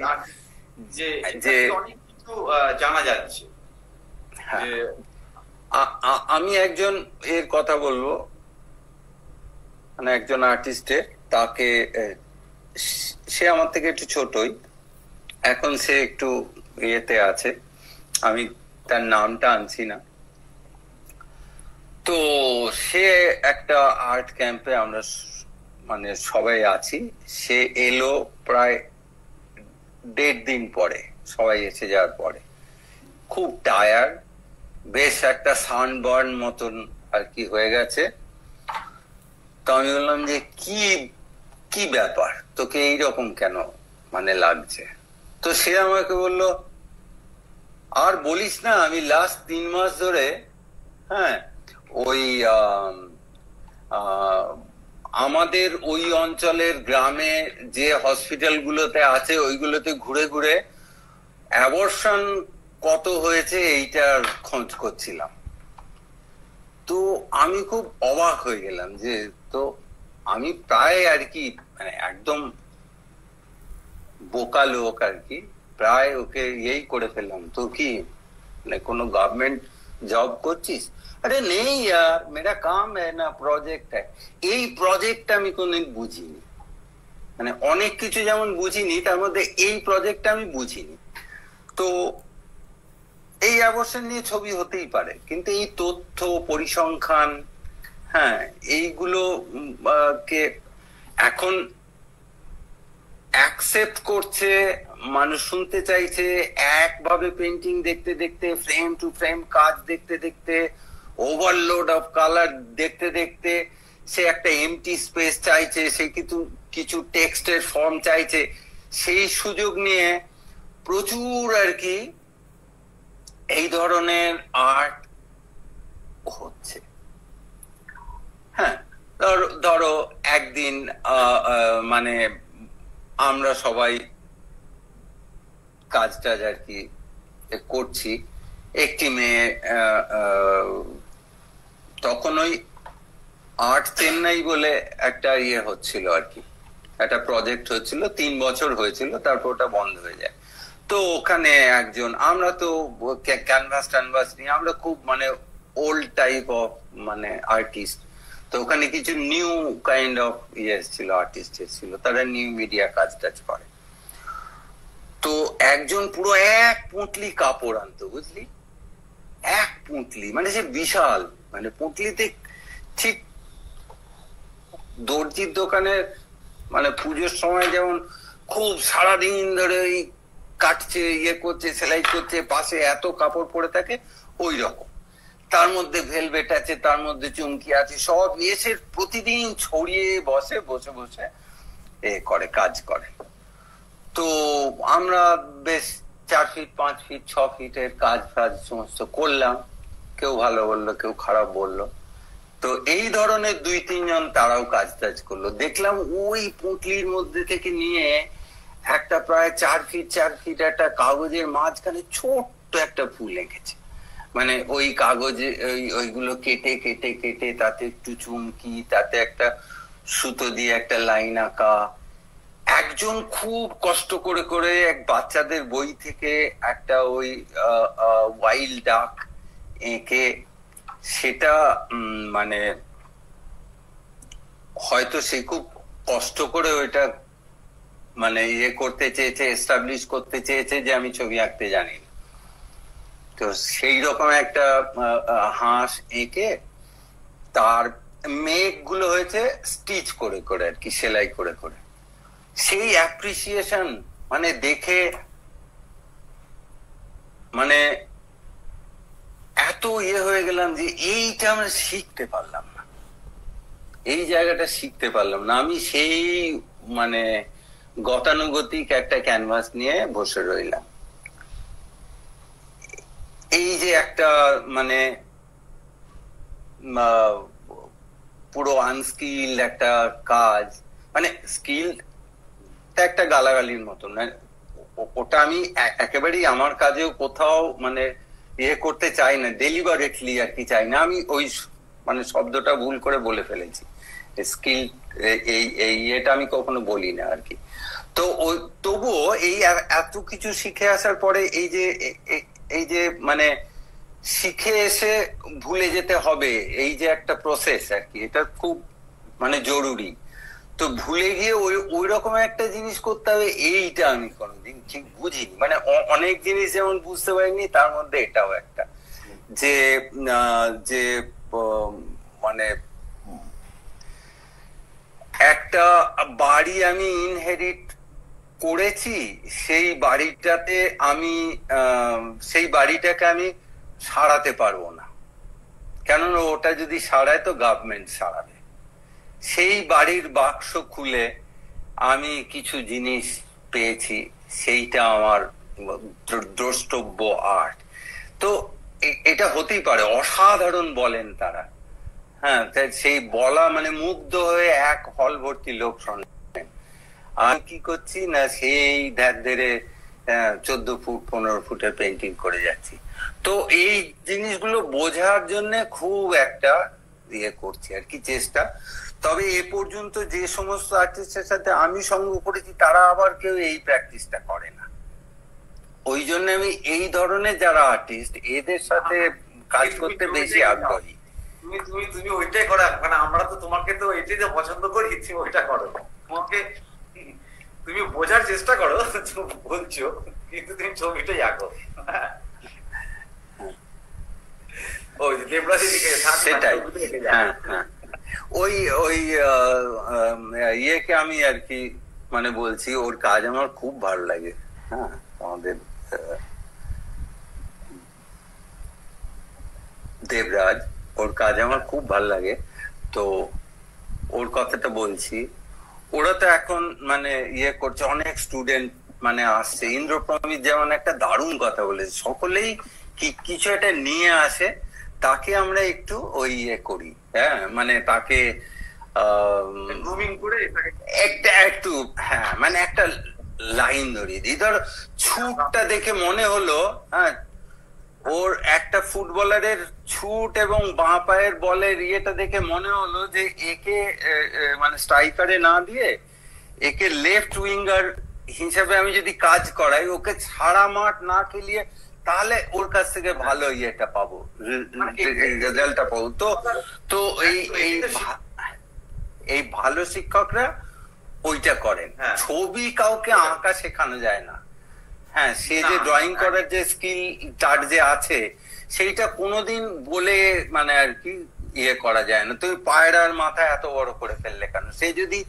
যে যে অনেক কিছু জানা যাচ্ছে। আমি একজন এর কথা বলবো, মানে একজন আর্টিস্টের, তাকে সে আমার থেকে একটু ছোটই, এখন সে একটু ইয়েতে আছে, আমি তার নামটা আনছি না। তো সে একটা আর্ট ক্যাম্পে আমরা মানে সবাই আছি, সে এলো প্রায় 1.5 দিন পরে, সবাই এসে যাওয়ার পরে, খুব টায়ার্ড, বেশ একটা সানবার্ন মতন আর কি হয়ে গেছে। তো আমি বললাম যে কি কি ব্যাপার, তোকে এইরকম কেন মানে লাগছে? তো সে আমাকে বললো আর বলিস না, আমি লাস্ট 3 মাস ধরে হ্যাঁ ওই আমাদের ওই অঞ্চলের গ্রামে যে হসপিটালগুলোতে আছে ওইগুলোতে ঘুরে ঘুরে অ্যাবর্শন কত হয়েছে এইটার খোঁজ করছিলাম। তো আমি খুব অবাক হয়ে গেলাম যে, তো আমি প্রায় আর কি মানে একদম বোকা লোক আর কি, প্রায় ওকে ইয়েই করে ফেললাম, তো কি মানে কোনো গভর্নমেন্ট জব করছিস? আরে নেই यार, मेरा काम है ना प्रोजेक्ट है। এই প্রজেক্ট আমি কোনদিন বুঝিনি, মানে অনেক কিছু যেমন বুঝিনি তার মধ্যে এই প্রজেক্ট আমি বুঝিনি। তো এই অ্যাবর্শন নিয়ে ছবি হতেই পারে, কিন্তু এই তথ্য পরিসংখ্যান হ্যাঁ এইগুলো কে এখন অ্যাকসেপ্ট করছে মানুষ, শুনতে চাইছে একভাবে পেন্টিং দেখতে দেখতে, ফ্রেম টু ফ্রেম কাজ দেখতে দেখতে, ওভারলোড অফ কালার দেখতে দেখতে সে একটা এমটি স্পেস চাইছে, সে কিন্তু কিছু টেক্সটের ফর্ম চাইছে। সেই সুযোগ নিয়ে প্রচুর আর কি এই ধরনের আর্ট হচ্ছে। হ্যাঁ ধরো একদিন মানে আমরা সবাই কাজটা আর কি করছি, একটি মেয়ে তখন ওই আর্ট চেন্নাই বলে একটা ইয়ে হচ্ছিল আর কি, একটা প্রজেক্ট হচ্ছিল, 3 বছর হয়েছিল, তারপর ওটা বন্ধ হয়ে যায়। তো ওখানে একজন, আমরা তো ক্যানভাস ট্যানভাস নিয়ে আমরা খুব মানে ওল্ড টাইপ অফ মানে আর্টিস্ট, তো ওখানে কিছু নিউ কাইন্ড অফ ইয়ে এসেছিল, আর্টিস্ট এসেছিল, তারা নিউ মিডিয়া কাজ টাজ করে। তো একজন পুরো এক পুঁটলি কাপড় আনতো, বুঝলি, এক পুঁটলি, মানে সে বিশাল, মানে পুঁটলিতে ঠিক দর্জির দোকানে মানে পুজোর সময় যেমন খুব সারাদিন ধরে কাটছে, ইয়ে করছে, সেলাই করছে, পাশে এত কাপড় পরে থাকে ওই রকম, তার মধ্যে ভেলভেট আছে, তার মধ্যে চুমকি আছে, সব নিয়ে সে প্রতিদিন ছড়িয়ে বসে বসে বসে এ করে, কাজ করে। তো আমরা বেশ 4 ফিট 5 ফিট 6 ফিটের কাজ ফাজ সমস্ত করলাম, কেউ ভালো বললো কেউ খারাপ বললো। তো এই ধরনের 2-3 জন তারাও কাজ টাজ করলো, দেখলাম ওই পুঁটলির মধ্যে থেকে নিয়ে একটা প্রায় 4 ফিট 4 ফিট একটা কাগজের মাঝখানে ছোট্ট একটা ফুল এঁকেছে, মানে ওই কাগজে ওইগুলো কেটে কেটে কেটে তাতে একটু চুমকি, তাতে একটা সুতো দিয়ে একটা লাইন আঁকা। একজন খুব কষ্ট করে করে এক বাচ্চাদের বই থেকে একটা ওই ওয়াইল্ড ডাক এঁকে, সেটা মানে হয়তো সে খুব কষ্ট করে ওইটা মানে ইয়ে করতে চেয়েছে, এস্টাবলিশ করতে চেয়েছে যে আমি ছবি আঁকতে জানি না। তো সেই রকম একটা হাঁস এঁকে তার মেঘগুলো হয়েছে স্টিচ করে করে আর কি, সেলাই করে করে, সেই অ্যাপ্রিসিয়েশন মানে দেখে মানে এত ইয়ে হয়ে গেলাম যে এইটা আমরা শিখতে পারলাম না, এই জায়গাটা শিখতে পারলাম না। আমি সেই মানে গতানুগতিক একটা ক্যানভাস নিয়ে বসে রইলাম। এই যে একটা মানে পুরো আনস্কিল্ড একটা কাজ, মানে স্কিল্ড একটা গালাগালির মতন, ওটা আমি একেবারেই আমার কাজেও কোথাও মানে ইয়ে করতে চাই না, ডেলিভারেটলি আর কি চাই না। আমি ওই মানে শব্দটা ভুল করে বলে ফেলেছি, স্কিল এই এটা আমি কখনো বলি না আর কি। তো তবুও এই এত কিছু শিখে আসার পরে এই যে মানে শিখে এসে ভুলে যেতে হবে, এই যে একটা প্রসেস আর কি, এটা খুব মানে জরুরি। তো ভুলে গিয়ে ওই রকম একটা জিনিস করতে হবে, এইটা আমি কোনোদিন ঠিক বুঝিনি, মানে অনেক জিনিস যেমন বুঝতে পারিনি তার মধ্যে এটাও একটা, যে মানে একটা বাড়ি আমি ইনহেরিট করেছি, সেই বাড়িটাতে আমি সেই বাড়িটাকে আমি সারাতে পারবো না, কেননা ওটা যদি সারায় তো গভর্নমেন্ট সারাবে। সেই বাড়ির বাক্স খুলে আমি কিছু জিনিস পেয়েছি, সেইটা আমার দ্রষ্টব্য আর্ট। তো এটা হতেই পারে, অসাধারণ বলেন তারা। হ্যাঁ, সেই বলা মানে মুগ্ধ হয়ে এক হল ভর্তি লোক শুনলেন। আর কি করছি না, সেই ধার ধরে 14 ফুট 15 ফুটের পেন্টিং করে যাচ্ছি। তো এই জিনিসগুলো বোঝার জন্য খুব একটা ইয়ে করছি আর কি, চেষ্টা। তবে এ পর্যন্ত যে সমস্ত আর্টিস্টের সাথে আমি সঙ্গ করেছি তারা আবার কেউ এই প্র্যাকটিসটা করে না। ওই জন্য আমি এই ধরনের যারা আর্টিস্ট এদের সাথে কাজ করতে বেশি আগ্রহী। তুমি ওইটাই করো, মানে আমরা তো তোমাকে তো এটাই তো পছন্দ করি, তুমি ওইটা করো, তোমাকে তুমি বোঝার চেষ্টা করো বলছো, কিন্তু তুমি ছবিটাই আঁকো। ওই দেবরাজের দিকে সেটাই, ওই ওই ইয়েকে আমি আর কি মানে বলছি, ওর কাজ আমার খুব ভালো লাগে। হ্যাঁ, আমাদের দেবরাজ, ওর কাজ আমার খুব ভালো লাগে। তো ওর কথাটা বলছি, ওরা তো এখন মানে ইয়ে করছে, অনেক স্টুডেন্ট মানে আসছে। ইন্দ্রপ্রমিত যেমন একটা দারুণ কথা বলেছে, সকলেই কিছু একটা নিয়ে আসে, তাকে আমরা একটু ওই ইয়ে করি। হ্যাঁ, মানে তাকে একটু হ্যাঁ মানে একটা লাইন ধরিয়ে দিই। ধর ছুটটা দেখে মনে হলো, হ্যাঁ ওর একটা ফুটবলারের ছুট এবং বাঁ পায়ের বলের ইয়েটা দেখে মনে হলো যে একে মানে স্ট্রাইকারে না দিয়ে একে লেফট উইঙ্গার হিসেবে আমি যদি কাজ করাই, ওকে ছাড়া মাঠ না খেলিয়ে, তাহলে ওর কাছ থেকে ভালো ইয়েটা পাবো, রেজাল্টটা পাবো। তো তো এই এই এই ভালো শিক্ষকরা ওইটা করেন। ছবি কাউকে আঁকা শেখানো যায় না। হ্যাঁ, সে যে ড্রয়িং করার যে স্কিল তার যে আছে, সেইটা কোনোদিন বলে মানে আর কি ইয়ে করা যায় না। তুমি পায়রার মাথা এত বড় করে ফেললে কেন? সে যদি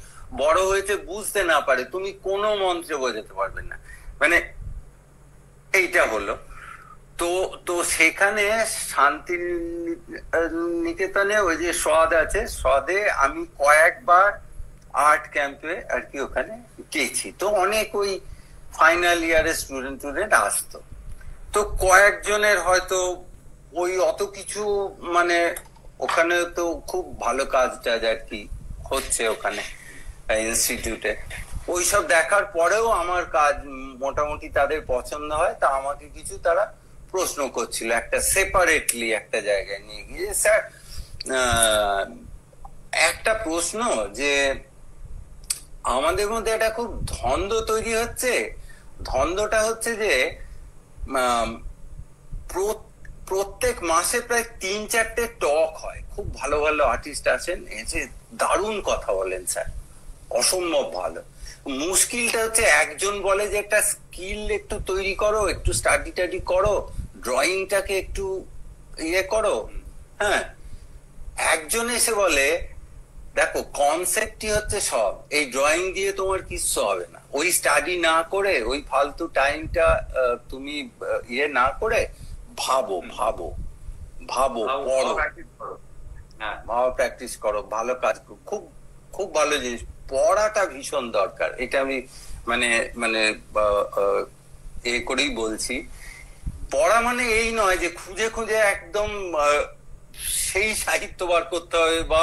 বড় হয়েছে বুঝতে না পারে, তুমি কোনো মন্ত্রে বোঝাতে পারবে না। মানে এইটা হলো। তো তো সেখানে শান্তি নিকেতনে ওই যে স্বাদ আছে, স্বাদে আমি কয়েকবার আর্ট ক্যাম্পে আর কি ওখানে গেছি। তো অনেক ওই ফাইনাল ইয়ারের স্টুডেন্ট আসতো। তো কয়েকজনের হয়তো ওই অত কিছু মানে ওখানে তো খুব ভালো কাজটা আর কি হচ্ছে ওখানে ইনস্টিটিউটে, ওইসব দেখার পরেও আমার কাজ মোটামুটি তাদের পছন্দ হয়। তা আমাকে কিছু তারা প্রশ্ন করছিল একটা সেপারেটলি একটা জায়গায় নিয়ে গিয়ে, স্যার একটা প্রশ্ন যে আমাদের মধ্যে একটা খুব ধন্দ তৈরি হচ্ছে। ধন্দটা হচ্ছে যে প্রত্যেক মাসে প্রায় 3-4টে টক হয়, খুব ভালো ভালো আর্টিস্ট আসেন, এসে দারুণ কথা বলেন স্যার, অসম্ভব ভালো। মুশকিলটা হচ্ছে একজন বলে যে একটা স্কিল একটু তৈরি করো, একটু স্টাডি টাডি করো, ড্রয়িংটাকে একটু ইয়ে করো। হ্যাঁ, একজন এসে বলে দেখো কনসেপ্টই হচ্ছে সব, এই ড্রয়িং দিয়ে তোমার কিচ্ছু হবে না, ওই স্টাডি না করে, ওই ফালতু টাইমটা তুমি ইয়ে না করে ভাবো ভাবো ভাবো পড়ো, ভাবো প্র্যাকটিস করো, ভালো কাজ করো, খুব খুব ভালো জিনিস। পড়াটা ভীষণ দরকার, এটা আমি মানে মানে এ করেই বলছি। পড়া মানে এই নয় যে খুঁজে খুঁজে একদম সেই সাহিত্য বার করতে হবে বা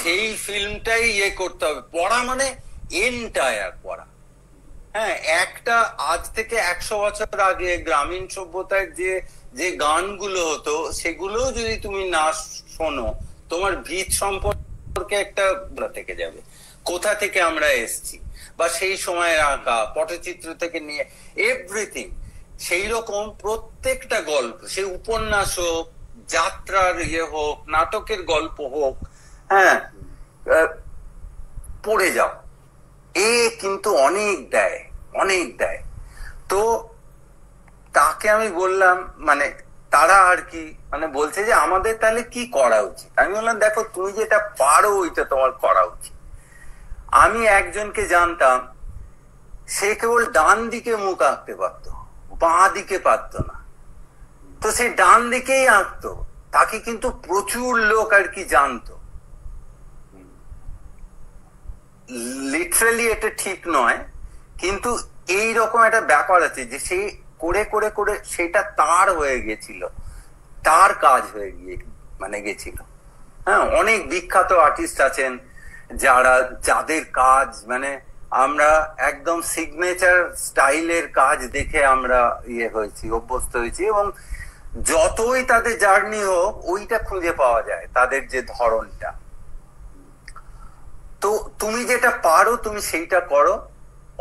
সেই ফিল্মটাই ইয়ে করতে হবে। পড়া মানে এন্টায়ার পড়া। হ্যাঁ, একটা আজ থেকে 100 বছর আগে গ্রামীণ সভ্যতার যে যে গানগুলো হতো, সেগুলো যদি তুমি না শোনো, তোমার ভিত সম্পর্কে একটা ধারণা থেকে যাবে, কোথা থেকে আমরা এসছি বা সেই সময়ের আঁকা পটচিত্র থেকে নিয়ে এভরিথিং। সেই রকম প্রত্যেকটা গল্প, সে উপন্যাস হোক, যাত্রার ইয়ে হোক, নাটকের গল্প হোক, হ্যাঁ পড়ে যাও, এ কিন্তু অনেক দেয়, অনেক দেয়। তো তাকে আমি বললাম মানে তারা আর কি মানে বলছে যে আমাদের তাহলে কি করা উচিত? আমি বললাম দেখো তুমি যেটা পারো ওইটা তোমার করা উচিত। আমি একজনকে জানতাম, সে কেবল ডান দিকে মুখ আঁকতে পারতো, বাঁ দিকে পারতো না। তো সে ডান দিকেই আঁকতো, তাকে কিন্তু প্রচুর লোক আর কি জানতো। লিটারালি এটা ঠিক নয়, কিন্তু এইরকম একটা ব্যাপার আছে যে সে করে করে করে সেটা তার হয়ে গিয়েছিল, তার কাজ হয়ে গিয়ে মানে গেছিল। হ্যাঁ, অনেক বিখ্যাত আর্টিস্ট আছেন যারা, যাদের কাজ মানে আমরা একদম সিগনেচার স্টাইলের কাজ দেখে আমরা ইয়ে হয়েছি, অভ্যস্ত হয়েছি, এবং যতই তাদের জার্নি হোক ওইটা খুঁজে পাওয়া যায় তাদের যে ধরনটা। তো তুমি যেটা পারো তুমি সেইটা করো,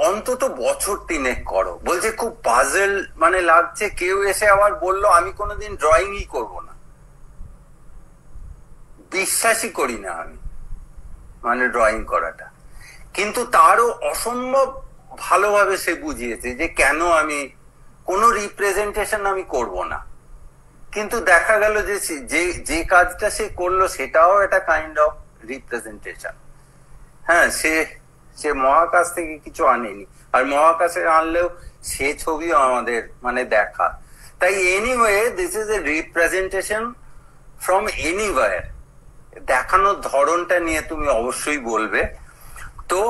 অন্তত বছর 3-এক করো। বলছে খুব পাজল মানে লাগছে, কেউ এসে আবার বললো আমি কোনোদিন ড্রয়িংই করবো না, বিশ্বাসই করি না আমি মানে ড্রয়িং করাটা, কিন্তু তারও অসম্ভব ভালোভাবে সে বুঝিয়েছে যে কেন আমি কোনো রিপ্রেজেন্টেশন আমি করব না। কিন্তু দেখা গেল যে যে কাজটা সে করলো সেটাও একটা কাইন্ড অফ রিপ্রেজেন্টেশন। হ্যাঁ, সে মহাকাশ থেকে কিছু আনেনি, আর মহাকাশে আনলেও সে ছবিও আমাদের মানে দেখা। তাই anyway this is a representation from anywhere. দেখানোর ধরনটা নিয়ে তুমি অবশ্যই বলবে। তো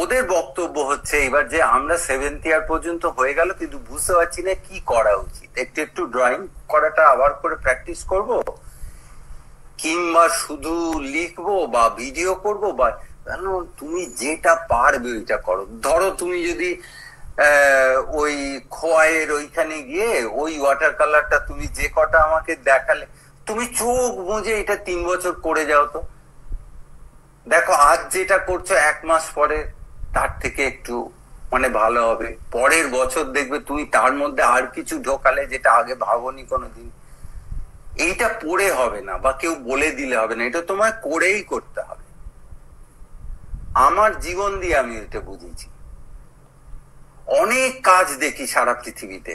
ওদের বক্তব্য হচ্ছে এবার যে আমরা 7th year পর্যন্ত হয়ে গেল কিন্তু বুঝতে পারছি না কি করা উচিত, একটু একটু ড্রয়িং করাটা আবার করে প্র্যাকটিস করব, কিংবা শুধু লিখবো বা ভিডিও করবো, বা তুমি যেটা পারবে ওইটা করো। ধরো তুমি যদি ওই খোয়াইয়ের ওইখানে গিয়ে ওই ওয়াটার কালারটা তুমি যে কটা আমাকে দেখালে, তুমি চোখ বুঝে এটা 3 বছর করে যাও, তো দেখো আজ যেটা করছো 1 মাস পরে তার থেকে একটু মানে ভালো হবে, পরের বছর দেখবে তুমি তার মধ্যে আর কিছু ঢোকালে যেটা আগে ভাবনি কোনোদিন। এইটা পড়ে হবে না বা কেউ বলে দিলে হবে না, এটা তোমায় করেই করতে হবে। আমার জীবন দিয়ে আমি এটা বুঝেছি। অনেক কাজ দেখি সারা পৃথিবীতে,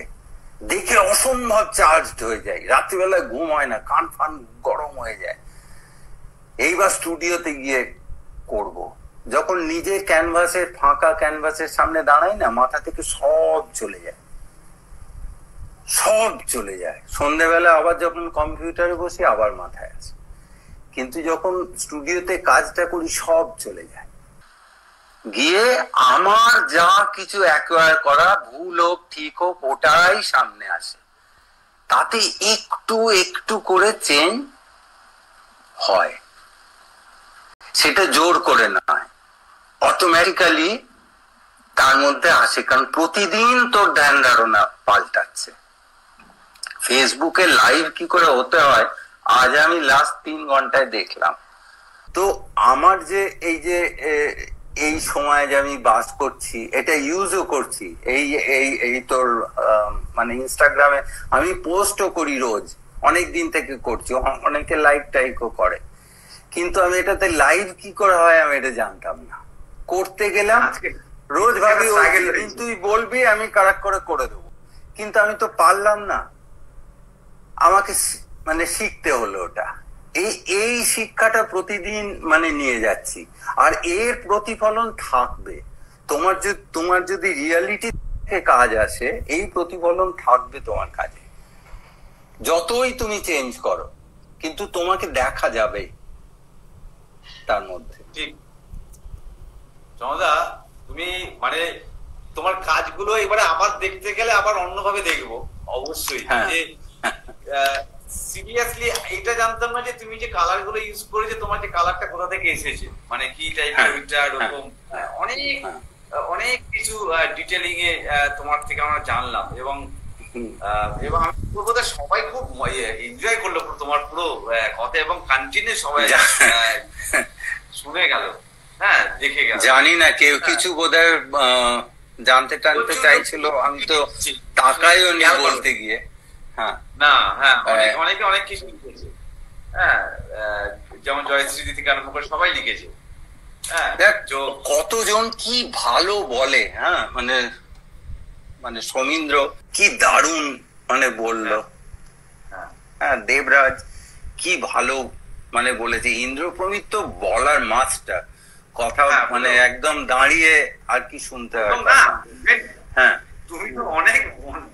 দেখে অসম্ভব চার্জড হয়ে যায়, রাত্রিবেলায় ঘুম হয় না, কান ফান গরম হয়ে যায়, এইবার স্টুডিওতে গিয়ে করব। যখন নিজে ক্যানভাসের ফাঁকা ক্যানভাসের সামনে দাঁড়াই না, মাথা থেকে সব চলে যায়, সব চলে যায়। সন্ধ্যেবেলা আবার যখন কম্পিউটারে বসি আবার মাথায় আসে, কিন্তু যখন স্টুডিওতে কাজটা করি সব চলে যায় গিয়ে। আমার যা কিছু অ্যাকোয়ার করা, ভুল হোক ঠিক হোক, ওটাই সামনে আসে, তাতে একটু একটু করে চেঞ্জ হয়, সেটা জোর করে নয়, অটোমেটিক্যালি তার মধ্যে আসে। কারণ প্রতিদিন তোর ধ্যান ধারণা পাল্টাচ্ছে। ফেসবুকে লাইভ কি করে হতে হয় আজ আমি লাস্ট 3 ঘন্টায় দেখলাম। তো আমার যে এই সময় যে আমি বাস করছি, এটা ইউজও করছি, এই তোর মানে ইনস্টাগ্রামে আমি পোস্টও করি রোজ, অনেক দিন থেকে করছি, অনেকে লাইভ টাইপও করে, কিন্তু আমি এটাতে লাইভ কি করে হয় আমি এটা জানতাম না। করতে গেলাম রোজ ভাবি তুই বলবি আমি কারাক করে করে দেবো, কিন্তু আমি তো পারলাম না, আমাকে মানে শিখতে হলো ওটা। এই শিক্ষাটা প্রতিদিন মানে নিয়ে যাচ্ছি, আর এর প্রতিফলন থাকবে। তোমার যদি রিয়ালিটি থেকে কাজ আসে, এই প্রতিফলন থাকবে তোমার কাজে, যতই তুমি চেঞ্জ করো, কিন্তু তোমাকে দেখা যাবে তার মধ্যে। ঠিক চন্দা, তুমি মানে তোমার কাজগুলো এবারে আবার দেখতে গেলে আবার অন্যভাবে দেখবো অবশ্যই। সিরিয়াসলি এটা জানতাম না যে তুমি যে কালার গুলো ইউজ করেছো, তোমার যে কালারটা কোথা থেকে এসেছে, মানে কি টাইপের, ওইটা এরকম অনেক অনেক কিছু ডিটেলিং এ তোমার থেকে আমরা জানলাম। এবং সবাই খুব এনজয় করলো তোমার পুরো কথা, এবং কন্টিনিউ সবাই শুনে গেল। হ্যাঁ, দেখে গেল। জানি না কেউ কিছু বোধহয় জানতে টানতে চাইছিল, আমি তো টাকাইও নিয়ে বলতে গিয়ে। হ্যাঁ না, হ্যাঁ অনেকে অনেক কিছু লিখেছে। হ্যাঁ, যেমন জয়শ্রী থেকে আরম্ভ করে সবাই লিখেছে। হ্যাঁ, কতজন কি ভালো বলে। হ্যাঁ, মানে সৌমিন্দ্র কি দারুণ মানে বললো। হ্যাঁ, দেবরাজ কি ভালো মানে বলেছে। ইন্দ্রপ্রমিত তো বলার মাস্টার, কথা মানে একদম দাঁড়িয়ে আর কি শুনতে হবে। হ্যাঁ, তুমি তো অনেক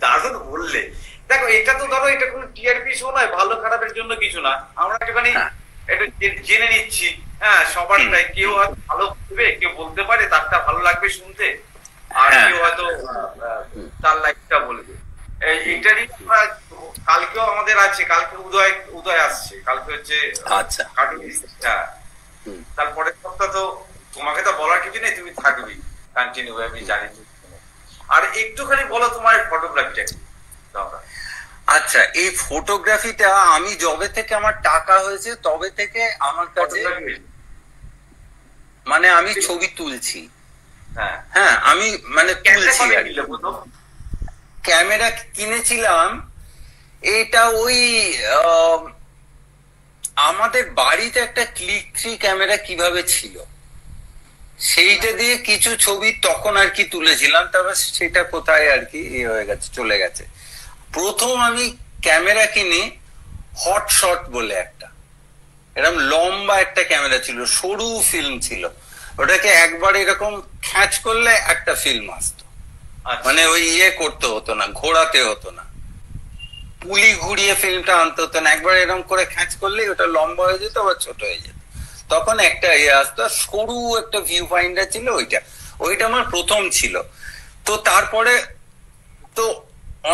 দারুণ বললে। দেখো, এটা তো ধরো এটা কোনো টিআরপি শো নয়, ভালো খারাপের জন্য কিছু না, আমরা একটুখানি একটু জেনে নিচ্ছি। হ্যাঁ, সবারটাই কেউ হয়তো ভালো বলবে, কেউ বলতে পারে তারটা ভালো লাগবে শুনতে, আর কেউ হয়তো তার লাইফটা বলবে। মানে আমি ছবি তুলছি হ্যাঁ আমি মানে তুলছি ক্যামেরা কিনেছিলাম এটা ওই আমাদের বাড়িতে একটা ক্লিক 3 ক্যামেরা কিভাবে ছিল সেইটা দিয়ে কিছু ছবি তখন আর কি তুলেছিলাম তারপর সেটা কোথায় আর কি হয়ে গেছে চলে গেছে প্রথম আমি ক্যামেরা কিনে হট শট বলে একটা এরকম লম্বা একটা ক্যামেরা ছিল সরু ফিল্ম ছিল ওটাকে একবার এরকম খ্যাচ করলে একটা ফিল্ম আসতো মানে ওই ইয়ে করতে হতো না ঘোরাতে হতো না পুলি ঘুরিয়ে ফিল্মটা আনতে হতো না একবার এরকম করে খ্যাঁচ করলে ওটা লম্বা হয়ে যেত বা ছোট হয়ে যেত তখন একটা ইয়ে আসতো সরু একটা ভিউ ফাইন্ডার ছিল ওইটা ওইটা আমার প্রথম ছিল তো তারপরে তো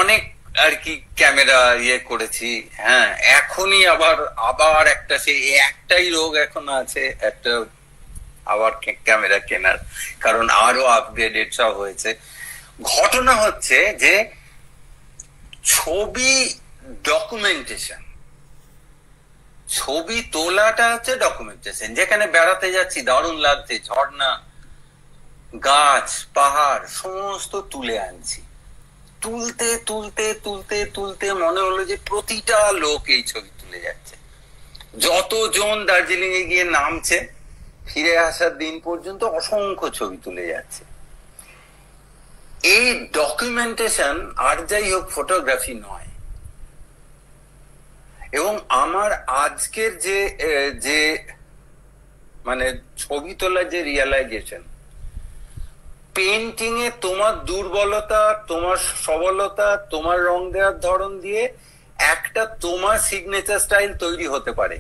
অনেক আর কি ক্যামেরা ইয়ে করেছি হ্যাঁ এখনই আবার একটা সেই একটাই রোগ এখন আছে একটা আবার ক্যামেরা কেনার কারণ আরো আপগ্রেডেড সব হয়েছে ঘটনা হচ্ছে যে ছবি ডকুমেন্টেশন ছবি তোলাটা হচ্ছে ডকুমেন্টেশন যেখানে বেড়াতে যাচ্ছি দারুণ লাগছে ঝর্ণা গাছ পাহাড় সমস্ত তুলে আনছি তুলতে তুলতে তুলতে তুলতে মনে হলো যে প্রতিটা লোক এই ছবি তুলে যাচ্ছে যতজন দার্জিলিং এ গিয়ে নামছে ফিরে আসার দিন পর্যন্ত অসংখ্য ছবি তুলে যাচ্ছে এই ডকুমেন্টেশন আর যাই হোক ফটোগ্রাফি নয় এবং আমার আজকের যে যে মানে ছবি তোলার যে রিয়ালাইজেশন পেইন্টিং এ তোমার দুর্বলতা তোমার সবলতা তোমার রং দেওয়ার ধরন দিয়ে একটা তোমার সিগনেচার স্টাইল তৈরি হতে পারে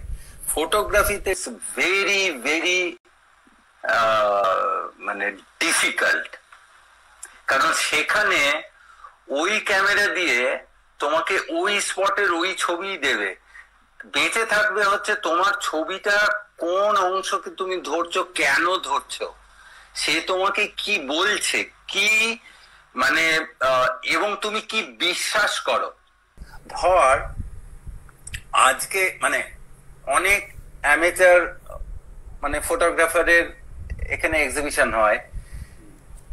ফটোগ্রাফিতে ভেরি ভেরি মানে ডিফিকাল্ট কারণ সেখানে ওই ক্যামেরা দিয়ে তোমাকে ওই স্পটের ওই ছবি দেবে বেঁচে থাকবে হচ্ছে তোমার ছবিটা কোন অংশকে তুমি ধরছো কেন ধরছো সে তোমাকে কি বলছে কি মানে এবং তুমি কি বিশ্বাস করো ধর আজকে মানে অনেক অ্যামেচার মানে ফটোগ্রাফারের এখানে এক্সিবিশন হয়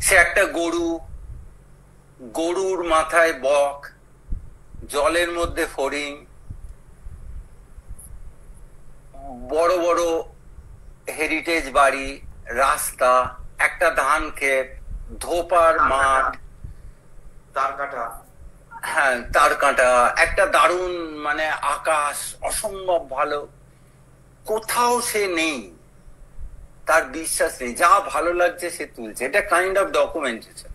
সে একটা গরুর মাথায় বক জলের মধ্যে ফড়িং বড় বড় হেরিটেজ বাড়ি রাস্তা একটা ধান ক্ষেত ধোপার মাঠ তার কাঁটা একটা দারুণ মানে আকাশ অসম্ভব ভালো কোথাও সে নেই তার বিশ্বাস নেই যা ভালো লাগছে সে তুলছে এটা কাইন্ড অফ ডকুমেন্টেশন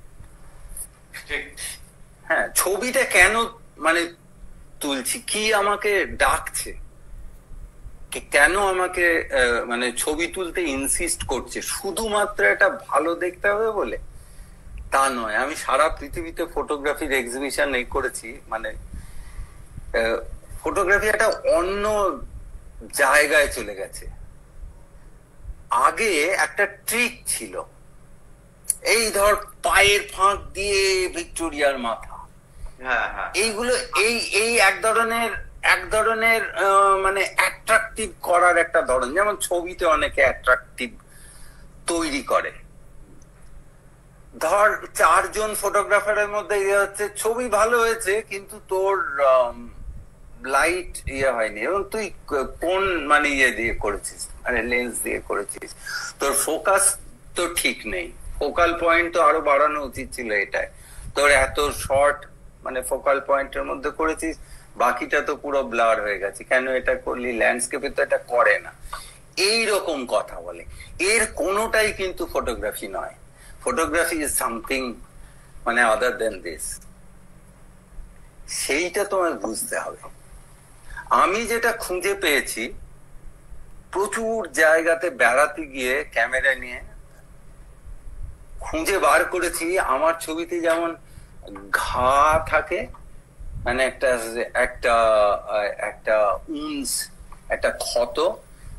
হ্যাঁ ছবিটা কেন মানে তুলছি কি আমাকে ডাকছে কেন আমাকে মানে ছবি তুলতে ইনসিস্ট করছে শুধুমাত্র এটা ভালো দেখতে হবে বলে তা নয় আমি সারা পৃথিবীতে ফটোগ্রাফির এক্সিবিশন করেছি মানে ফটোগ্রাফি একটা অন্য জায়গায় চলে গেছে আগে একটা ট্রিক ছিল এই ধর পায়ের ফাঁক দিয়ে ভিক্টোরিয়ার মাথা এইগুলো এই এক ধরনের মানে অ্যাট্রাকটিভ করার একটা ধরন যেমন ছবিতে অনেকে অ্যাট্রাকটিভ তৈরি করে ধর চারজন ফটোগ্রাফারের মধ্যে ইয়ে হচ্ছে ছবি ভালো হয়েছে কিন্তু তোর লাইট ইয়ে হয়নি এবং তুই কোন মানে ইয়ে দিয়ে করেছিস মানে লেন্স দিয়ে করেছিস তোর ফোকাস তো ঠিক নেই ফোকাল পয়েন্ট তো আরো বাড়ানো উচিত ছিল এটাই তোর এত শর্ট মানে ফোকাল পয়েন্টের মধ্যে করেছিস বাকিটা তো পুরো ব্লার হয়ে গেছে কেন এটা করলি ল্যান্ডস্কেপে তো এটা করে না এইরকম কথা বলে এর কোনোটাই কিন্তু ফটোগ্রাফি নয় ফটোগ্রাফি ইজ সামথিং মানে আদার দেন দিস সেইটা তোমার বুঝতে হবে আমি যেটা খুঁজে পেয়েছি প্রচুর জায়গাতে বেড়াতে গিয়ে ক্যামেরা নিয়ে খুঁজে বার করেছি আমার ছবিতে যেমন ঘা থাকে মানে একটা একটা একটা উন্স একটা ক্ষত,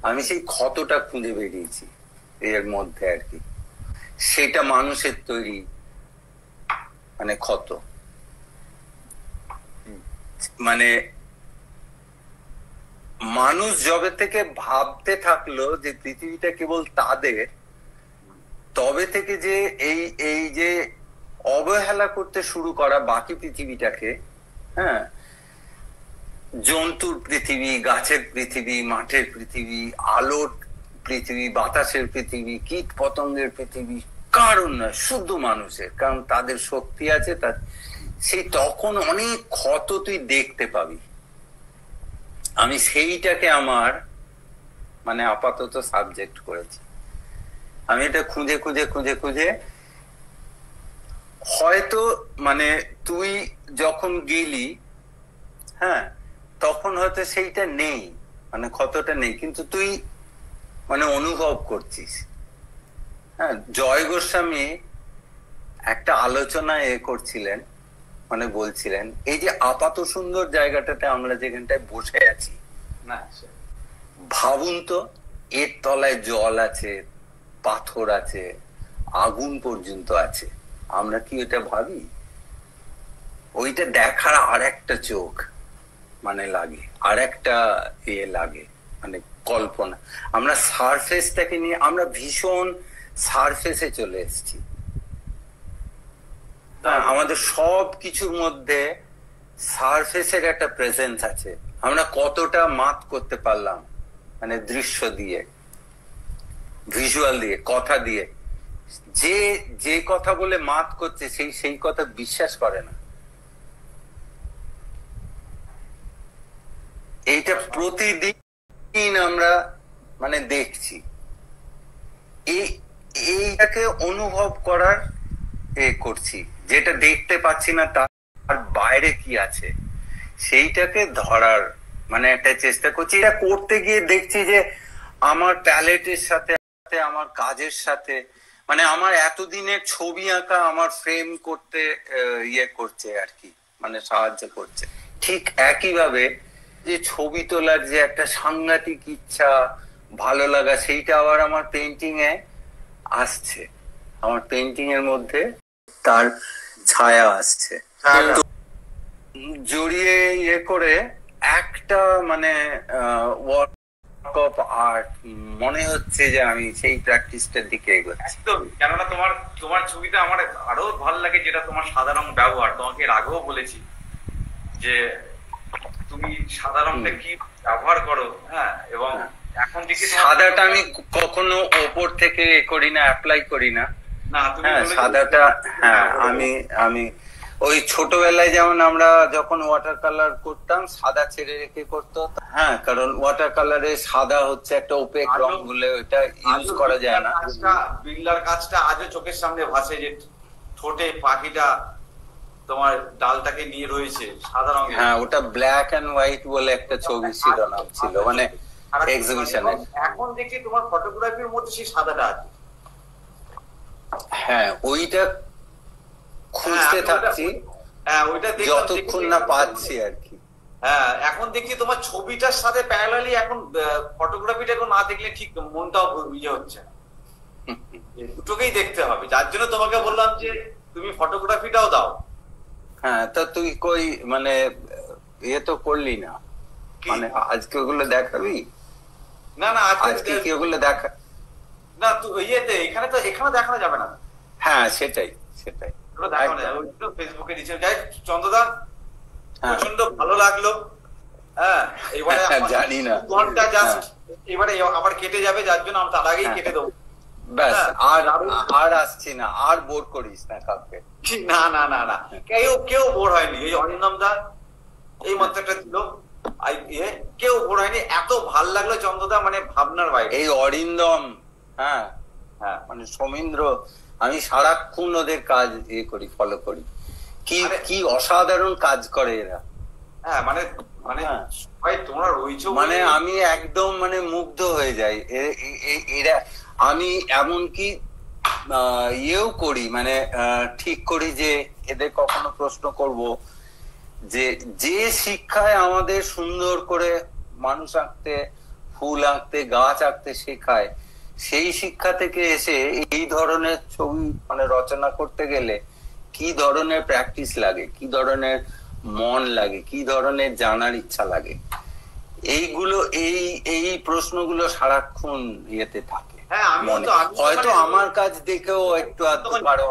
আমি সেই ক্ষতটা খুঁজে বেরিয়েছি এর মধ্যে আর কি। সেটা মানুষের তৈরি মানে ক্ষত, মানে মানুষ যবে থেকে ভাবতে থাকলো যে পৃথিবীটা কেবল তাদের, তবে থেকে যে এই এই যে অবহেলা করতে শুরু করা বাকি পৃথিবীটাকে, হ্যাঁ, জন্তুর পৃথিবী, গাছের পৃথিবী, মাঠের পৃথিবী, আলোর পৃথিবী, বাতাসের পৃথিবী, কীট পতঙ্গের পৃথিবী, কারণ নয় শুধু মানুষের, কারণ তাদের শক্তি আছে। তার সেই তখন অনেক ক্ষত তুই দেখতে পাবি। আমি সেইটাকে আমার মানে আপাতত সাবজেক্ট করেছি। আমি এটা খুঁজে খুঁজে খুঁজে খুঁজে হয়তো মানে তুই যখন গেলি, হ্যাঁ, তখন হয়তো সেইটা নেই, মানে ক্ষতটা নেই, কিন্তু তুই মানে অনুভব করছিস। হ্যাঁ, জয় গোস্বামী একটা আলোচনায় করছিলেন, মানে বলছিলেন এই যে আপাত সুন্দর জায়গাটাতে আমরা যেখানটায় বসে আছি, না ভাবুন তো এর তলায় জল আছে, পাথর আছে, আগুন পর্যন্ত আছে, আমরা কি এটা ভাবি? ওইটা দেখার আর একটা চোখ মানে লাগে, আর একটা ইয়ে লাগে, মানে কল্পনা। আমরা সারফেসটাকে নিয়ে আমরা ভীষণ সারফেসে চলে এসেছি, আমাদের সব কিছুর মধ্যে সারফেসের একটা প্রেজেন্স আছে। আমরা কতটা মাত করতে পারলাম মানে দৃশ্য দিয়ে, ভিজুয়াল দিয়ে, কথা দিয়ে। যে যে কথা বলে মাত করছে সেই সেই কথা বিশ্বাস করে না। এইটা প্রতিদিন আমরা মানে দেখছি। এইটাকে অনুভব করার এ করছি, যেটা দেখতে পাচ্ছি না তার বাইরে কি আছে সেইটাকে ধরার মানে একটা চেষ্টা করছি। এটা করতে গিয়ে দেখছি যে আমার প্যালেটের সাথে, আমার কাজের সাথে, মানে আমার এতদিনের ছবি আঁকা আমার ফ্রেম করতে ইয়ে করছে আর কি, মানে সাহায্য করছে। ঠিক একইভাবে যে ছবি তোলার যে একটা সাংঘাতিক ইচ্ছা, ভালো লাগা, সেইটা আবার আমার পেন্টিং এ আসছে, আমার পেন্টিং এর মধ্যে তার ছায়া আসছে। জড়িয়ে ইয়ে করে একটা মানে ওয়ার্ক অফ আর্ট মনে হচ্ছে যে আমি সেই প্র্যাকটিসটার দিকে এগোচ্ছি। কেননা তোমার তোমার ছবিটা আমার আরো ভালো লাগে, যেটা তোমার সাধারণ ব্যবহার। তোমাকে এর আগেও বলেছি যে তুমি সাধারণটা কি ব্যবহার করো, হ্যাঁ, এবং এখন থেকে সাদাটা আমি কখনো ওপর থেকে করি না, অ্যাপ্লাই করি না। সাদাটা, হ্যাঁ, আমি ওই ছোটবেলায় যেমন আমরা যখন ওয়াটার কালার করতাম সাদা ছেড়ে রেখে করতো, হ্যাঁ, কারণ ওয়াটার কালারে সাদা হচ্ছে একটা ওপেক রং বলে ওটা ইউজ করা যায় না। বিল্লার কাজটা আজও চোখের সামনে ভাসে, যে ঠোঁটে পাখিটা তোমার ডালটাকে নিয়ে রয়েছে সাদা রঙে। হ্যাঁ, ওটা ব্ল্যাক এন্ড হোয়াইট বলে একটা ছবি শিরোনাম ছিল মানে এক্সিবিশনে। এখন দেখি তোমার ফটোগ্রাফির মধ্যে সেই সাদাটা আছে। হ্যাঁ, ওইটা খুঁজতে থাকছি যতক্ষণ না পাচ্ছি আর কি। হ্যাঁ, এখন দেখি তোমার ছবিটার সাথে প্যারালালি এখন ফটোগ্রাফিটা না দেখলে ঠিক মনটাও ভুলিয়ে হচ্ছে না, দুটোকেই দেখতে হবে। যার জন্য তোমাকে বললাম যে তুমি ফটোগ্রাফিটাও দাও। হ্যাঁ, তা তুই কই মানে ইয়ে তো করলি না, মানে আজকে ওগুলো দেখাবি? না না, আজকে কি ওগুলো দেখা না, তুই ইয়েতে এখানে তো এখানে দেখানো যাবে না। হ্যাঁ, সেটাই সেটাই ফেসবুকে দিয়েছে। যাই চন্দ্রদা, প্রচন্ড ভালো লাগলো। হ্যাঁ, এবারে জানি না ঘন্টা জাস্ট এবারে আবার কেটে যাবে, যার জন্য আমি তার আগেই কেটে দেবো। ব্যাস, আর আসছি না, আর বোর করিস না কাউকে। না না না না, কেউ বোর হয়নি। এই অরিন্দম দা এই মাত্রাটা ছিল, কেউ বোর হয়নি, এত ভাল লাগলো চন্দ্রদা, মানে ভাবনার বাইরে। এই অরিন্দম, হ্যাঁ হ্যাঁ, মানে সৌমিন্দ্র, আমি সারাক্ষণ ওদের কাজ ইয়ে করি, ফলো করি। কি অসাধারণ কাজ করে এরা। হ্যাঁ, মানে মানে ভাই তোমরা রইছো, মানে আমি একদম মানে মুগ্ধ হয়ে যাই এরা। আমি এমনকি ইয়েও করি, মানে ঠিক করি যে এদের কখনো প্রশ্ন করব মানুষ আঁকতে ফুল আঁকতে গাছ আঁকতে শেখায়, সেই শিক্ষা থেকে এসে এই ধরনের ছবি মানে রচনা করতে গেলে কি ধরনের প্র্যাকটিস লাগে, কি ধরনের মন লাগে, কি ধরনের জানার ইচ্ছা লাগে, এইগুলো এই প্রশ্নগুলো সারাক্ষণ ইয়েতে থাকে। হয়তো আমার কাজ দেখেও একটু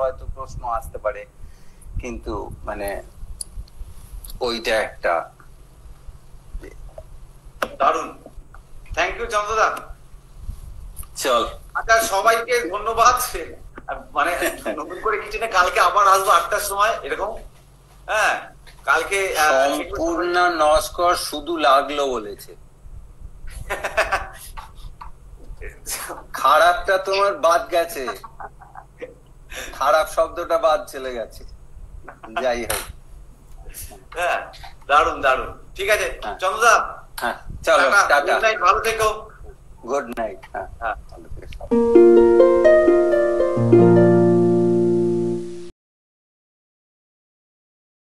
হয়তো প্রশ্ন আসতে পারে, কিন্তু মানে ওইটা একটা দারুণ। থ্যাংক ইউ চন্দ্রদা। চল আচ্ছা, সবাইকে ধন্যবাদ। মানে নতুন করে কিছু না, কালকে আবার আসবো 8টার সময় এরকম। হ্যাঁ কালকে সম্পূর্ণ নস্কর শুধু লাগলো বলেছে, খারাপটা তোমার বাদ গেছে, খারাপ শব্দটা বাদ চলে গেছে। যাই হোক, হ্যাঁ দারুন দারুন। ঠিক আছে চন্দ্রদা, হ্যাঁ চলো টাটা, ভালো থেকো, গুড নাইট। হ্যাঁ হ্যাঁ, ভালো থেকো।